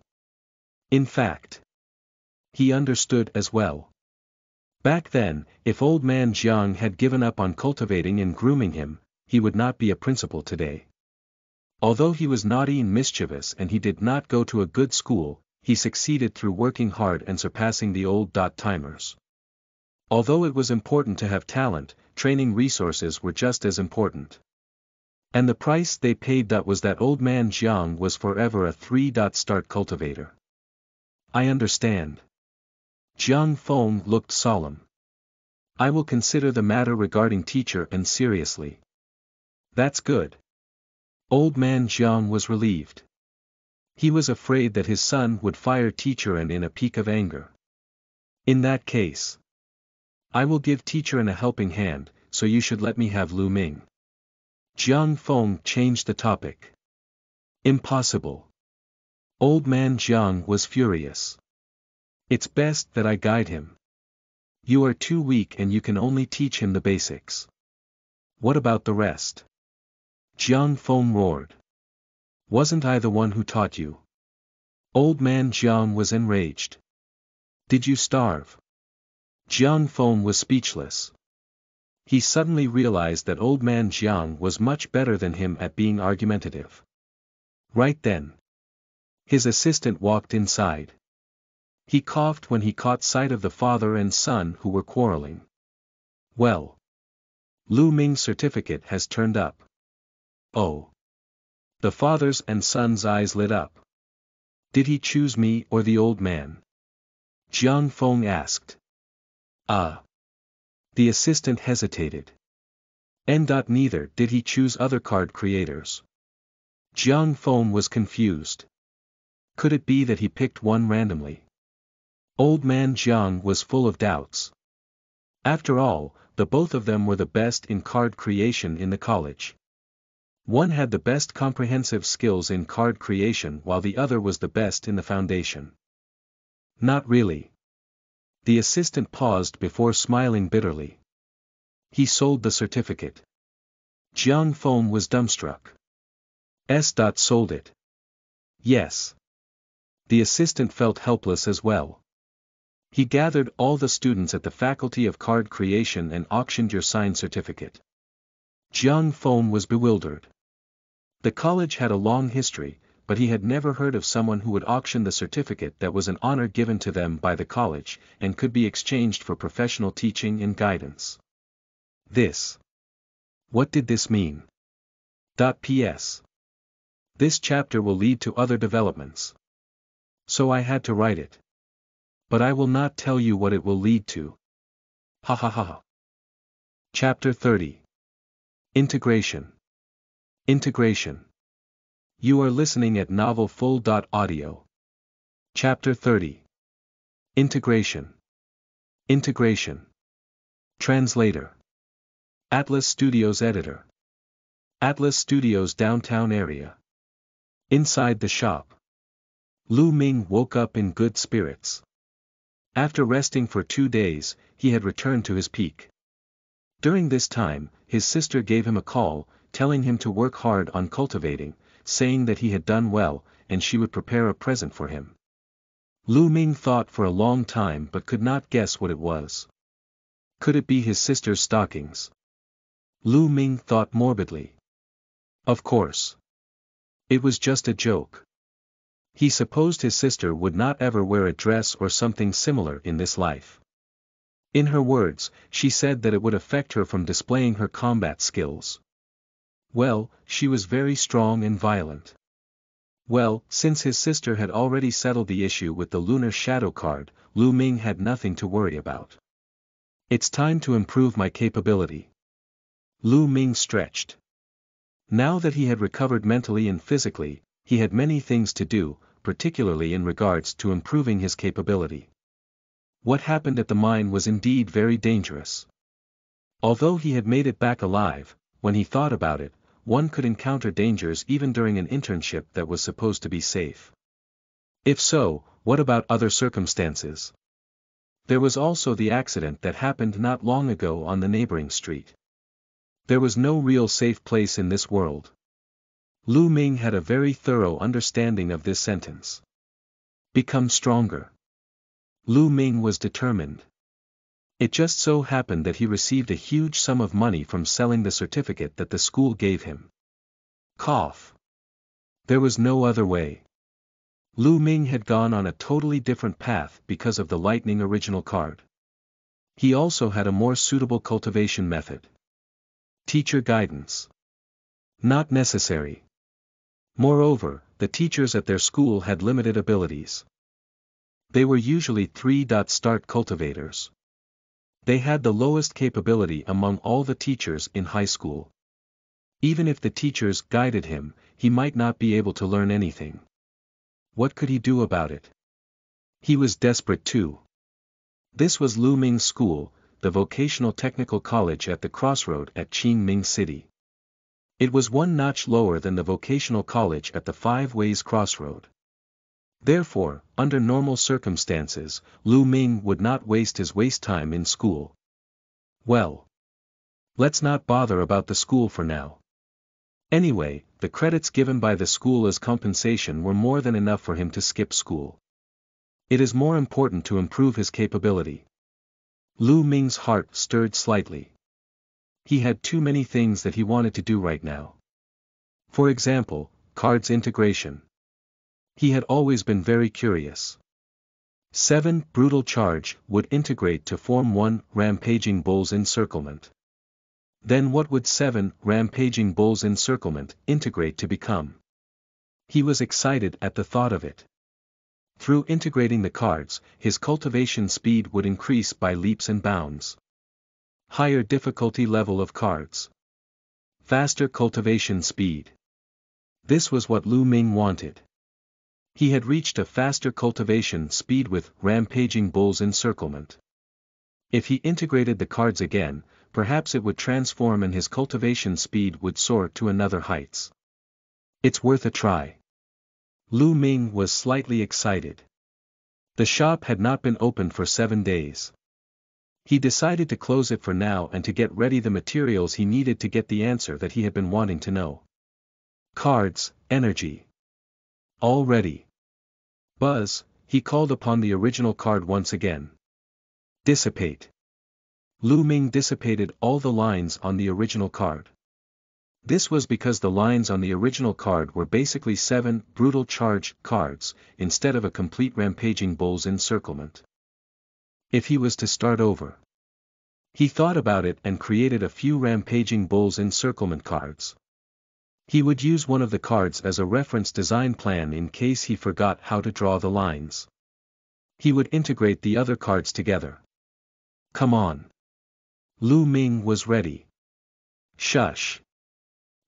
In fact, he understood as well. Back then, if old man Jiang had given up on cultivating and grooming him, he would not be a principal today. Although he was naughty and mischievous and he did not go to a good school, he succeeded through working hard and surpassing the old dot-timers. Although it was important to have talent, training resources were just as important. And the price they paid that was that old man Jiang was forever a three-dot-start cultivator. "I understand." Jiang Feng looked solemn. "I will consider the matter regarding Teacher An seriously." "That's good." Old man Jiang was relieved. He was afraid that his son would fire Teacher An in a peak of anger. "In that case, I will give Teacher An a helping hand, so you should let me have Lu Ming." Jiang Feng changed the topic. "Impossible." Old man Jiang was furious. "It's best that I guide him. You are too weak and you can only teach him the basics. What about the rest?" Jiang Feng roared. "Wasn't I the one who taught you?" Old man Jiang was enraged. "Did you starve?" Jiang Feng was speechless. He suddenly realized that old man Jiang was much better than him at being argumentative. Right then, his assistant walked inside. He coughed when he caught sight of the father and son who were quarreling. "Well, Lu Ming's certificate has turned up." "Oh." The father's and son's eyes lit up. "Did he choose me or the old man?" Jiang Feng asked. Ah. Uh. The assistant hesitated. And neither did he choose other card creators. Jiang Feng was confused. Could it be that he picked one randomly? Old man Jiang was full of doubts. After all, the both of them were the best in card creation in the college. One had the best comprehensive skills in card creation while the other was the best in the foundation. Not really. The assistant paused before smiling bitterly. He sold the certificate. Jiang Feng was dumbstruck. S. sold it. Yes. The assistant felt helpless as well. He gathered all the students at the Faculty of Card Creation and auctioned your signed certificate. Jiang Feng was bewildered. The college had a long history, but he had never heard of someone who would auction the certificate that was an honor given to them by the college and could be exchanged for professional teaching and guidance. This. What did this mean? P S This chapter will lead to other developments. So I had to write it. But I will not tell you what it will lead to. Ha ha ha ha. Chapter thirty. Integration. Integration. You are listening at NovelFull.Audio. Chapter thirty. Integration. Integration. Translator. Atlas Studios editor. Atlas Studios downtown area. Inside the shop. Lu Ming woke up in good spirits. After resting for two days, he had returned to his peak. During this time, his sister gave him a call, telling him to work hard on cultivating, saying that he had done well, and she would prepare a present for him. Lu Ming thought for a long time but could not guess what it was. Could it be his sister's stockings? Lu Ming thought morbidly. Of course. It was just a joke. He supposed his sister would not ever wear a dress or something similar in this life. In her words, she said that it would affect her from displaying her combat skills. Well, she was very strong and violent. Well, since his sister had already settled the issue with the Lunar Shadow card, Lu Ming had nothing to worry about. It's time to improve my capability. Lu Ming stretched. Now that he had recovered mentally and physically, he had many things to do, particularly in regards to improving his capability. What happened at the mine was indeed very dangerous. Although he had made it back alive, when he thought about it, one could encounter dangers even during an internship that was supposed to be safe. If so, what about other circumstances? There was also the accident that happened not long ago on the neighboring street. There was no real safe place in this world. Lu Ming had a very thorough understanding of this sentence. Become stronger. Lu Ming was determined. It just so happened that he received a huge sum of money from selling the certificate that the school gave him. Cough. There was no other way. Lu Ming had gone on a totally different path because of the Lightning original card. He also had a more suitable cultivation method. Teacher guidance. Not necessary. Moreover, the teachers at their school had limited abilities. They were usually three-start cultivators. They had the lowest capability among all the teachers in high school. Even if the teachers guided him, he might not be able to learn anything. What could he do about it? He was desperate too. This was Lu Ming's school, the Vocational Technical College at the crossroad at Qingming City. It was one notch lower than the vocational college at the Five Ways Crossroad. Therefore, under normal circumstances, Lu Ming would not waste his waste time in school. Well. Let's not bother about the school for now. Anyway, the credits given by the school as compensation were more than enough for him to skip school. It is more important to improve his capability. Lu Ming's heart stirred slightly. He had too many things that he wanted to do right now. For example, cards integration. He had always been very curious. seven Brutal Charge would integrate to form one Rampaging Bull's Encirclement. Then what would seven Rampaging Bull's Encirclement integrate to become? He was excited at the thought of it. Through integrating the cards, his cultivation speed would increase by leaps and bounds. higher difficulty level of cards, faster cultivation speed. This was what Lu Ming wanted. He had reached a faster cultivation speed with Rampaging Bull's encirclement. If he integrated the cards again, perhaps it would transform and his cultivation speed would soar to another heights. It's worth a try. Lu Ming was slightly excited. The shop had not been opened for seven days. He decided to close it for now and to get ready the materials he needed to get the answer that he had been wanting to know. Cards, energy. All ready. Buzz, he called upon the original card once again. Dissipate. Lu Ming dissipated all the lines on the original card. This was because the lines on the original card were basically seven brutal charge cards, instead of a complete Rampaging Bull's encirclement. If he was to start over. He thought about it and created a few Rampaging Bull's encirclement cards. He would use one of the cards as a reference design plan in case he forgot how to draw the lines. He would integrate the other cards together. Come on. Lu Ming was ready. Shush.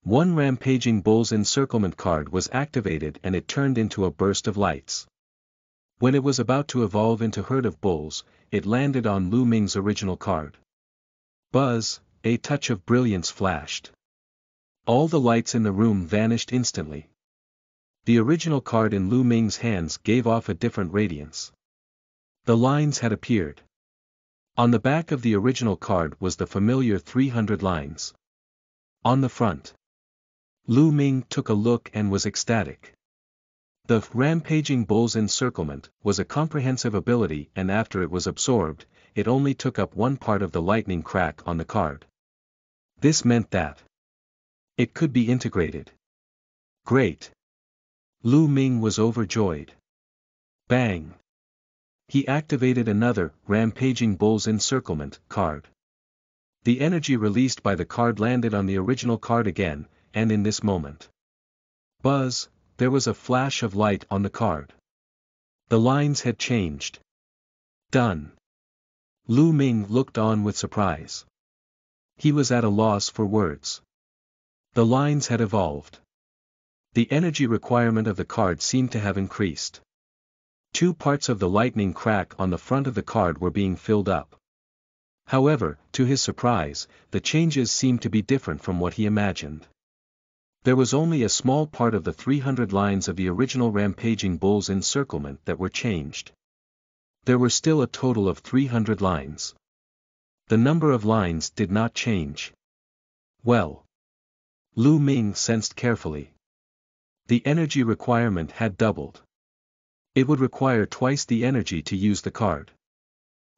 One Rampaging Bull's encirclement card was activated and it turned into a burst of lights. When it was about to evolve into Herd of Bulls, it landed on Lu Ming's original card. Buzz, a touch of brilliance flashed. All the lights in the room vanished instantly. The original card in Lu Ming's hands gave off a different radiance. The lines had appeared. On the back of the original card was the familiar three hundred lines. On the front. Lu Ming took a look and was ecstatic. The Rampaging Bull's encirclement was a comprehensive ability and after it was absorbed, it only took up one part of the lightning crack on the card. This meant that it could be integrated. Great. Lu Ming was overjoyed. Bang. He activated another Rampaging Bull's encirclement card. The energy released by the card landed on the original card again, and in this moment. Buzz, there was a flash of light on the card. The lines had changed. Done. Lu Ming looked on with surprise. He was at a loss for words. The lines had evolved. The energy requirement of the card seemed to have increased. Two parts of the lightning crack on the front of the card were being filled up. However, to his surprise, the changes seemed to be different from what he imagined. There was only a small part of the three hundred lines of the original Rampaging Bull's encirclement that were changed. There were still a total of three hundred lines. The number of lines did not change. Well, Lu Ming sensed carefully. The energy requirement had doubled. It would require twice the energy to use the card.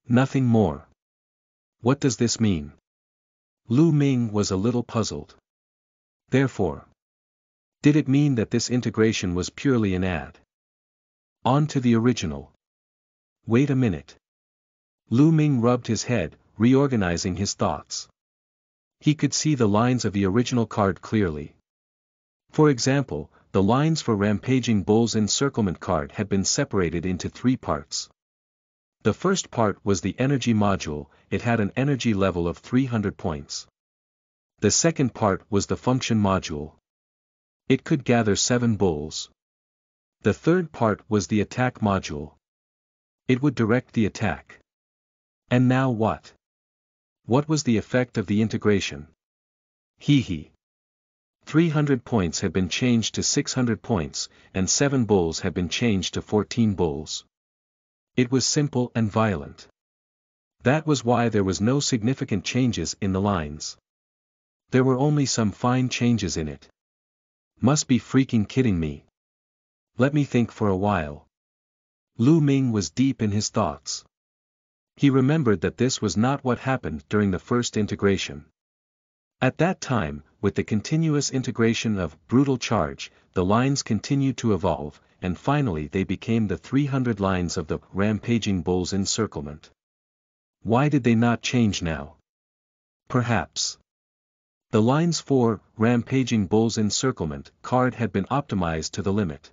Nothing more. What does this mean? Lu Ming was a little puzzled. Therefore, did it mean that this integration was purely an ad? On to the original. Wait a minute. Lu Ming rubbed his head, reorganizing his thoughts. He could see the lines of the original card clearly. For example, the lines for Rampaging Bull's encirclement card had been separated into three parts. The first part was the energy module, it had an energy level of three hundred points. The second part was the function module. It could gather seven bulls. The third part was the attack module. It would direct the attack. And now what? What was the effect of the integration? Hee hee. three hundred points had been changed to six hundred points, and seven bulls had been changed to fourteen bulls. It was simple and violent. That was why there was no significant changes in the lines. There were only some fine changes in it. Must be freaking kidding me. Let me think for a while. Lu Ming was deep in his thoughts. He remembered that this was not what happened during the first integration. At that time, with the continuous integration of brutal charge, the lines continued to evolve, and finally they became the three hundred lines of the Rampaging Bull's encirclement. Why did they not change now? Perhaps the lines for Rampaging Bull's encirclement card had been optimized to the limit.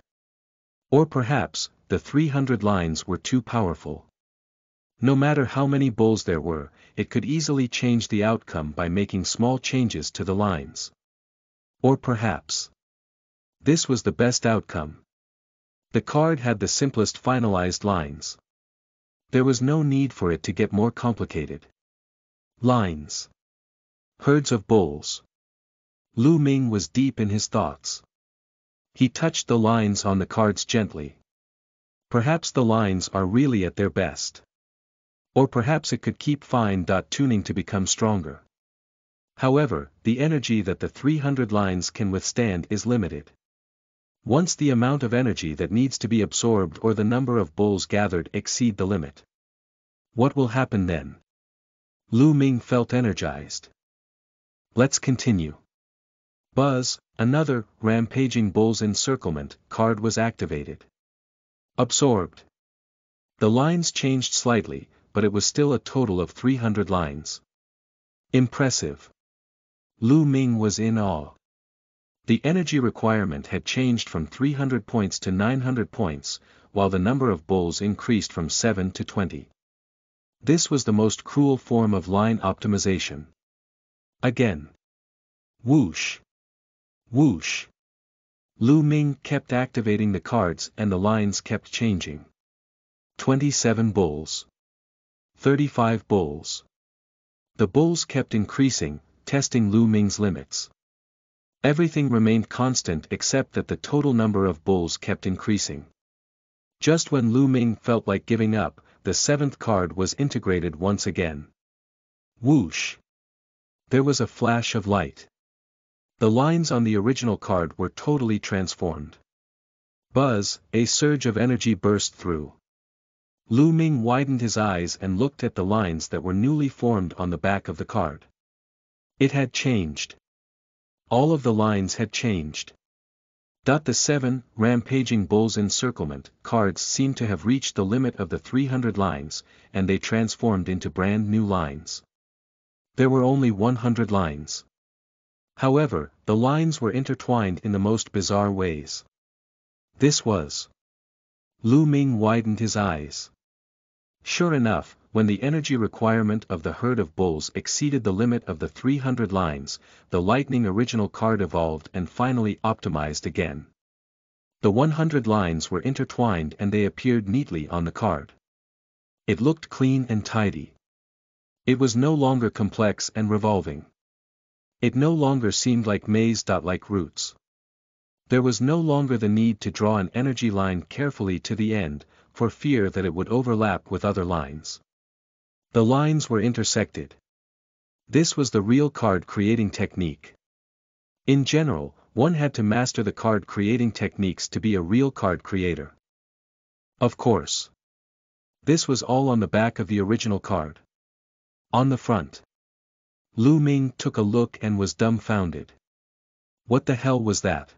Or perhaps the three hundred lines were too powerful. No matter how many bowls there were, it could easily change the outcome by making small changes to the lines. Or perhaps this was the best outcome. The card had the simplest finalized lines. There was no need for it to get more complicated. Lines. Herds of bowls. Lu Ming was deep in his thoughts. He touched the lines on the cards gently. Perhaps the lines are really at their best. Or perhaps it could keep fine tuning to become stronger. However, the energy that the three hundred lines can withstand is limited. Once the amount of energy that needs to be absorbed or the number of bowls gathered exceed the limit. What will happen then? Lu Ming felt energized. Let's continue. Buzz, another, rampaging bowls encirclement, card was activated. Absorbed. The lines changed slightly, but it was still a total of three hundred lines. Impressive. Lu Ming was in awe. The energy requirement had changed from three hundred points to nine hundred points, while the number of bowls increased from seven to twenty. This was the most cruel form of line optimization. Again. Whoosh. Whoosh. Lu Ming kept activating the cards and the lines kept changing. twenty-seven bowls. thirty-five bowls. The bowls kept increasing, testing Lu Ming's limits. Everything remained constant except that the total number of bowls kept increasing. Just when Lu Ming felt like giving up, the seventh card was integrated once again. Whoosh! There was a flash of light. The lines on the original card were totally transformed. Buzz, a surge of energy burst through. Lu Ming widened his eyes and looked at the lines that were newly formed on the back of the card. It had changed. All of the lines had changed. The seven, rampaging bowls encirclement, cards seemed to have reached the limit of the three hundred lines, and they transformed into brand new lines. There were only one hundred lines. However, the lines were intertwined in the most bizarre ways. This was. Lu Ming widened his eyes. Sure enough, when the energy requirement of the herd of bowls exceeded the limit of the three hundred lines, the lightning original card evolved and finally optimized again. The one hundred lines were intertwined and they appeared neatly on the card. It looked clean and tidy. It was no longer complex and revolving. It no longer seemed like maze-like routes. There was no longer the need to draw an energy line carefully to the end, for fear that it would overlap with other lines. The lines were intersected. This was the real card-creating technique. In general, one had to master the card-creating techniques to be a real card creator. Of course. This was all on the back of the original card. On the front. Lu Ming took a look and was dumbfounded. What the hell was that?